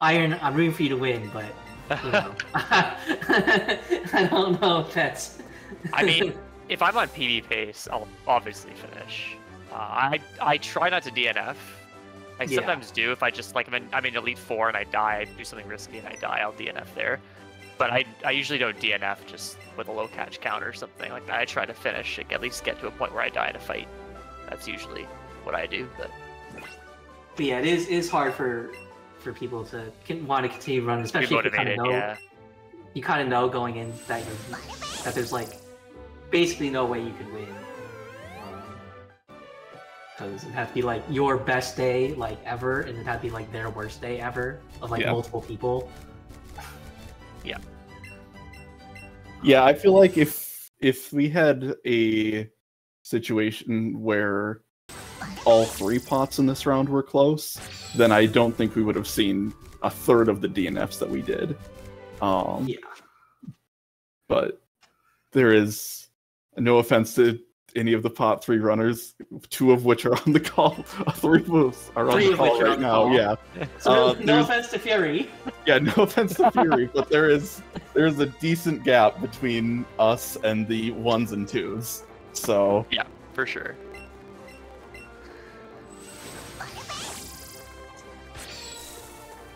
Iron, I'm rooting for you to win, but, you know, I don't know if that's... I mean, if I'm on PB pace, I'll obviously finish. I try not to DNF. I sometimes do if I just, like, I'm in Elite 4 and I die, I do something risky and I die, I'll DNF there. But I usually don't DNF just with a low catch counter or something like that. I try to finish, like, at least get to a point where I die in a fight. That's usually what I do, but yeah, it is hard for people to want to continue running, especially if you kind of know, you kind of know going in that that there's, like, basically no way you could win. Because it'd have to be, like, your best day, like, ever, and it'd have to be, like, their worst day ever of, like, multiple people. Yeah. Yeah, I feel like if we had a situation where all 3 pots in this round were close, then I don't think we would have seen a third of the DNFs that we did. Yeah. But there is no offense to any of the pot 3 runners, 2 of which are on the call, 3 of us are on the call right now. Yeah. So no offense to Fury. Yeah, no offense to Fury, but there is a decent gap between us and the 1s and 2s. So yeah, for sure.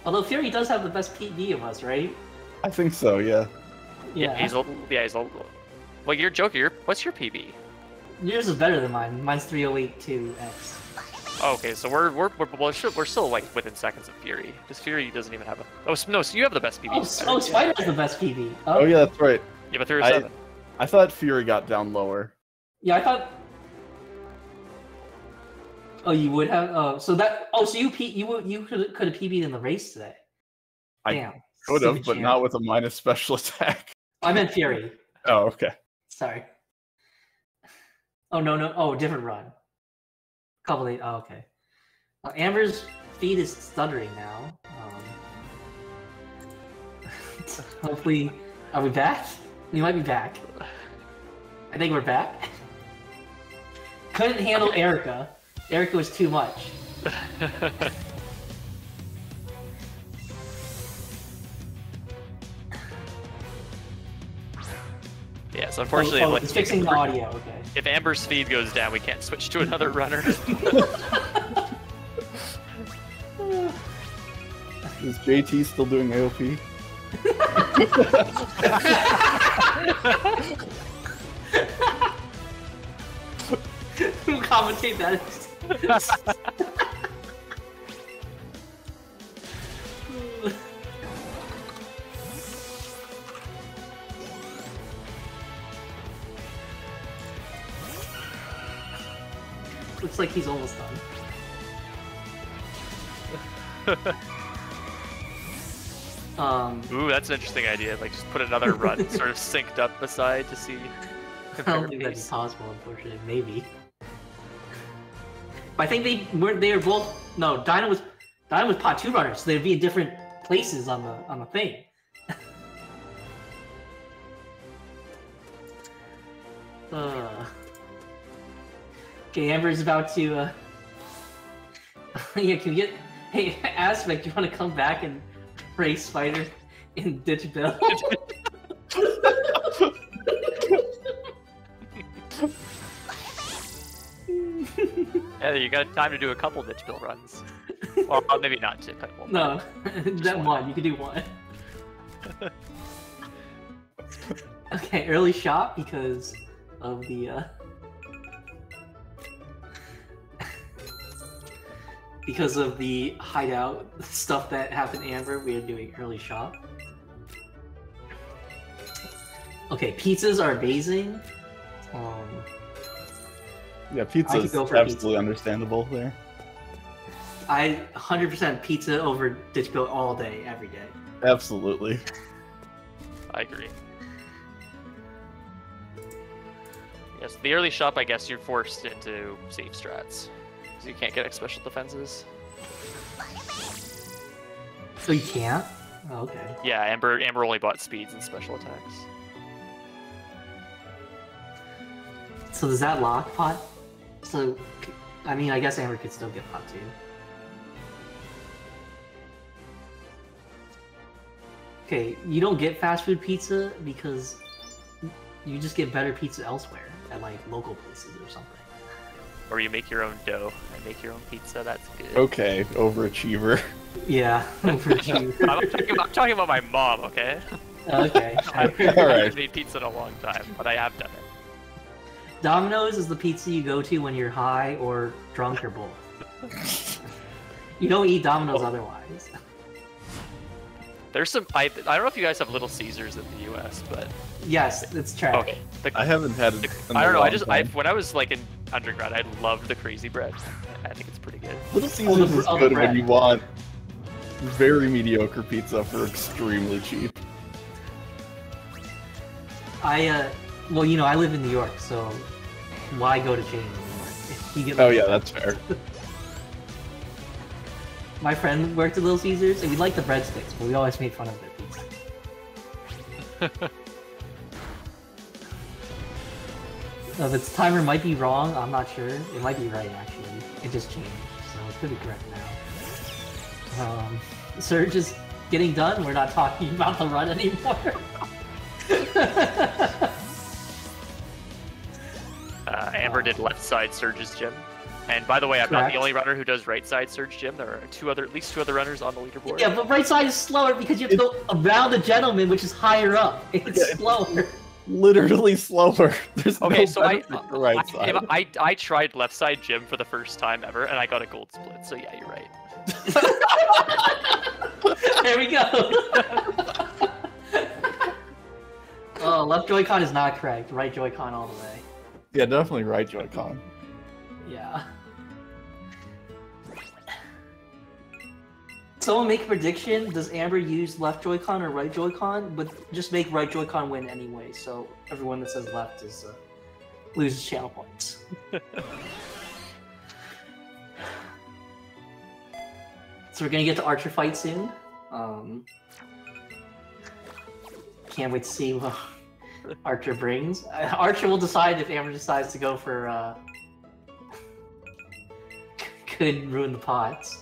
Although Fury does have the best PB of us, right? I think so. Yeah. Yeah. He's old. Well, you're Joker. What's your PB? Yours is better than mine. Mine's 308.2x. Okay, so we're still, like, within seconds of Fury. Because Fury doesn't even have a... Oh no, so you have the best PB. Oh, Spider has the best PB. Oh yeah, that's right. Yeah, but 307. I thought Fury got down lower. Yeah, I thought. Oh, you would have. Oh, so that. Oh, so you could have PB'd in the race today. Damn. I could have, but not with a minus special attack. I meant Fury. Oh, okay. Sorry. Oh, no. Oh, different run. Couple of... Oh, okay. Amber's feed is stuttering now. Hopefully... Are we back? We might be back. I think we're back. Couldn't handle Erica. Erica was too much. Yes, unfortunately, oh, it's fixing the audio. Okay. If Amber's feed goes down, we can't switch to another runner. Is JT still doing AOP? Who commentate that? Looks like he's almost done. Ooh, that's an interesting idea. Like, just put another run sort of synced up beside to see. I don't think that's possible, unfortunately. Maybe. But I think they were both. No, Dinah was pot 2 runners, so they'd be in different places on the thing. Okay, Amber's about to, yeah, can we get... Hey, Aspect, do you want to come back and race Spider in Ditch Bill? Yeah, you got time to do a couple Ditch Bill runs. Well, maybe not two. No, that one. You can do one. Okay, early shot because of the, because of the hideout stuff that happened to Amber, we are doing early shop. Okay, pizzas are amazing. Yeah, pizza is absolutely understandable there. I 100% pizza over Ditch Bill all day, every day. Absolutely. I agree. Yes, the early shop, I guess you're forced into safe strats. Because you can't get special defenses. So you can't? Oh, okay. Yeah, Amber only bought speeds and special attacks. So does that lock pot? So, I mean, I guess Amber could still get pot too. Okay, you don't get fast food pizza because you just get better pizza elsewhere at like local places or something. Or you make your own dough and make your own pizza. That's good. Okay, overachiever. Yeah, overachiever. I'm talking about my mom. Okay. Okay. I haven't made pizza in a long time, but I have done it. Domino's is the pizza you go to when you're high or drunk or both. You don't eat Domino's otherwise. There's some pipe. I don't know if you guys have Little Caesars in the U.S., but yes, it's trash. Okay. I haven't had it. I don't know. When I was like in undergrad, I loved the crazy bread. I think it's pretty good. Little Caesars is good when you want very mediocre pizza for extremely cheap. Well, you know, I live in New York, so why go to chains anymore? You get oh yeah, that's fair. My friend worked at Little Caesars, and we liked the breadsticks, but we always made fun of their pizza. If its timer might be wrong, I'm not sure. It might be right, actually. It just changed, so it could be correct now. Surge is getting done. We're not talking about the run anymore. Amber did left side Surge's gym. And by the way, I'm not the only runner who does right side Surge Gym. There are at least two other runners on the leaderboard. Yeah, but right side is slower because you have to go around the gentleman, which is higher up. It's slower. Literally slower. There's okay, no so I tried left side gym for the first time ever, and I got a gold split. So yeah, you're right. There we go. Oh, left Joy-Con is not correct. Right Joy-Con all the way. Yeah, definitely right Joy-Con. Yeah. Someone make a prediction, does Amber use left Joy-Con or right Joy-Con? But just make right Joy-Con win anyway, so everyone that says left is loses channel points. So we're gonna get to Archer Fight soon. Can't wait to see what Archer brings. Archer will decide if Amber decides to go for could ruin the pots.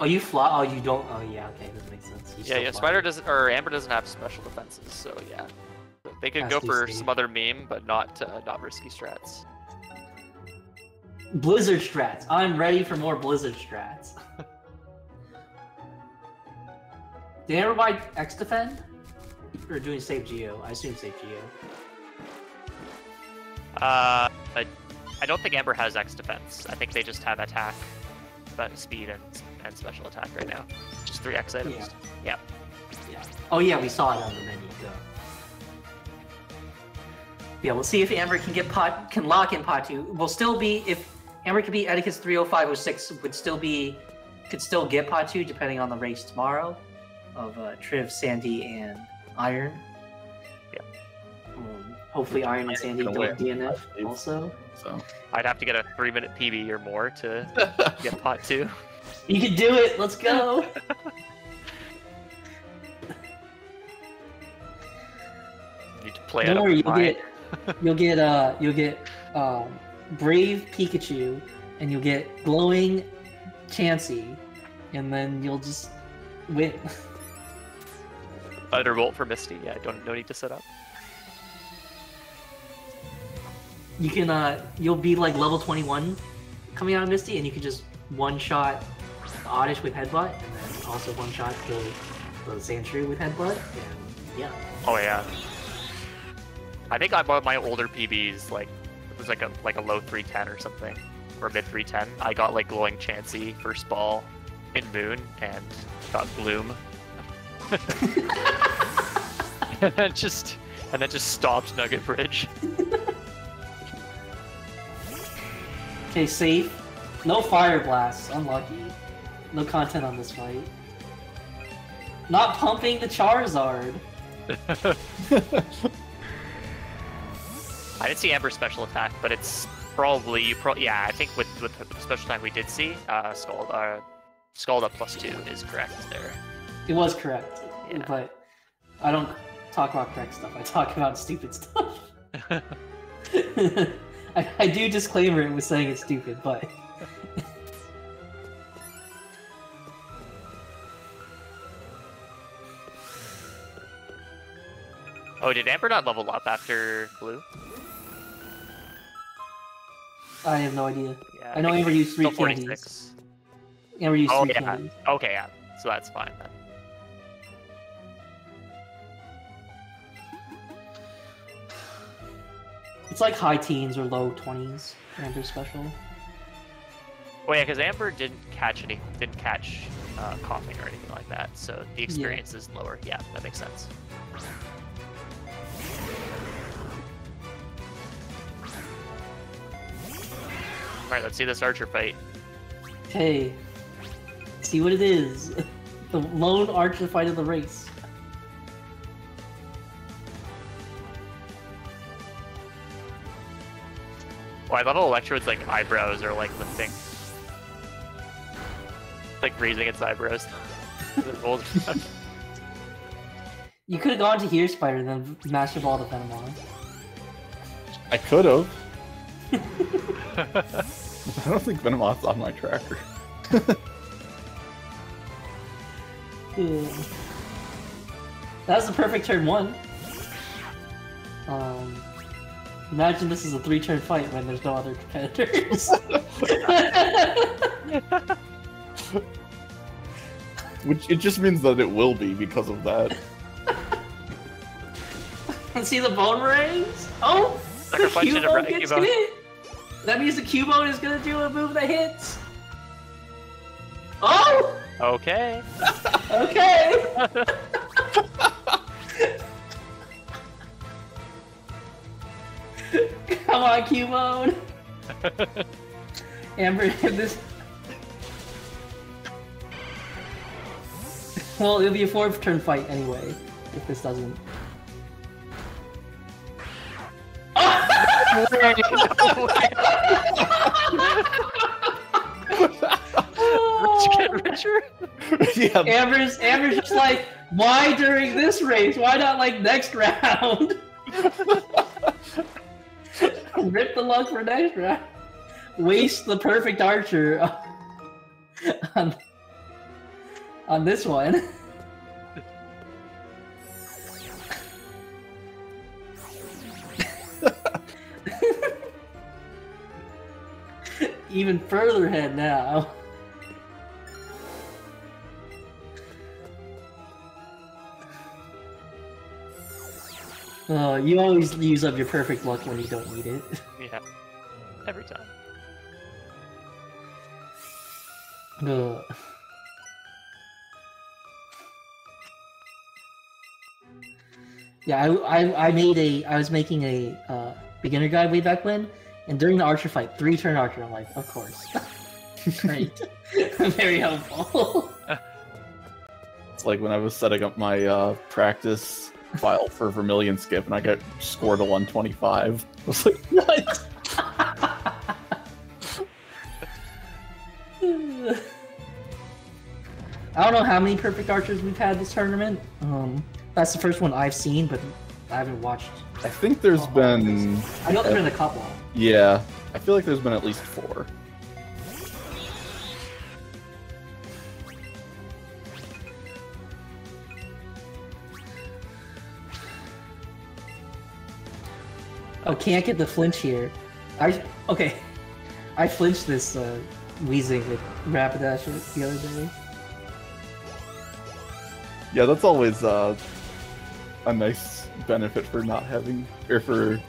Oh, you fly. Oh, you don't. Oh, yeah. Okay, that makes sense. Yeah. Spider doesn't, or Amber doesn't have special defenses, so yeah, they could go for some other meme, but not risky strats. Blizzard strats. I'm ready for more Blizzard strats. Did Amber buy X defend? Or doing Save Geo? I assume Save Geo. I don't think Amber has X defense. I think they just have attack, but speed and special attack right now. Just 3 X items. Yeah. Yeah. Oh yeah, we saw it on the menu. So. Yeah, we'll see if Amber can get lock in pot 2. We'll still be, if Amber could be Etiquette's 30506, could still get pot 2 depending on the race tomorrow of Triv, Sandy, and Iron. Yeah. Hopefully Iron and Sandy don't DNF also. So I'd have to get a 3-minute PB or more to get pot 2. You can do it! Let's go! You need to play out of your mind. You'll get Brave Pikachu, and you'll get Glowing Chansey, and then you'll just win. Thunderbolt for Misty, yeah, no need to set up. You can, you'll be like level 21 coming out of Misty, and you can just one-shot Oddish with Headbutt, and then also one-shot kill the Sandshrew with Headbutt, and yeah. Oh yeah. I think I bought my older PBs, like, it was like a low 310 or something, or mid 310. I got like Glowing Chansey first ball in Moon, and got Bloom. and then just stopped Nugget Bridge. Okay, safe. No fire blasts. Unlucky. No content on this fight. Not pumping the Charizard. I didn't see Ember's special attack, but it's probably yeah. I think with the special attack we did see, Scald up +2 is correct there. It was correct, yeah. But I don't talk about correct stuff. I talk about stupid stuff. I do disclaimer it with saying it's stupid, but. Oh, did Amber not level up after Blue? I have no idea. Yeah, I know Amber used 3 candies. Amber used 3 candies. Okay, yeah. So that's fine then. It's like high teens or low 20s for Amber's special. Oh yeah, because Amber didn't catch coughing or anything like that, so the experience is lower. Yeah, that makes sense. Alright, let's see this archer fight. Okay. See what it is. The lone archer fight of the race. Oh, I love how Electrode's like eyebrows are like lifting. It's like raising its eyebrows. You could have gone to Here Spider and then Master Ball to Venomon. I could have. I don't think Venomoth's on my tracker. That was the perfect turn 1. Imagine this is a 3-turn fight when there's no other competitors. Which it just means that it will be because of that. And see the bone rings? Oh! Sacrifice it around Cubone. That means the Cubone is gonna do a move that hits. Oh! Okay. Okay. Come on, Cubone. Amber did this. Well, it'll be a 4th turn fight anyway, if this doesn't. No way. Rich get richer? Yeah. Amber's just like, why during this race? Why not like next round? Rip the luck for next round. Waste the perfect archer on this one. Even further ahead now. Oh, you always use up your perfect luck when you don't need it. Yeah, every time. Yeah, I was making a beginner guide way back when. And during the archer fight, 3-turn archer, I'm like, of course. Great. Very helpful. It's like when I was setting up my practice file for Vermilion Skip and I got scored a 125. I was like, what? I don't know how many perfect archers we've had this tournament. That's the first one I've seen, but I haven't watched. I think there's been... I know there's been a couple. Yeah, I feel like there's been at least 4. Oh, can't get the flinch here. Okay, I flinched this Weezing with Rapidash the other day. Yeah, that's always a nice benefit for not having, or for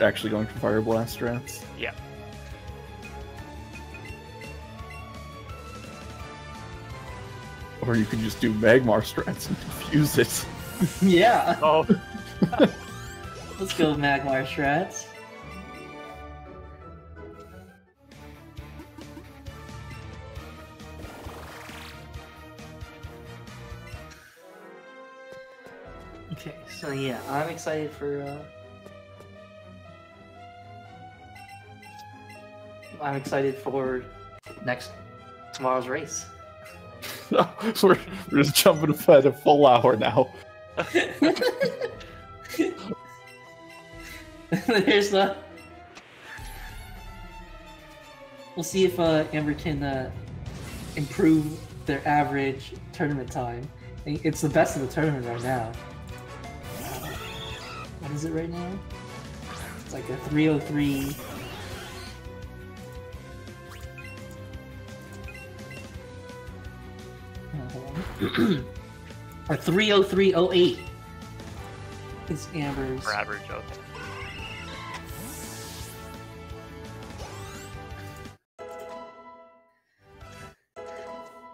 actually going for Fire Blast strats. Yeah. Or you can just do Magmar strats and confuse it. Yeah. Oh. Let's go with Magmar strats. Okay, so yeah, I'm excited for I'm excited for tomorrow's race. We're just jumping ahead a full hour now. There's the. We'll see if Amber can improve their average tournament time. It's the best of the tournament right now. What is it right now? It's like a 3:03. Or 3:03:08 is Amber's. For average, okay.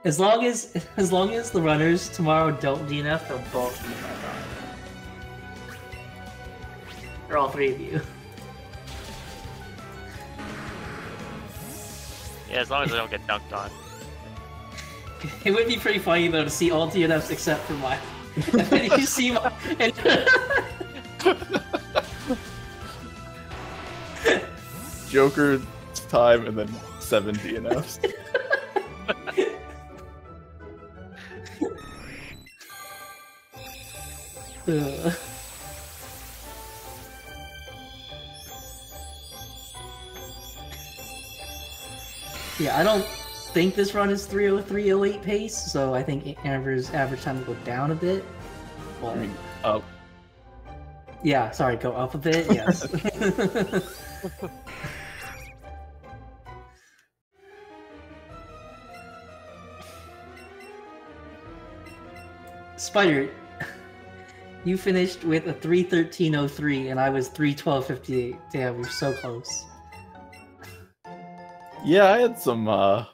As long as the runners tomorrow don't DNF, they'll both DNF. They're all three of you. Yeah, as long as I don't get dunked on. It would be pretty funny though to see all DNFs except for mine. And then you see mine. Joker time and then 7 DNFs. Yeah, I don't think this run is 3:03:08 pace, so I think Amber's average time will go down a bit. Well, I mean, up. Yeah, sorry, go up a bit, yes. Spider, you finished with a 3:13:03, and I was 3:12:58. Damn, we're so close. Yeah, I had some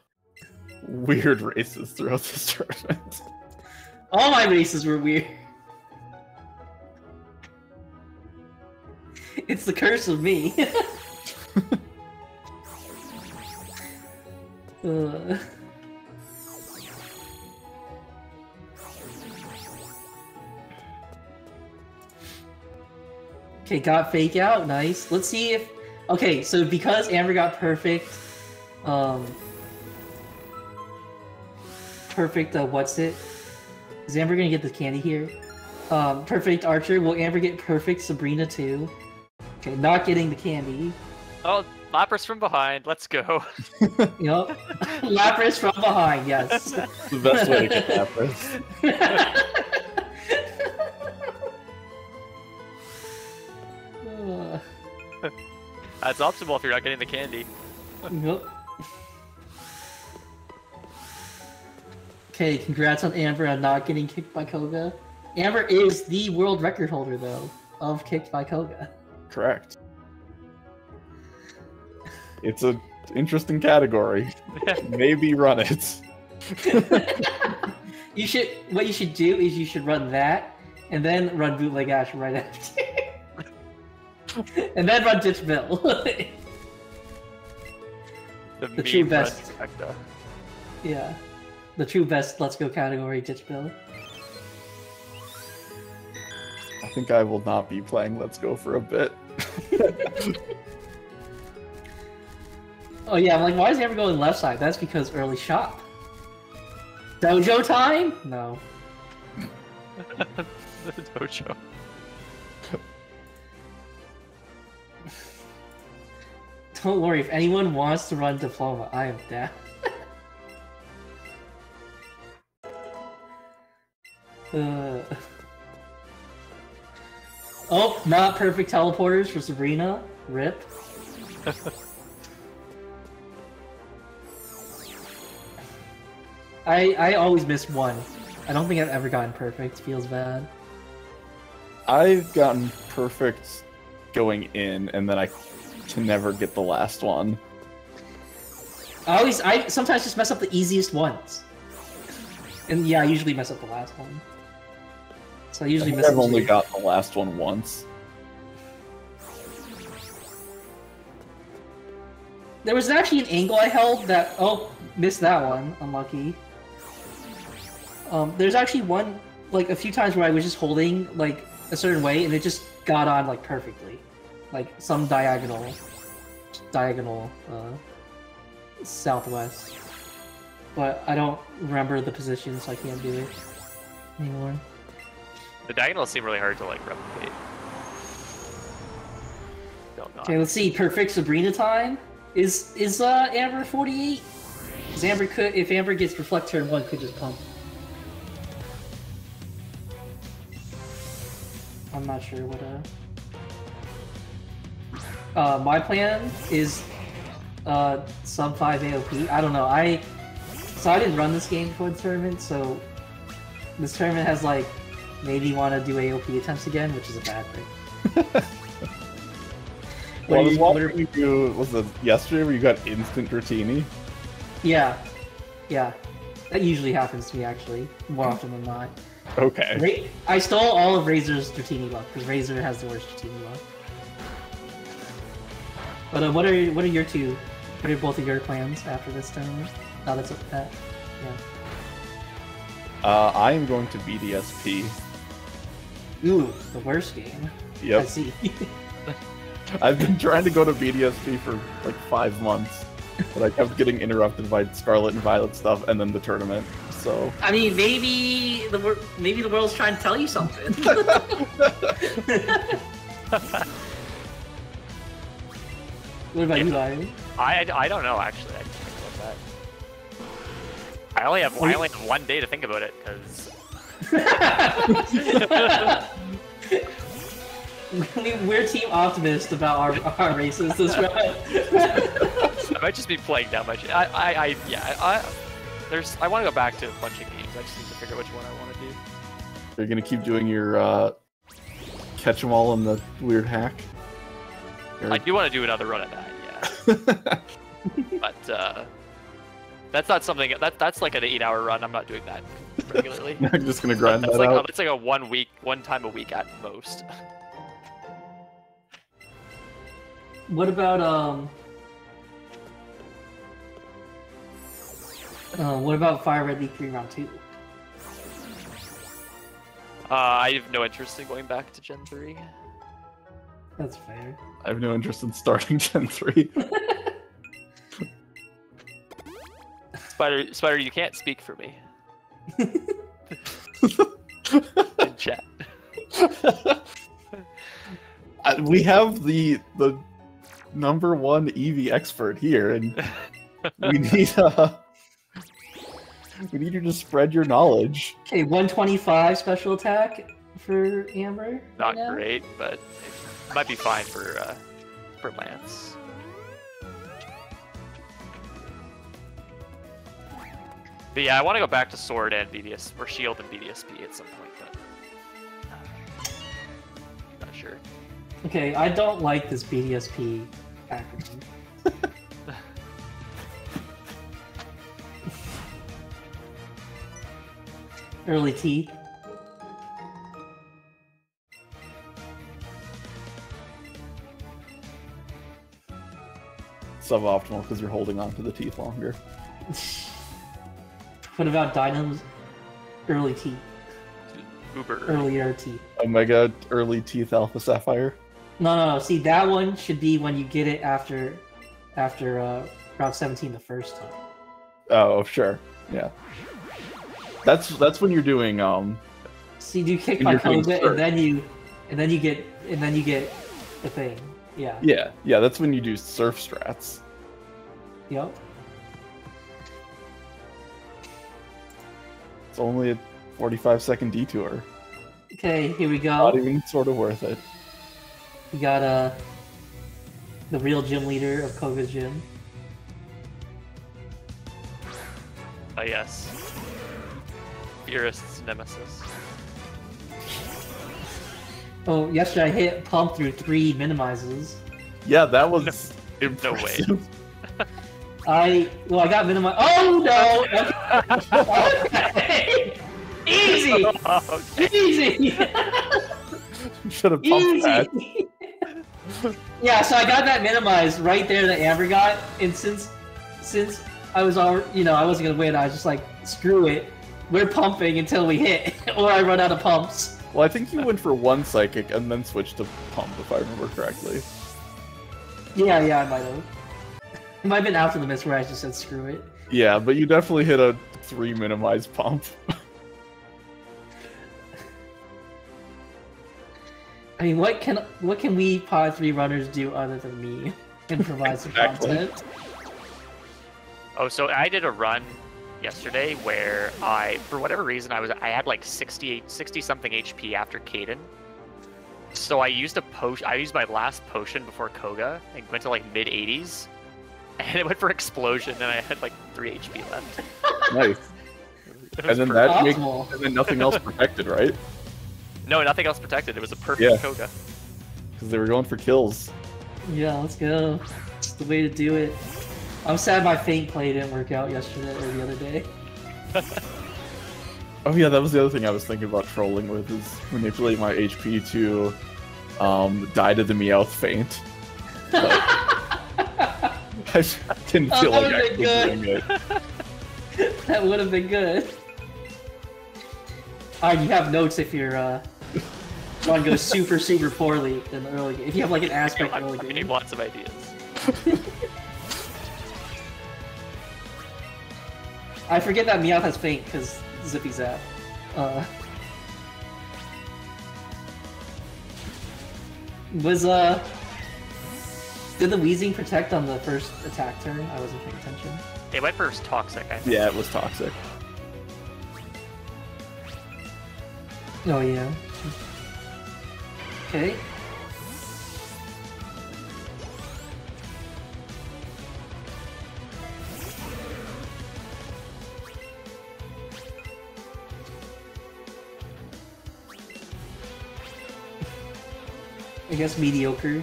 weird races throughout this tournament. All my races were weird. It's the curse of me. Okay, got fake out, nice. Let's see if... Okay, so because Amber got perfect... what's it? Is Amber gonna get the candy here? Perfect Archer, will Amber get perfect Sabrina too? Okay, not getting the candy. Oh, Lapras from behind, let's go. Yep, Lapras from behind, yes. The best way to get Lapras. That's optimal if you're not getting the candy. Nope. Okay, congrats on Amber on not getting kicked by Koga. Amber is the world record holder, though, of kicked by Koga. Correct. It's an interesting category. Maybe run it. You should. What you should do is you should run that, and then run Bootleg Ash right after. And then run Ditch Mill. The true best. Yeah. The true best Let's Go category, Ditch Mill. I think I will not be playing Let's Go for a bit. Oh yeah, I'm like, why is he ever going left side? That's because early shop. Dojo time? No. The dojo. Don't worry, if anyone wants to run Diploma, I am down. Oh, not perfect teleporters for Sabrina. Rip. I always miss one. I don't think I've ever gotten perfect. Feels bad. I've gotten perfect going in, and then I can never get the last one. I sometimes just mess up the easiest ones. And yeah, I usually mess up the last one. So I usually mess up. I've only gotten the last one once. There was actually an angle I held that, oh, missed that one. Unlucky. There's actually one, like a few times where I was just holding like a certain way and it just got on like perfectly. Like some diagonal southwest. But I don't remember the position, so I can't do it anymore. The diagonals seem really hard to like replicate. Okay, let's see. Perfect Sabrina time is Amber 48? Because Amber could, if Amber gets Reflect turn one, could just pump. I'm not sure what. My plan is sub 5 AOP. I don't know. So I didn't run this game before the tournament, so this tournament has like maybe want to do AOP attempts again, which is a bad thing. Well, the one you do was it yesterday where you got instant Dratini? Yeah, yeah. That usually happens to me actually, more often than not. Okay. I stole all of Razor's Dratini luck because Razor has the worst Dratini luck. But what are your two? What are both of your plans after this tournament? Oh, that's up that. Yeah. I am going to BDSP. Ooh, the worst game. Yep. I see. I've been trying to go to BDSP for like 5 months, but I kept getting interrupted by Scarlet and Violet stuff, and then the tournament. So. I mean, maybe the world's trying to tell you something. What about you, Lion? I don't know actually. I can't think about that. I only have 1 day to think about it because. We're team optimist about our races this round. I might just be playing that much. I want to go back to a bunch of games. I just need to figure out which one I want to do. You're gonna keep doing your catch them all in the weird hack. Or... I do want to do another run at that, yeah. But that's not something that's like an 8-hour run. I'm not doing that regularly. I'm just gonna grind that out. It's like a one time a week at most. What about Fire Red League 3 round 2? I have no interest in going back to Gen 3. That's fair. I have no interest in starting Gen 3. Spider, you can't speak for me. In chat. We have the #1 Eevee expert here, and we need you to spread your knowledge. Okay, 125 special attack for Amber. Not right great, but it might be fine for Lance. But yeah, I want to go back to Sword and BDS or Shield and BDSP at some point, but I'm not sure. Okay, I don't like this BDSP acronym. Early T. Suboptimal because you're holding on to the teeth longer. What about Dynamo's early T? Uber. Earlier T. Omega early teeth Alpha Sapphire. No. See, that one should be when you get it after round 17 the first time. Oh, sure. Yeah. That's when you're doing See, you kick my Koga and then you get the thing. Yeah. Yeah. That's when you do surf strats. Yep. It's only a 45-second detour. Okay, here we go. Not even sort of worth it. We got the real gym leader of Koga's gym. Oh yes. Fearist's nemesis. Oh, yesterday I hit pump through 3 minimizes. Yeah, that was impressive. No way. I got minimized. Oh no! Okay. Easy! Oh, okay. Easy! Should have pumped easy. That. Yeah, so I got that minimized right there that Amber got, and since I was all, I wasn't gonna win, I was just like, screw it, we're pumping until we hit, or I run out of pumps. Well, I think you went for 1 psychic and then switched to pump, if I remember correctly. Yeah, I might have. It might have been after the miss where I just said screw it. Yeah, but you definitely hit a 3 minimized pump. I mean, what can we Pod 3 runners do other than me and provide some content? Oh, so I did a run yesterday where I, for whatever reason, I had like 60 something HP after Caden. So I used a potion. I used my last potion before Koga and went to like mid 80s, and it went for explosion, and I had like 3 HP left. Nice. And then that makes, and then nothing else protected, right? No, nothing else protected. It was a perfect Koga. Because they were going for kills. Yeah, let's go. It's the way to do it. I'm sad my Faint Play didn't work out yesterday or the other day. Oh yeah, that was the other thing I was thinking about trolling with, is manipulate my HP to die to the Meowth Faint. But I didn't feel like I was doing it. That would have been good. Alright, you have notes if your run goes super, super poorly in the early game. If you have like an aspect early game. I need lots of ideas. I forget that Meowth has Faint because Zippy Zap. Did the Weezing protect on the first attack turn? I wasn't paying attention. They went first Toxic, I think. Yeah, it was Toxic. Oh yeah. Okay. I guess mediocre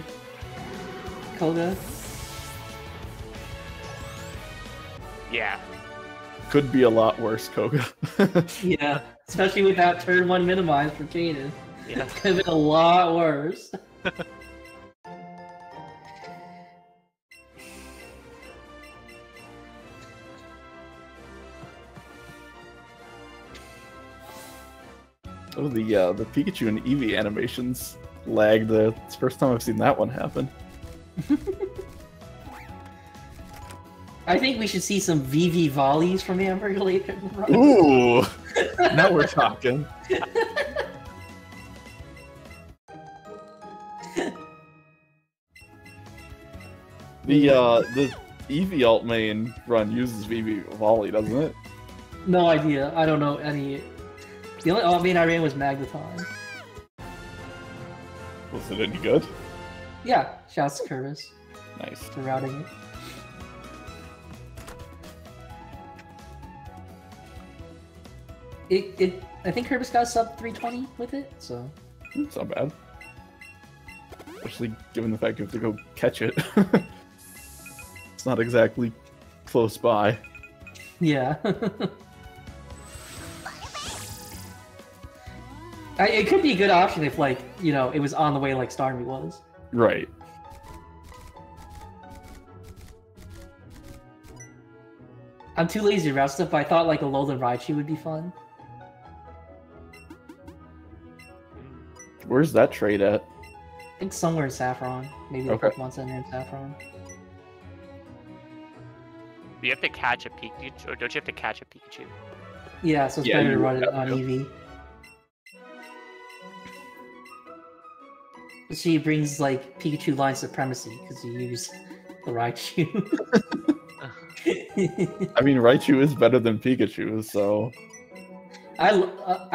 Koga. Yeah. Could be a lot worse, Koga. Yeah. Especially without turn 1 minimized for Caden. Yeah. It's gonna be a lot worse. Oh, the Pikachu and Eevee animations lagged. It's the first time I've seen that one happen. I think we should see some VV volleys from Hamburger later. Ooh! Now we're talking. The Eevee alt main run uses VV volley, doesn't it? No idea. I don't know any. The only alt main I ran was Magneton. Was it any good? Yeah. Shouts to Curtis. Nice. For routing it. I think Curbus got sub 320 with it, so. It's not bad. Especially given the fact you have to go catch it. It's not exactly close by. Yeah. It could be a good option if, like, you know, it was on the way like Starmie was. Right. I'm too lazy to route stuff, but I thought like a Alolan Raichu would be fun. Where's that trade at? I think somewhere in Saffron. Maybe the Pokemon Center in Saffron. You have to catch a Pikachu, or don't you have to catch a Pikachu? Yeah, so it's better to run it on Eevee. So he brings like Pikachu line supremacy because you use the Raichu. I mean, Raichu is better than Pikachu, so. I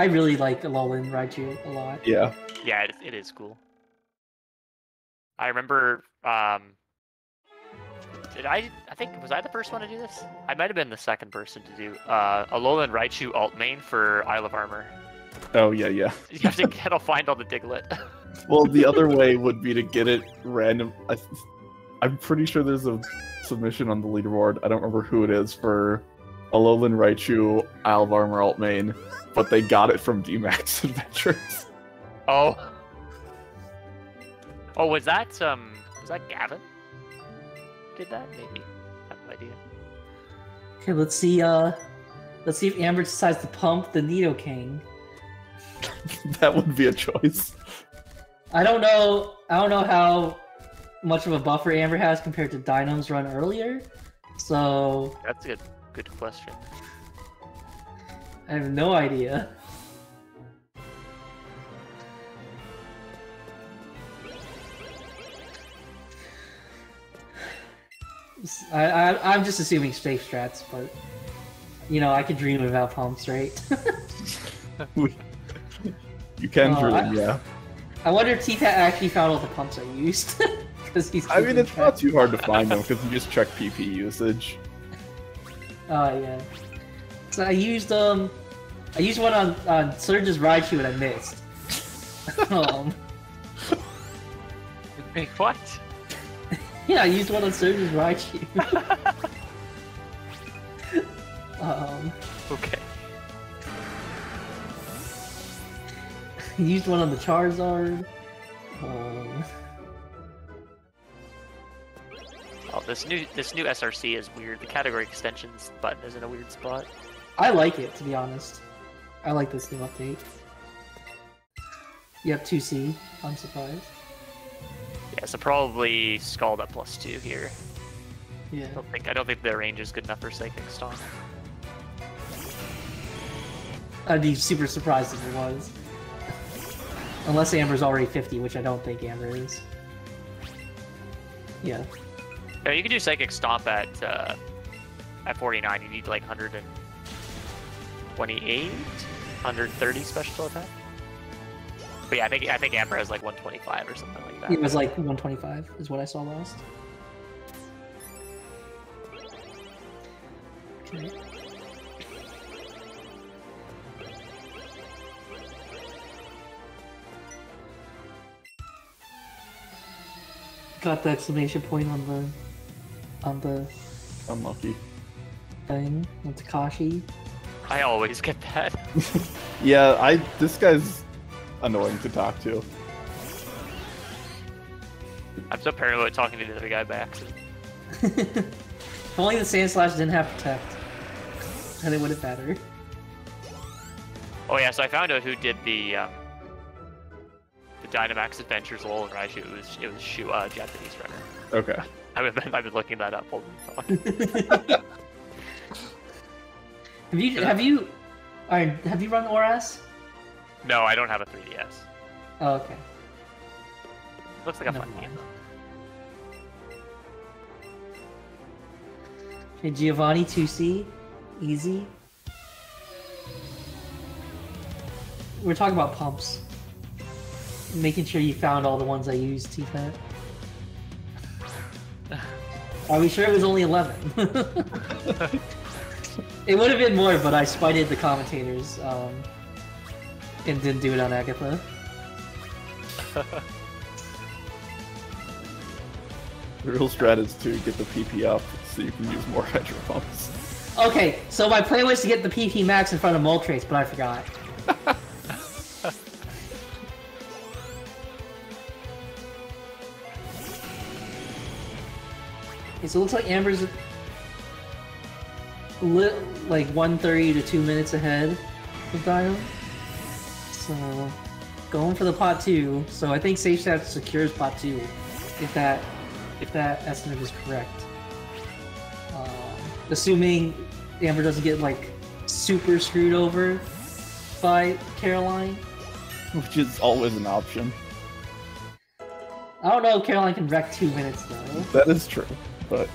really like Alolan Raichu a lot. Yeah. Yeah, it is cool. I remember. Was I the first one to do this? I might have been the second person to do Alolan Raichu alt main for Isle of Armor. Oh yeah. You have to get find all the Diglett. Well, the other way would be to get it random. I'm pretty sure there's a submission on the leaderboard. I don't remember who it is for Alolan Raichu, Isle of Armor alt main, but they got it from DMAX Adventures. Oh. Oh, was that Gavin? Did that? Maybe. I have no idea. Okay, let's see if Amber decides to pump the Nidoking. That would be a choice. I don't know how much of a buffer Amber has compared to Dynam's run earlier. So that's a good question. I have no idea. I'm just assuming safe strats, but you know, I could dream about pumps, right? You can dream, yeah. I wonder if T-Pat actually found all the pumps I used. He's I mean, it's not too hard to find them because you just check PP usage. Oh yeah. So I used one on Surge's Raichu and I missed. Wait, what? Yeah, I used one on Surge's Raichu. Okay. I used one on the Charizard. Oh, this new SRC is weird. The category extensions button is in a weird spot. I like it, to be honest. I like this new update. Yep, 2C. I'm surprised. Yeah, so probably Scald at +2 here. Yeah. I don't think their range is good enough for Psychic Stomp. I'd be super surprised if it was. Unless Amber's already 50, which I don't think Amber is. Yeah. Yeah, you can do Psychic Stomp at 49. You need like 128, 130 special attack. But yeah, I think Amber has like 125 or something like that. It was like 125 is what I saw last. Okay. Got the exclamation point on the unlucky thing with Takashi. I always get that. Yeah, this guy's annoying to talk to. I'm so paranoid about talking to the other guy by accident. If only the Sand Slash didn't have Protect, then it would have mattered. Oh yeah, so I found out who did the Dynamax Adventures LOL and Raichu. It was Shu, Japanese runner. Okay. I've been looking that up. Hold on. Have you run ORS? No, I don't have a 3DS. Oh, okay. Looks like a fun game. Okay, Giovanni 2C, easy. We're talking about pumps. Making sure you found all the ones I used, T-Pat. Are we sure it was only 11? It would have been more, but I spited the commentators and didn't do it on Agatha. The real strat is to get the PP up so you can use more Hydro Pumps. Okay, so my plan was to get the PP max in front of Moltres, but I forgot. Okay, so it looks like Amber's like 1:30 to 2 minutes ahead of Dino. So going for the pot 2. So I think SafeStats secures pot 2 if that estimate is correct. Assuming Amber doesn't get like super screwed over by Caroline, which is always an option. I don't know if Caroline can wreck 2 minutes though. That is true. But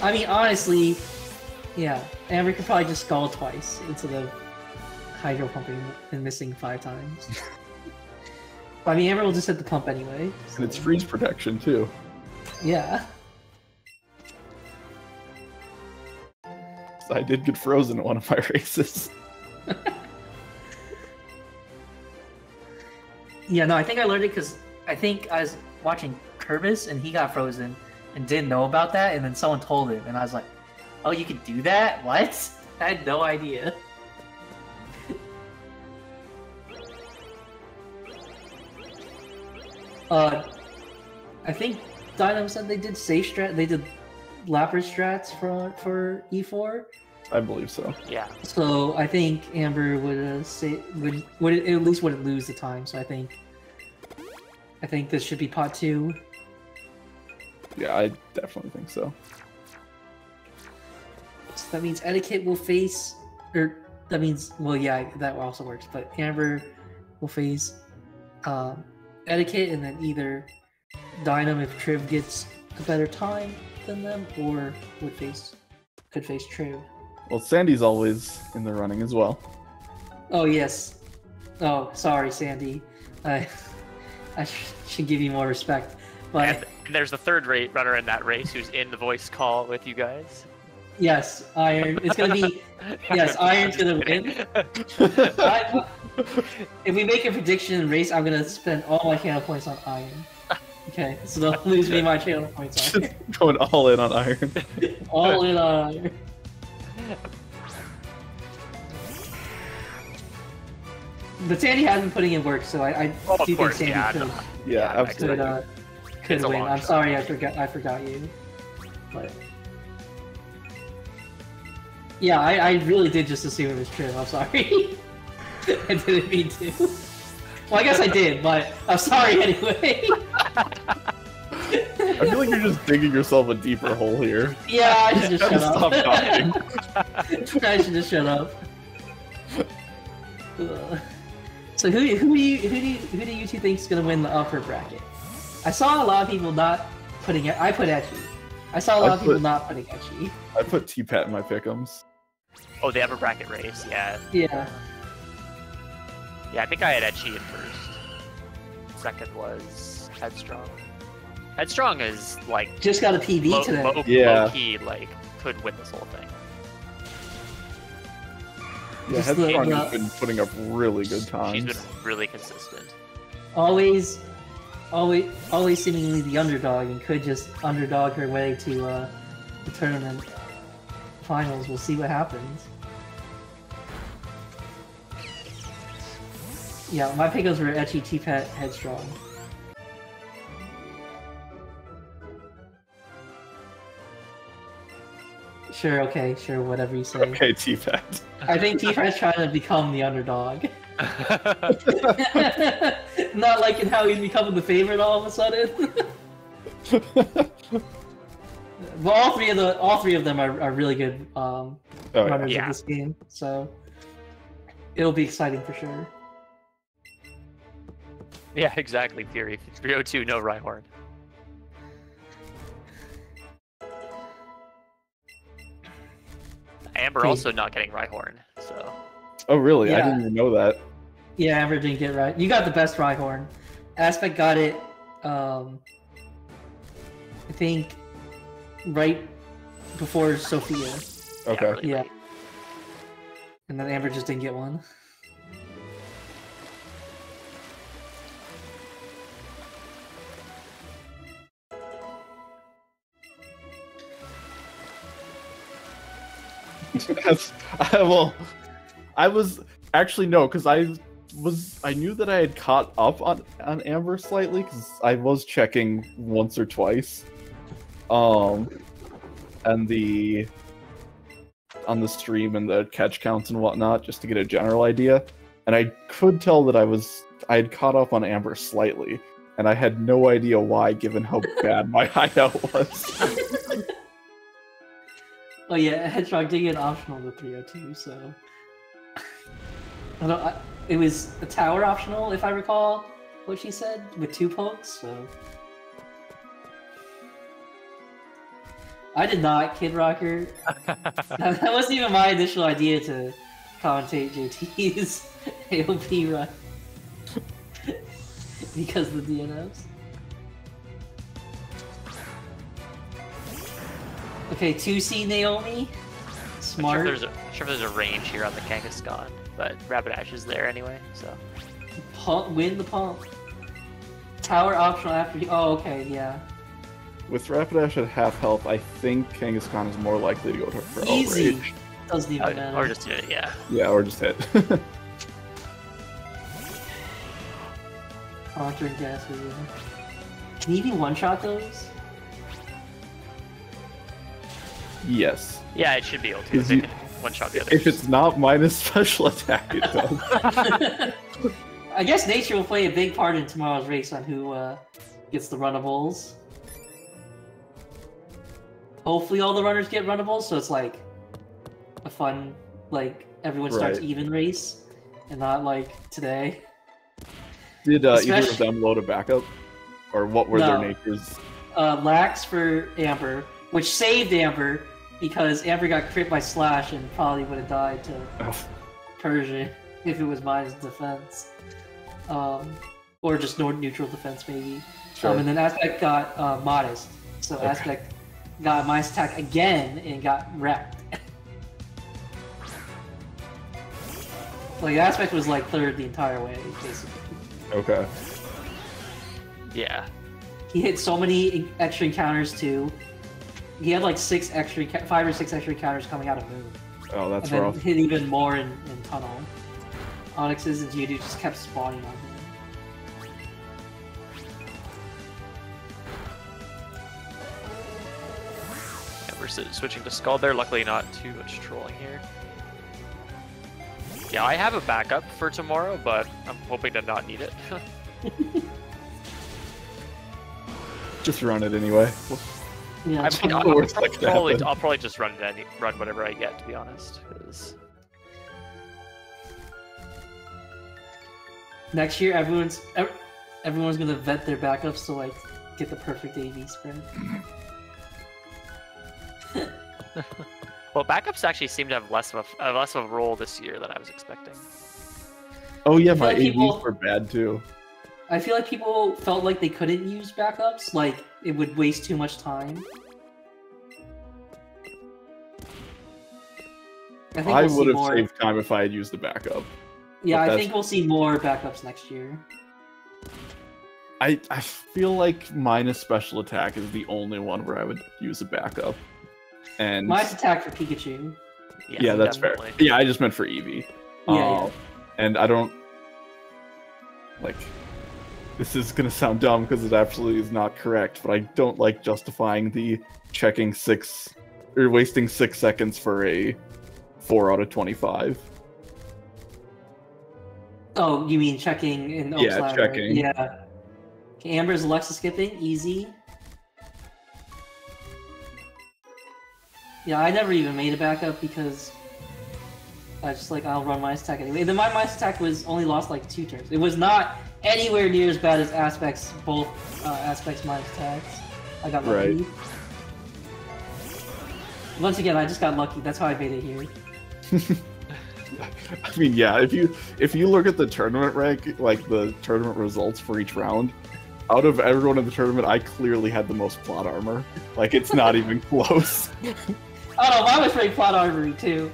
I mean, honestly, yeah, Amber could probably just Scald twice instead of Hydro Pumping and missing 5 times. I mean, Amber will just hit the pump anyway. So. And it's freeze protection, too. Yeah. So I did get frozen in one of my races. Yeah, no, I think I learned it because I think I was watching Kerbis and he got frozen and didn't know about that, and then someone told him and I was like, oh, you can do that? What? I had no idea. I think Dynam said they did Lapras strats for E4, I believe so. Yeah. So I think Amber would at least wouldn't lose the time. So I think this should be pot 2. Yeah, I definitely think so. So that means Etiquette will face, or that means, well, yeah, that also works. But Amber will face Etiquette, and then either Dynam if Triv gets a better time than them, or could face Triv. Well, Sandy's always in the running as well. Oh yes. Oh, sorry, Sandy. I should give you more respect. But there's a third runner in that race who's in the voice call with you guys. Yes, Iron. It's gonna be. Yes, Iron's gonna win. If we make a prediction in race, I'm gonna spend all my channel points on Iron. Okay, so they'll lose me my channel points on Iron. Going all in on Iron. All in on Iron. But Sandy has been putting in work, so I do think Sandy could win. I'm sorry, I forgot you. But yeah, I really did just assume it was true. I'm sorry. I didn't mean to. Well, I guess I did, but I'm sorry anyway. I feel like you're just digging yourself a deeper hole here. Yeah, I should just shut up. Stop talking. I should just shut up. So who do you two think is gonna win the upper bracket? I saw a lot of people not putting it. I put Etchy. I saw a lot of people not putting Etchy. I put T-Pat in my pick'ems. Oh, the upper bracket race, yeah. Yeah. Yeah, I think I had Etchy at first. Second was Headstrong. Headstrong is like just got a PB today. Low key, like could win this whole thing. Yeah, Headstrong has been putting up really good times. She's been really consistent. Always seemingly the underdog, and could just underdog her way to the tournament finals. We'll see what happens. Yeah, my pickups were Etchy, T-Pat, Headstrong. Sure, okay, sure, whatever you say. Okay, T-Pat. I think T-Pat's trying to become the underdog. Not liking how he's becoming the favorite all of a sudden. Well, all three of them are really good runners of this game, so it'll be exciting for sure. Yeah, exactly, Theory. 302, no Rhyhorn. Amber also not getting Rhyhorn, so... Oh, really? Yeah. I didn't even know that. Yeah, Amber didn't get Rhyhorn. You got the best Rhyhorn. Aspect got it, I think, right before Sophia. Okay. Yeah. Really, yeah. Right. And then Amber just didn't get one. Yes. Well, I was actually no, because I knew that I had caught up on Amber slightly because I was checking once or twice, and on the stream and the catch counts and whatnot just to get a general idea, and I could tell that I had caught up on Amber slightly, and I had no idea why given how bad my hideout was. Oh yeah, Hedgehog did get optional with 302, so... it was a tower optional, if I recall what she said, with 2 pokes, so... I did not, Kid Rocker. That wasn't even my initial idea to commentate JT's AOP run. Because of the DNFs. Okay, 2C Naomi. Smart. I'm sure there's a range here on the Kangaskhan, but Rapidash is there anyway, so. Pump, win the pump. Tower optional after you. Oh, okay, yeah. With Rapidash at half health, I think Kangaskhan is more likely to go for easy. All rage. Doesn't even matter. Or just hit it, yeah. Yeah, or just hit. Haunter and Gas Vision. Can you even one-shot those? Yes. Yeah, it should be able to. one-shot the other. If it's not minus special attack, it does. I guess nature will play a big part in tomorrow's race on who gets the runnables. Hopefully all the runners get runnables, so it's like a fun, like, everyone starts even race, and not like today. Did either of them load a backup? Or what were their natures? Lax for Amber, which saved Amber, because Amber got crit by Slash and probably would have died to Persian if it was minus defense. Or just neutral defense, maybe. Sure. And then Aspect got modest. So Aspect got minus attack again and got wrecked. Like, Aspect was like third the entire way, basically. Okay. Yeah. He hit so many extra encounters, too. He had like five or six extra encounters coming out of Moon. Oh, that's rough. And then hit even more in Tunnel. Onyx's and Geodude just kept spawning on him. Yeah, we're switching to Scald there. Luckily, not too much trolling here. Yeah, I have a backup for tomorrow, but I'm hoping to not need it. Just run it anyway. Yeah, I mean, I'll probably just run whatever I get, to be honest. Next year, everyone's gonna vet their backups to like get the perfect AV spread. Well, backups actually seem to have less of a role this year than I was expecting. Oh yeah, my AVs were bad too. I feel like people felt like they couldn't use backups, like it would waste too much time. I would have saved time if I had used the backup. Yeah, I think we'll see more backups next year. I feel like minus special attack is the only one where I would use a backup. And minus attack for Pikachu. Yeah, that's definitely fair. Yeah, I just meant for Eevee. Yeah. And I don't like. This is gonna sound dumb because it absolutely is not correct, but I don't like justifying the checking six or wasting 6 seconds for a 4 out of 25. Oh, you mean checking in Oaks Ladder? Yeah, checking. Yeah. Okay, Amber's Alexa skipping easy. Yeah, I never even made a backup because I just like, I'll run minus attack anyway. And then my minus attack was only lost like 2 turns. It was not anywhere near as bad as Aspect's, both Aspect's minus attacks. I got lucky. Right. Once again, I just got lucky. That's how I made it here. I mean, yeah, if you look at the tournament rank, like the tournament results for each round, out of everyone in the tournament, I clearly had the most plot armor. Like, it's not even close. Oh no, mine was pretty plot armory too.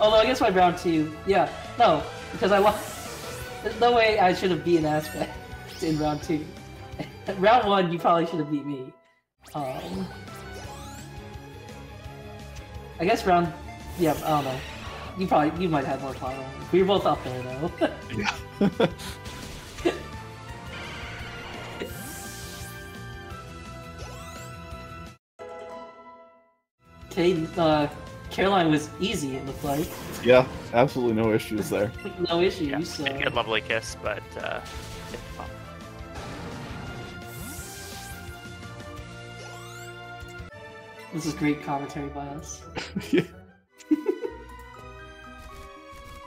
Although I guess my round 2, yeah, no, because I lost. There's no way I should have beaten Aspect in round 2. Round 1, you probably should have beat me. I guess round, yeah, I don't know. You might have more plot armor. We were both up there though. Yeah. Okay, Caroline was easy, it looked like. Yeah, absolutely no issues there. No issues, yeah. So... I get Lovely Kiss, but, This is great commentary by us. Yeah.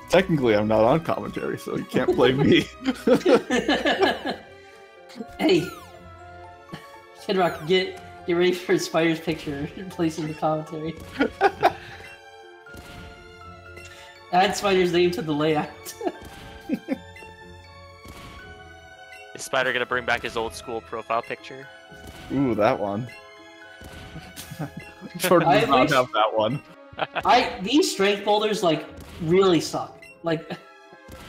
Technically, I'm not on commentary, so you can't blame me. Hey! Kid Rock, get ready for Spider's picture in place of the commentary. Add Spider's name to the layout. Is Spider gonna bring back his old school profile picture? Ooh, that one. Jordan does not have that one. These strength boulders like really suck. Like,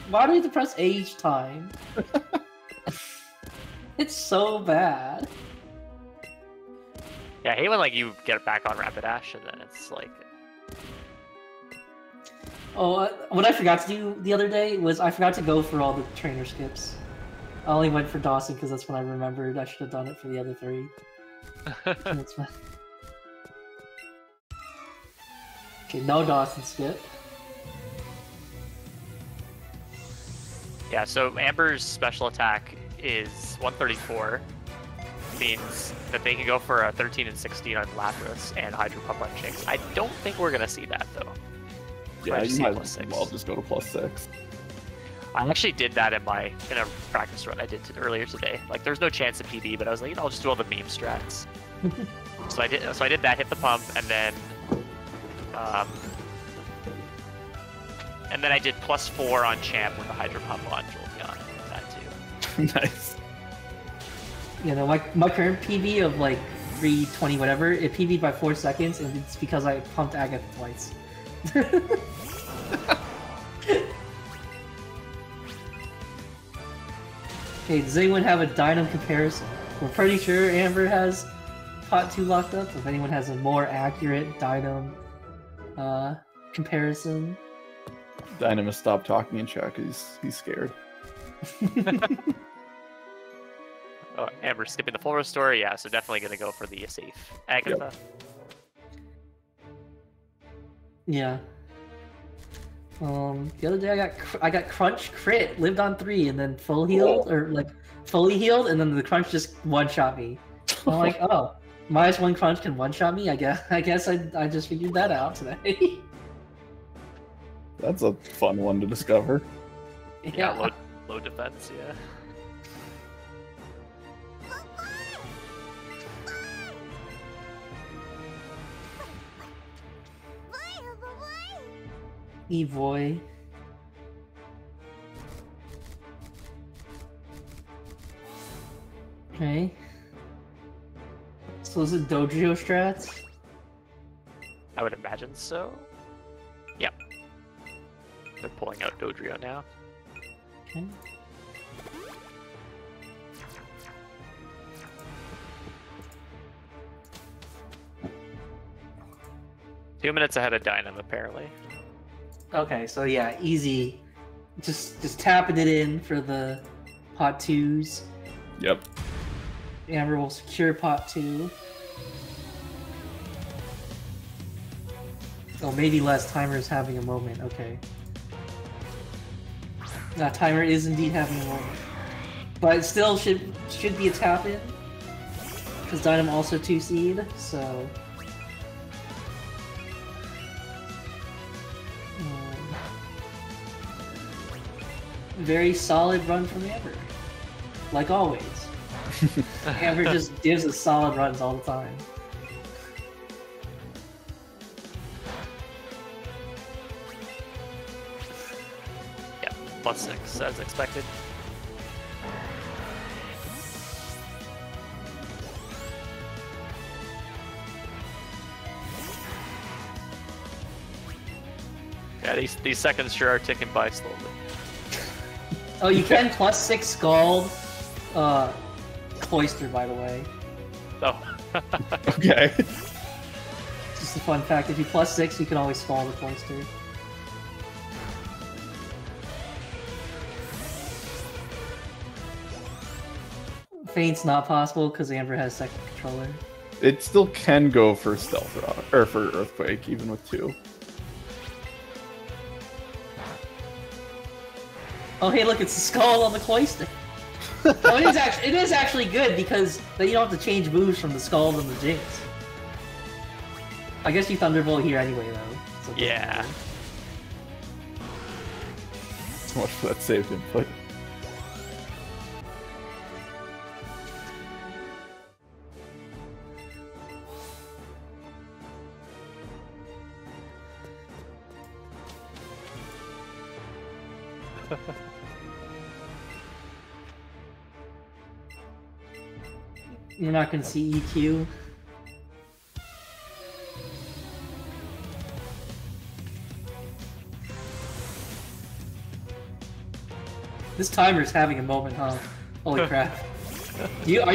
why do we have to press A each time? It's so bad. Yeah, I hate when like you get back on Rapidash and then it's like. Oh, what I forgot to do the other day was I forgot to go for all the trainer skips. I only went for Dawson because that's when I remembered I should have done it for the other 3. That's fine. Okay, no Dawson skip. Yeah, so Amber's special attack is 134. Means that they can go for a 13 and 16 on Lapras and Hydro Pump on Jinx. I don't think we're going to see that, though. Yeah, you might as well just go to +6. I actually did that in a practice run I did earlier today. Like, there's no chance of PD, but I was like, you know, I'll just do all the meme strats. So I did that, hit the pump, and then I did +4 on Champ with the Hydro Pump on Jolteon. That too. Nice. You know, my current PB of like 320 whatever, it PB'd by 4 seconds, and it's because I pumped Agatha twice. Okay, does anyone have a Dynam comparison? We're pretty sure Amber has Pot 2 locked up. If anyone has a more accurate Dynam comparison. Dynam has stopped talking in chat because he's scared. Oh, Amber skipping the full restore, yeah, so definitely going to go for the safe Agatha. Yep. Yeah. The other day I got crunch crit, lived on 3, and then full healed, or like fully healed, and then the crunch just one-shot me. I'm like, oh, -1 crunch can one-shot me. I guess I just figured that out today. That's a fun one to discover. Yeah, low defense, yeah. Evoy. Okay. So is it Dodrio strats? I would imagine so. Yep. They're pulling out Dodrio now. Okay. Two minutes ahead of Dynam, apparently. Okay, so yeah, easy. Just tapping it in for the pot 2s. Yep. Amber will secure pot 2. Oh, maybe last timer is having a moment. Okay. That timer is indeed having a moment, but it still should be a tap in because Dynam also 2-seed. So. Very solid run from Amber, like always. Amber just gives us solid runs all the time. Yeah, +6 as expected. Yeah, these seconds sure are ticking by slowly. Oh, you can +6 Scald, Cloyster, by the way. Oh. Okay. Just a fun fact, if you +6, you can always Scald the Cloyster. Faint's not possible because Amber has second controller. It still can go for Stealth Rock, or for Earthquake, even with 2. Oh hey, look, it's a skull on the Cloyster. Oh, it is actually good because you don't have to change moves from the skull and the Jinx. I guess you Thunderbolt here anyway, though. So yeah. So much for that saved input. We're not going to see EQ. This timer's having a moment, huh? Holy crap. Do you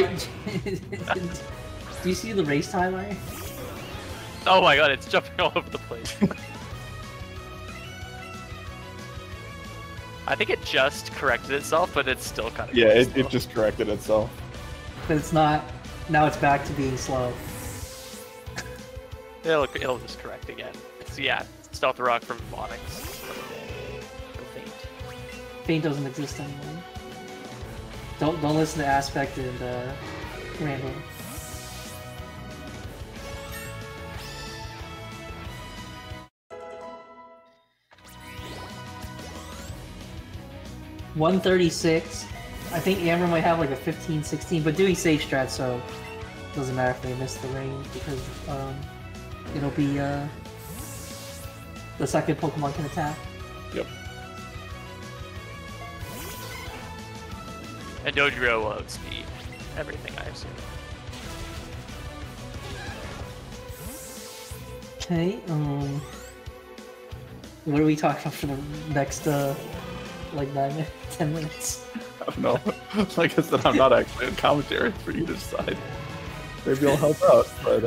see the race timer? Oh my god, it's jumping all over the place. I think it just corrected itself, but it's still kind of... Yeah, it just corrected itself. But it's not... Now it's back to being slow. It'll just correct again. So yeah, Stealth Rock from Monix. Faint doesn't exist anymore. Don't listen to Aspect and Randall. $136. I think Amber might have like a 15-16, but Dewey safe strat, so it doesn't matter if they miss the range because it'll be the second Pokemon can attack. Yep. And Dodrio will outspeed everything, I assume. Okay, what are we talking about for the next, like, 9 minutes, 10 minutes? I don't know. Like I said, I'm not actually in commentary for either side. Maybe I'll help out, but,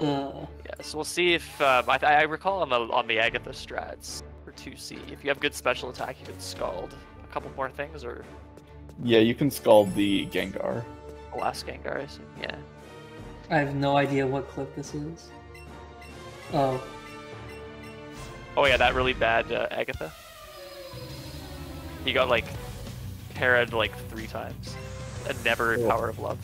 yeah, so we'll see if, I recall on the Agatha strats, 2C. If you have good special attack, you can scald a couple more things, or... Yeah, you can scald the Gengar. The last Gengar, I see. Yeah. I have no idea what clip this is. Oh. Oh yeah, that really bad Agatha. He got, like, parried, like, 3 times. And never Power of Love.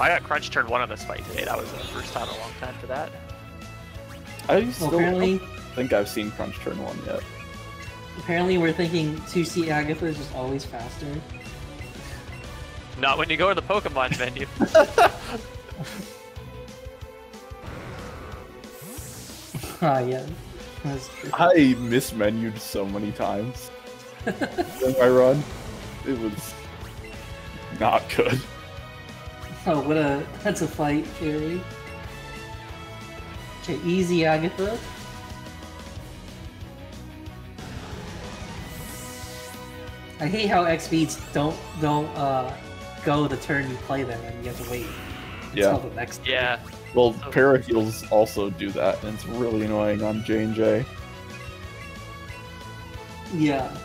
I got crunch turn 1 on this fight today. That was the first time in a long time for that. I still don't think I've seen crunch turn 1 yet. Apparently we're thinking 2C Agatha is just always faster. Not when you go to the Pokemon menu. Ah, yeah. That's true. I mismenued so many times in my run. It was not good. Oh, that's a fight, Fury. Okay, easy Agatha. I hate how X beats don't go the turn you play them and you have to wait until the next turn. Yeah. Well, Paraheels also do that, and it's really annoying on J&J. Yeah.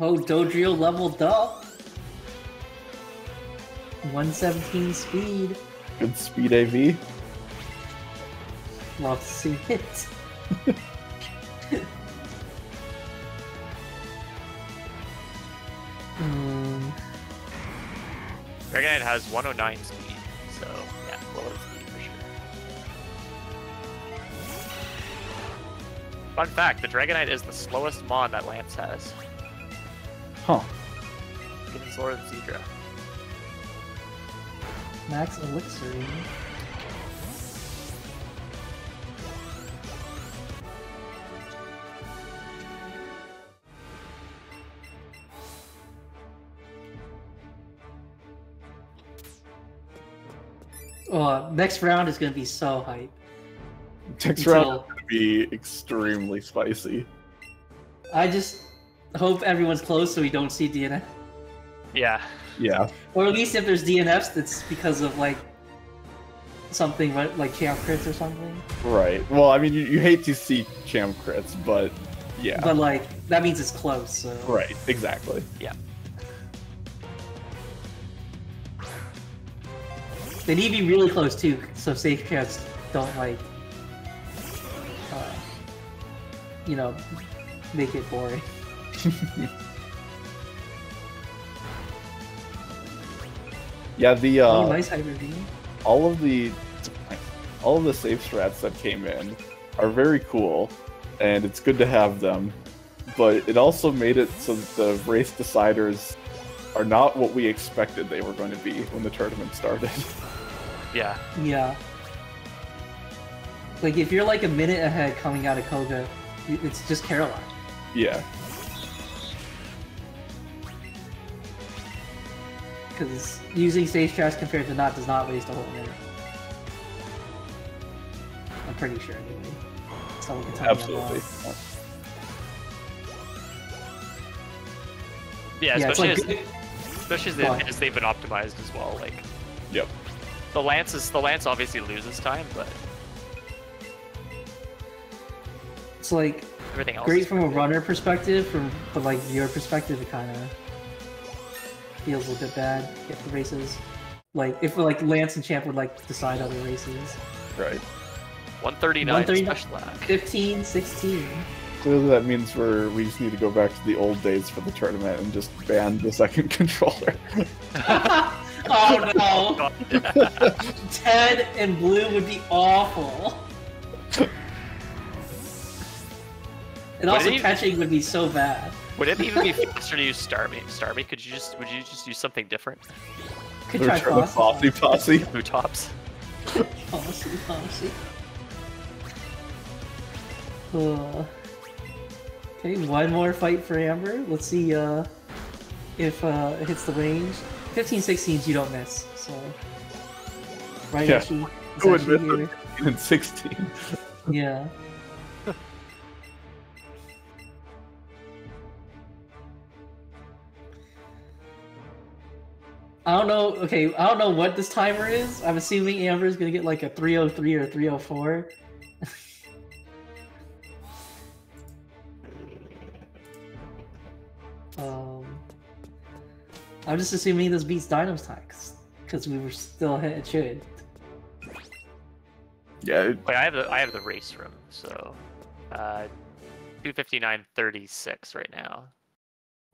Oh, Dodrio leveled up! 117 speed. Good speed AV. Love to see it. Dragonite has 109 speed, so yeah, lower speed for sure. Fun fact, the Dragonite is the slowest mon that Lance has. Huh. Getting slower than Zedra. Max Elixir. Oh, next round is going to be so hype. Next round is going to be extremely spicy. I just... hope everyone's close so we don't see DNF. Yeah. Yeah. Or at least if there's DNFs, it's because of, like, something like champ crits or something. Right. Well, I mean, you hate to see champ crits, but yeah. But, like, that means it's close, so. Right. Exactly. Yeah. They need to be really close, too, so safe chats don't, like, you know, make it boring. Yeah, the nice hybrid beam. All of the safe strats that came in are very cool, and it's good to have them. But it also made it so that the race deciders are not what we expected they were going to be when the tournament started. Yeah. Yeah. Like if you're like a minute ahead coming out of Koga, it's just Caroline. Yeah. Because using Sage Trash compared to not does not waste a whole minute. I'm pretty sure, anyway. Someone can tell me about. Yeah, especially it's like, Especially as they've been optimized as well. Like, yep. The lance obviously loses time, but it's like everything else. Great from a runner perspective, but like viewer perspective, it kind of feels a little bit bad if the races, like if like Lance and Champ would like decide other races. Right. 139. 15, 16. Clearly that means we just need to go back to the old days for the tournament and just ban the second controller. Oh no! Ted and Blue would be awful. And also catching would be so bad. Would it even be faster to use Starmie? Starmie, would you just do something different? Could try Fossy Posse. Who tops? Fossy. Okay, one more fight for Amber. Let's see if it hits the range. 15-16s you don't miss, so... Right, yeah. Actually, I would miss 15 and 16. Yeah. I don't know, okay, I don't know what this timer is. I'm assuming Amber's gonna get like a 303 or 304. I'm just assuming this beats Dyna's tax because we were still hit it should. Yeah. Wait, I have the race room, so 2:59:36 right now.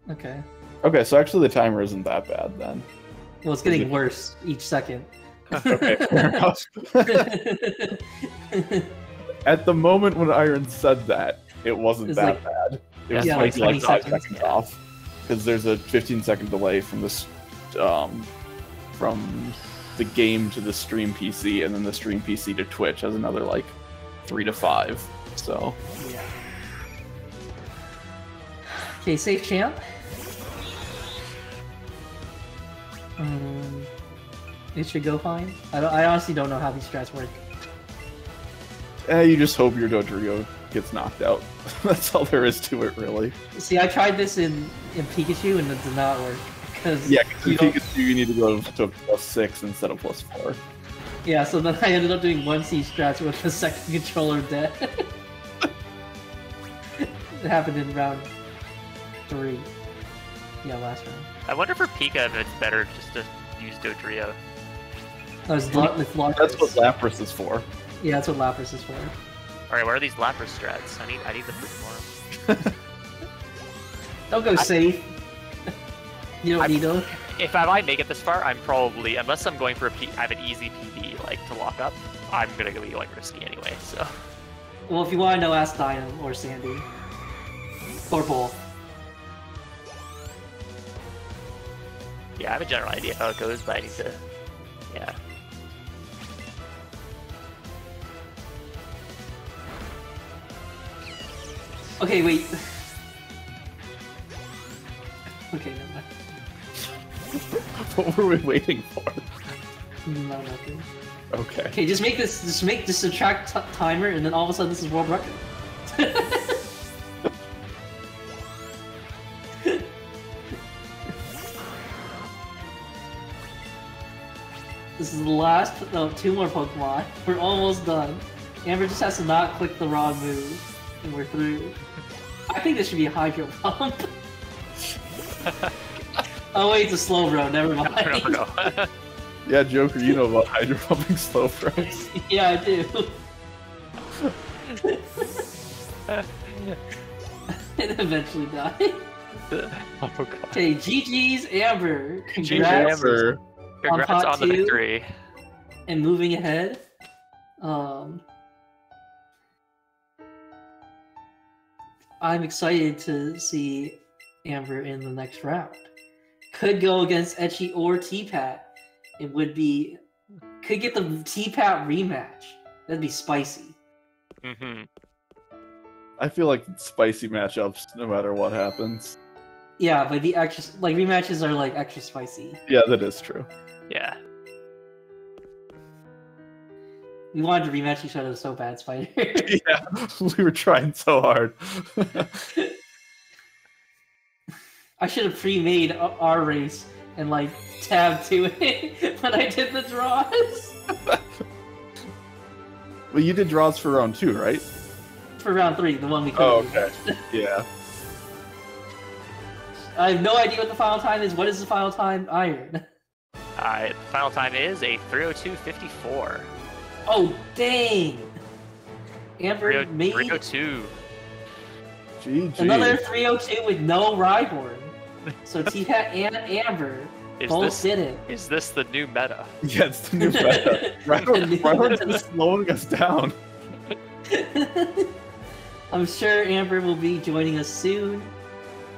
Okay. Okay, so actually the timer isn't that bad then. Well, it's getting worse each second. Okay, fair enough. At the moment when Iron said that, it wasn't that bad. It was like 5 seconds off. Because there's a 15-second delay from this, from the game to the stream PC, and then the stream PC to Twitch has another like 3 to 5. So. Yeah. Okay, safe champ. It should go fine. I honestly don't know how these strats work. You just hope your Dodrio gets knocked out. That's all there is to it, really. See, I tried this in Pikachu and it did not work. Because in Pikachu you need to go to +6 instead of +4. Yeah, so then I ended up doing 1C strats with the second controller dead. It happened in round 3. Yeah, last round. I wonder for Pika if it's better just to use Dodrio. That's what Lapras is for. Yeah, that's what Lapras is for. Alright, where are these Lapras strats? I need them for tomorrow. Don't go safe. You don't need them. If I might make it this far, I'm probably, unless I'm going for a I have an easy PB like to lock up, I'm gonna be like risky anyway. So. Well, if you want to know, ask Dino or Sandy or both. Yeah, I have a general idea how it goes, but I need to. Yeah. Okay, wait. Okay, never mind. What were we waiting for? No, nothing. Okay. Okay, just make this. Just make this subtract timer, and then all of a sudden, this is world record. This is the last. No, 2 more Pokemon. We're almost done. Amber just has to not click the wrong move. And we're through. I think this should be a Hydro Pump. Oh wait, it's a Slowbro, never mind. No. Yeah, Joker, you know about Hydro Pumping Slowbros. Yeah, I do. It eventually died. Oh, okay, GG's Amber. Congrats on the victory. And moving ahead. I'm excited to see Amber in the next round. Could go against Etchy or T-Pat. It would be... Could get the T-Pat rematch. That'd be spicy. Mm-hmm. I feel like spicy matchups no matter what happens. Yeah, but the extra... Like, rematches are, like, extra spicy. Yeah, that is true. Yeah. We wanted to rematch each other so bad, Spider. Yeah, we were trying so hard. I should have pre-made our race and like tab to it when I did the draws. Well, you did draws for round 2, right? For round 3, the one we covered. Oh, okay. Yeah. I have no idea what the final time is. What is the final time? Iron. The final time is a 3:02:54. Oh, dang! Amber, me? 3:02. GG. Another 3:02 with no Rhyhorn. So T-Hat and Amber both did it. Is this the new meta? Yeah, it's the new meta. Rhyhorn's just slowing us down. I'm sure Amber will be joining us soon.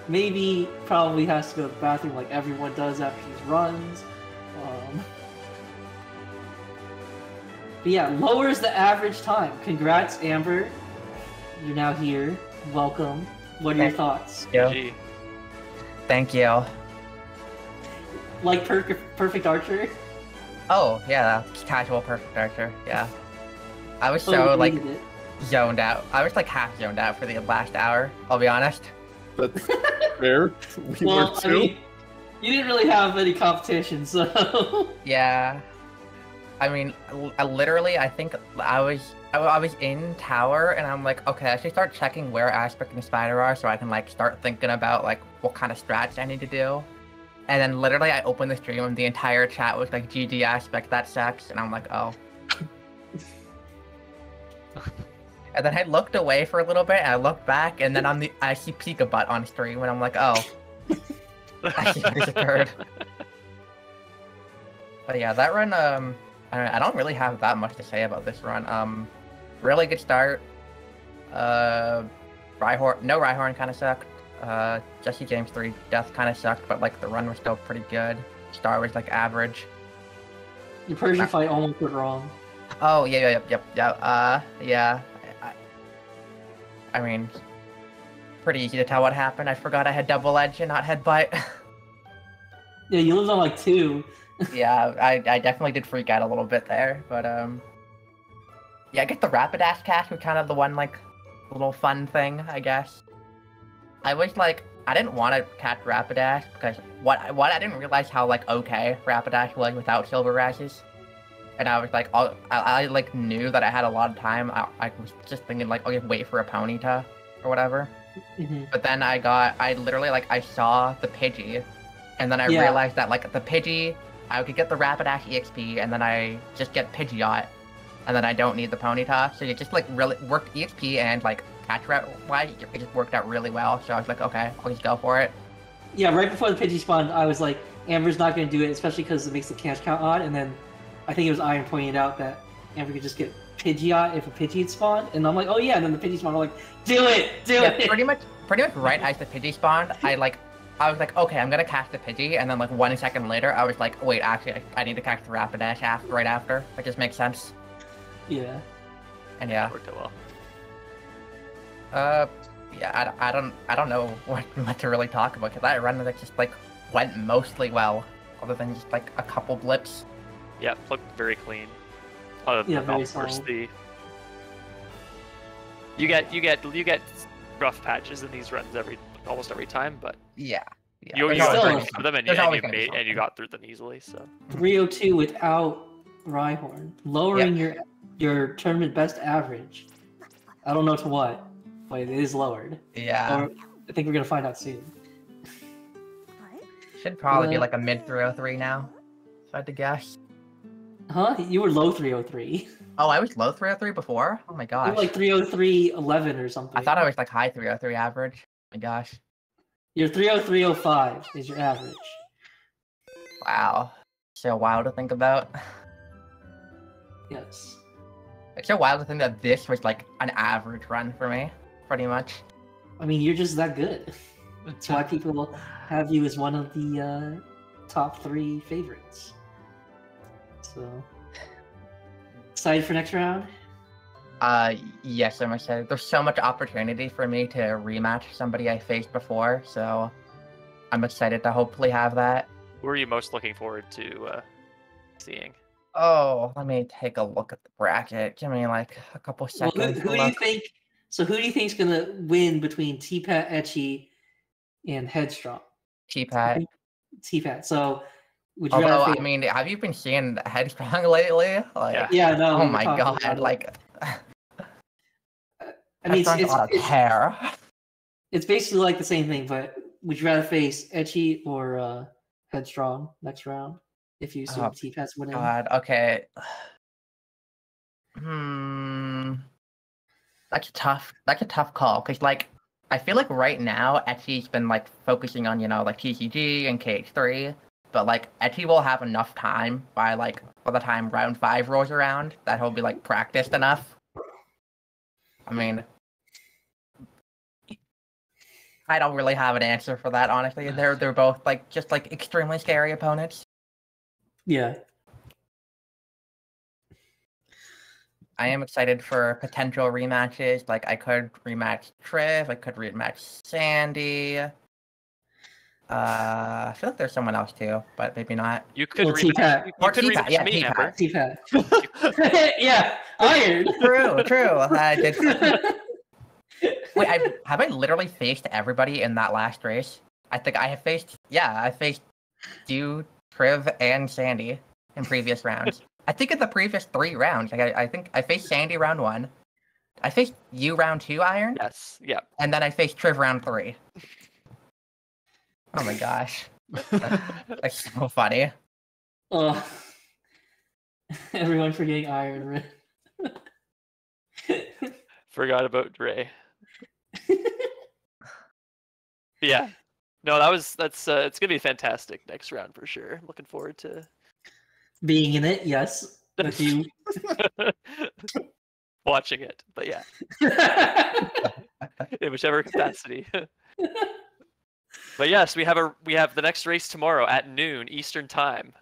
Maybe probably has to go to the bathroom like everyone does after these runs. But yeah, lowers the average time. Congrats, Amber. You're now here. Welcome. What are your thoughts? Yeah. Thank you. Like Perfect Archer? Oh, yeah. Casual Perfect Archer, yeah. I was so, like, zoned out. I was, like, half zoned out for the last hour, I'll be honest. That's fair. Well, I mean, you didn't really have any competition, so... Yeah. I mean, I think I was in tower, and I'm like, okay, I should start checking where Aspect and Spider are, so I can like start thinking about like what kind of strats I need to do. And then literally, I opened the stream, and the entire chat was like, "GG Aspect, that sucks," and I'm like, oh. And then I looked away for a little bit, and I looked back, and then I see Pikabutt on stream, and I'm like, oh. I see this occurred. But yeah, that run I don't really have that much to say about this run. Really good start. Rhyhorn kind of sucked. Jesse James 3 death kind of sucked, but like the run was still pretty good. Star was like average. Your Persian fight almost went wrong. Oh yeah. Yeah. I mean, pretty easy to tell what happened. I forgot I had double edge and not headbutt. Yeah, you lived on like 2. Yeah, I definitely did freak out a little bit there, but yeah, I guess the Rapidash cast was kind of the one like little fun thing, I guess. I was like, I didn't want to catch Rapidash because what I didn't realize how like okay Rapidash was without Silver Rashes, and I was like, I like knew that I had a lot of time. I was just thinking like, okay, wait for a Ponyta or whatever. Mm-hmm. But then I literally like I saw the Pidgey, and then I realized that like the Pidgey. I could get the Rapidash EXP, and then I just get Pidgeot, and then I don't need the Ponyta. So it just like really worked EXP and like catch route wise, it just worked out really well. So I was like, okay, I'll just go for it. Yeah, right before the Pidgey spawned, I was like, Amber's not going to do it, especially because it makes the cash count odd. And then I think it was Iron pointing out that Amber could just get Pidgeot if a Pidgey had spawned. And I'm like, oh yeah. And then the Pidgey spawned. I'm like, do it. Pretty much right as the Pidgey spawned, I was like, okay, I'm gonna catch the Pidgey, and then like 1 second later, I was like, wait, actually, I need to catch the Rapidash right after. That just makes sense. Yeah. And yeah. That worked out well. Yeah, I don't know what to really talk about because that run like just like went mostly well, other than just like a couple blips. Yeah, looked very clean. Other than of course the. You get rough patches in these runs almost every time, but yeah. You got through them, and you got through them easily. So 3:02 without Rhyhorn, lowering your tournament best average. I don't know to what, but it is lowered. Yeah, or, I think we're gonna find out soon. Should probably be like a mid 3:03 now, if I had to guess. Huh? You were low 3:03. Oh, I was low 3:03 before. Oh my gosh. You were like 3:03:11 or something. I thought I was like high 3:03 average. My gosh. Your 3:03:05 is your average. Wow. So wild to think about. Yes. It's so wild to think that this was like an average run for me, pretty much. I mean, you're just that good. That's why people have you as one of the top 3 favorites. So excited for next round? Yes, I'm excited. There's so much opportunity for me to rematch somebody I faced before, so I'm excited to hopefully have that. Who are you most looking forward to seeing? Oh, let me take a look at the bracket. Give me like a couple seconds. Well, who do you think's gonna win between T-Pat, Etchy, and Headstrong? T-Pat. CPAT. So would you rather? I mean, have you been seeing Headstrong lately? Like, yeah, no. Oh my god! Like, I mean, it's hair. It's basically like the same thing, but would you rather face Ecchi or Headstrong next round? If you assume TPAT's winning. God, okay. That's a tough call, because like I feel like right now Etsy's been like focusing on, you know, like TCG and KH3, but like Etsy will have enough time by the time round 5 rolls around that he'll be like practiced enough. I mean, I don't really have an answer for that, honestly. They're both like just like extremely scary opponents. Yeah. I am excited for potential rematches. Like, I could rematch Triv. I could rematch Sandy. I feel like there's someone else, too, but maybe not. You could rematch me, Amber. Yeah, Iron. True. Wait, have I literally faced everybody in that last race? I think I have faced... Yeah, I faced you, Triv, and Sandy in previous rounds. I think in the previous 3 rounds, like I think I faced Sandy round 1, I faced you round 2, Iron. Yes, yeah. And then I faced Triv round 3. Oh my gosh, that's so funny. Oh, everyone forgetting Iron. Forgot about Dre. Yeah, no, that's it's gonna be fantastic next round for sure. I'm looking forward to. Being in it, yes, with you. Watching it, but yeah. In whichever capacity. But yes, we have the next race tomorrow at noon Eastern time.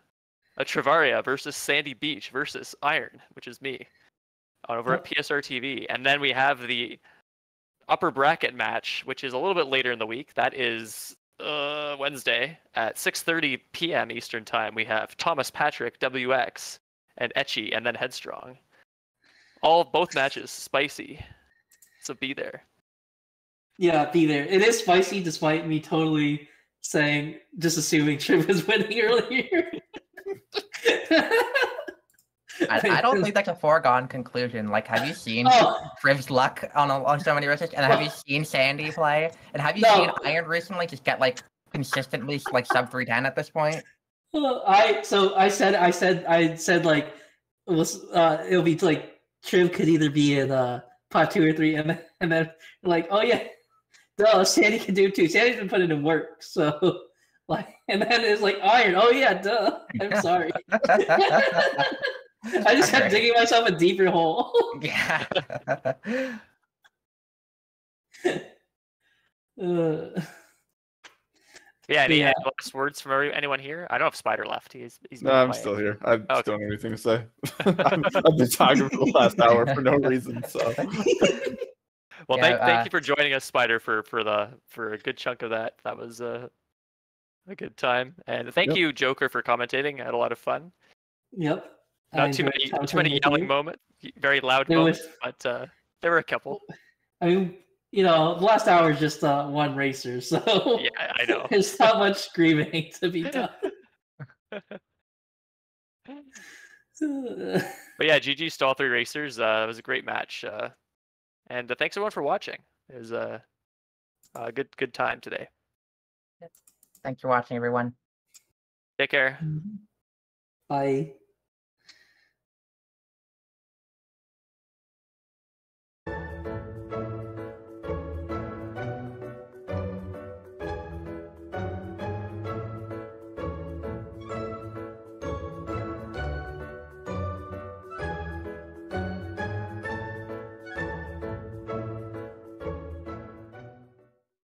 A Trivaria versus Sandy Beach versus Iron, which is me, on over at PSR TV. And then we have the upper bracket match, which is a little bit later in the week. That is... Wednesday at 6:30 p.m. Eastern time, we have Thomas Patrick, WX, and Ecchi, and then Headstrong. Both matches spicy, so be there. Yeah, be there. It is spicy, despite me totally assuming Triv was winning earlier. I don't think that's a foregone conclusion. Like, have you seen Triv's luck on so many races? And have you seen Sandy play? And have you seen Iron recently just get like consistently like sub 310 at this point? I said like it'll be like Triv could either be in pot 2 or 3, and then like Sandy can do it too. Sandy's been putting in work, so like, and then it's like Iron. Oh yeah, duh. I'm sorry. I just kept digging myself a deeper hole. Yeah. Yeah. Any last words from anyone here? I don't have Spider left. He's no, I'm still here. I don't have anything to say. I've been talking for the last hour for no reason. So. Well, yeah, thank you for joining us, Spider, for a good chunk of that. That was a good time, and thank you, Joker, for commentating. I had a lot of fun. Yep. Not too many yelling moments, very loud moments, but there were a couple. I mean, you know, the last hour is just one racer, so yeah, I know. There's not much screaming to be done. But yeah, GG's to all 3 racers. It was a great match, and thanks everyone for watching. It was a good time today. Thanks for watching, everyone. Take care. Mm-hmm. Bye.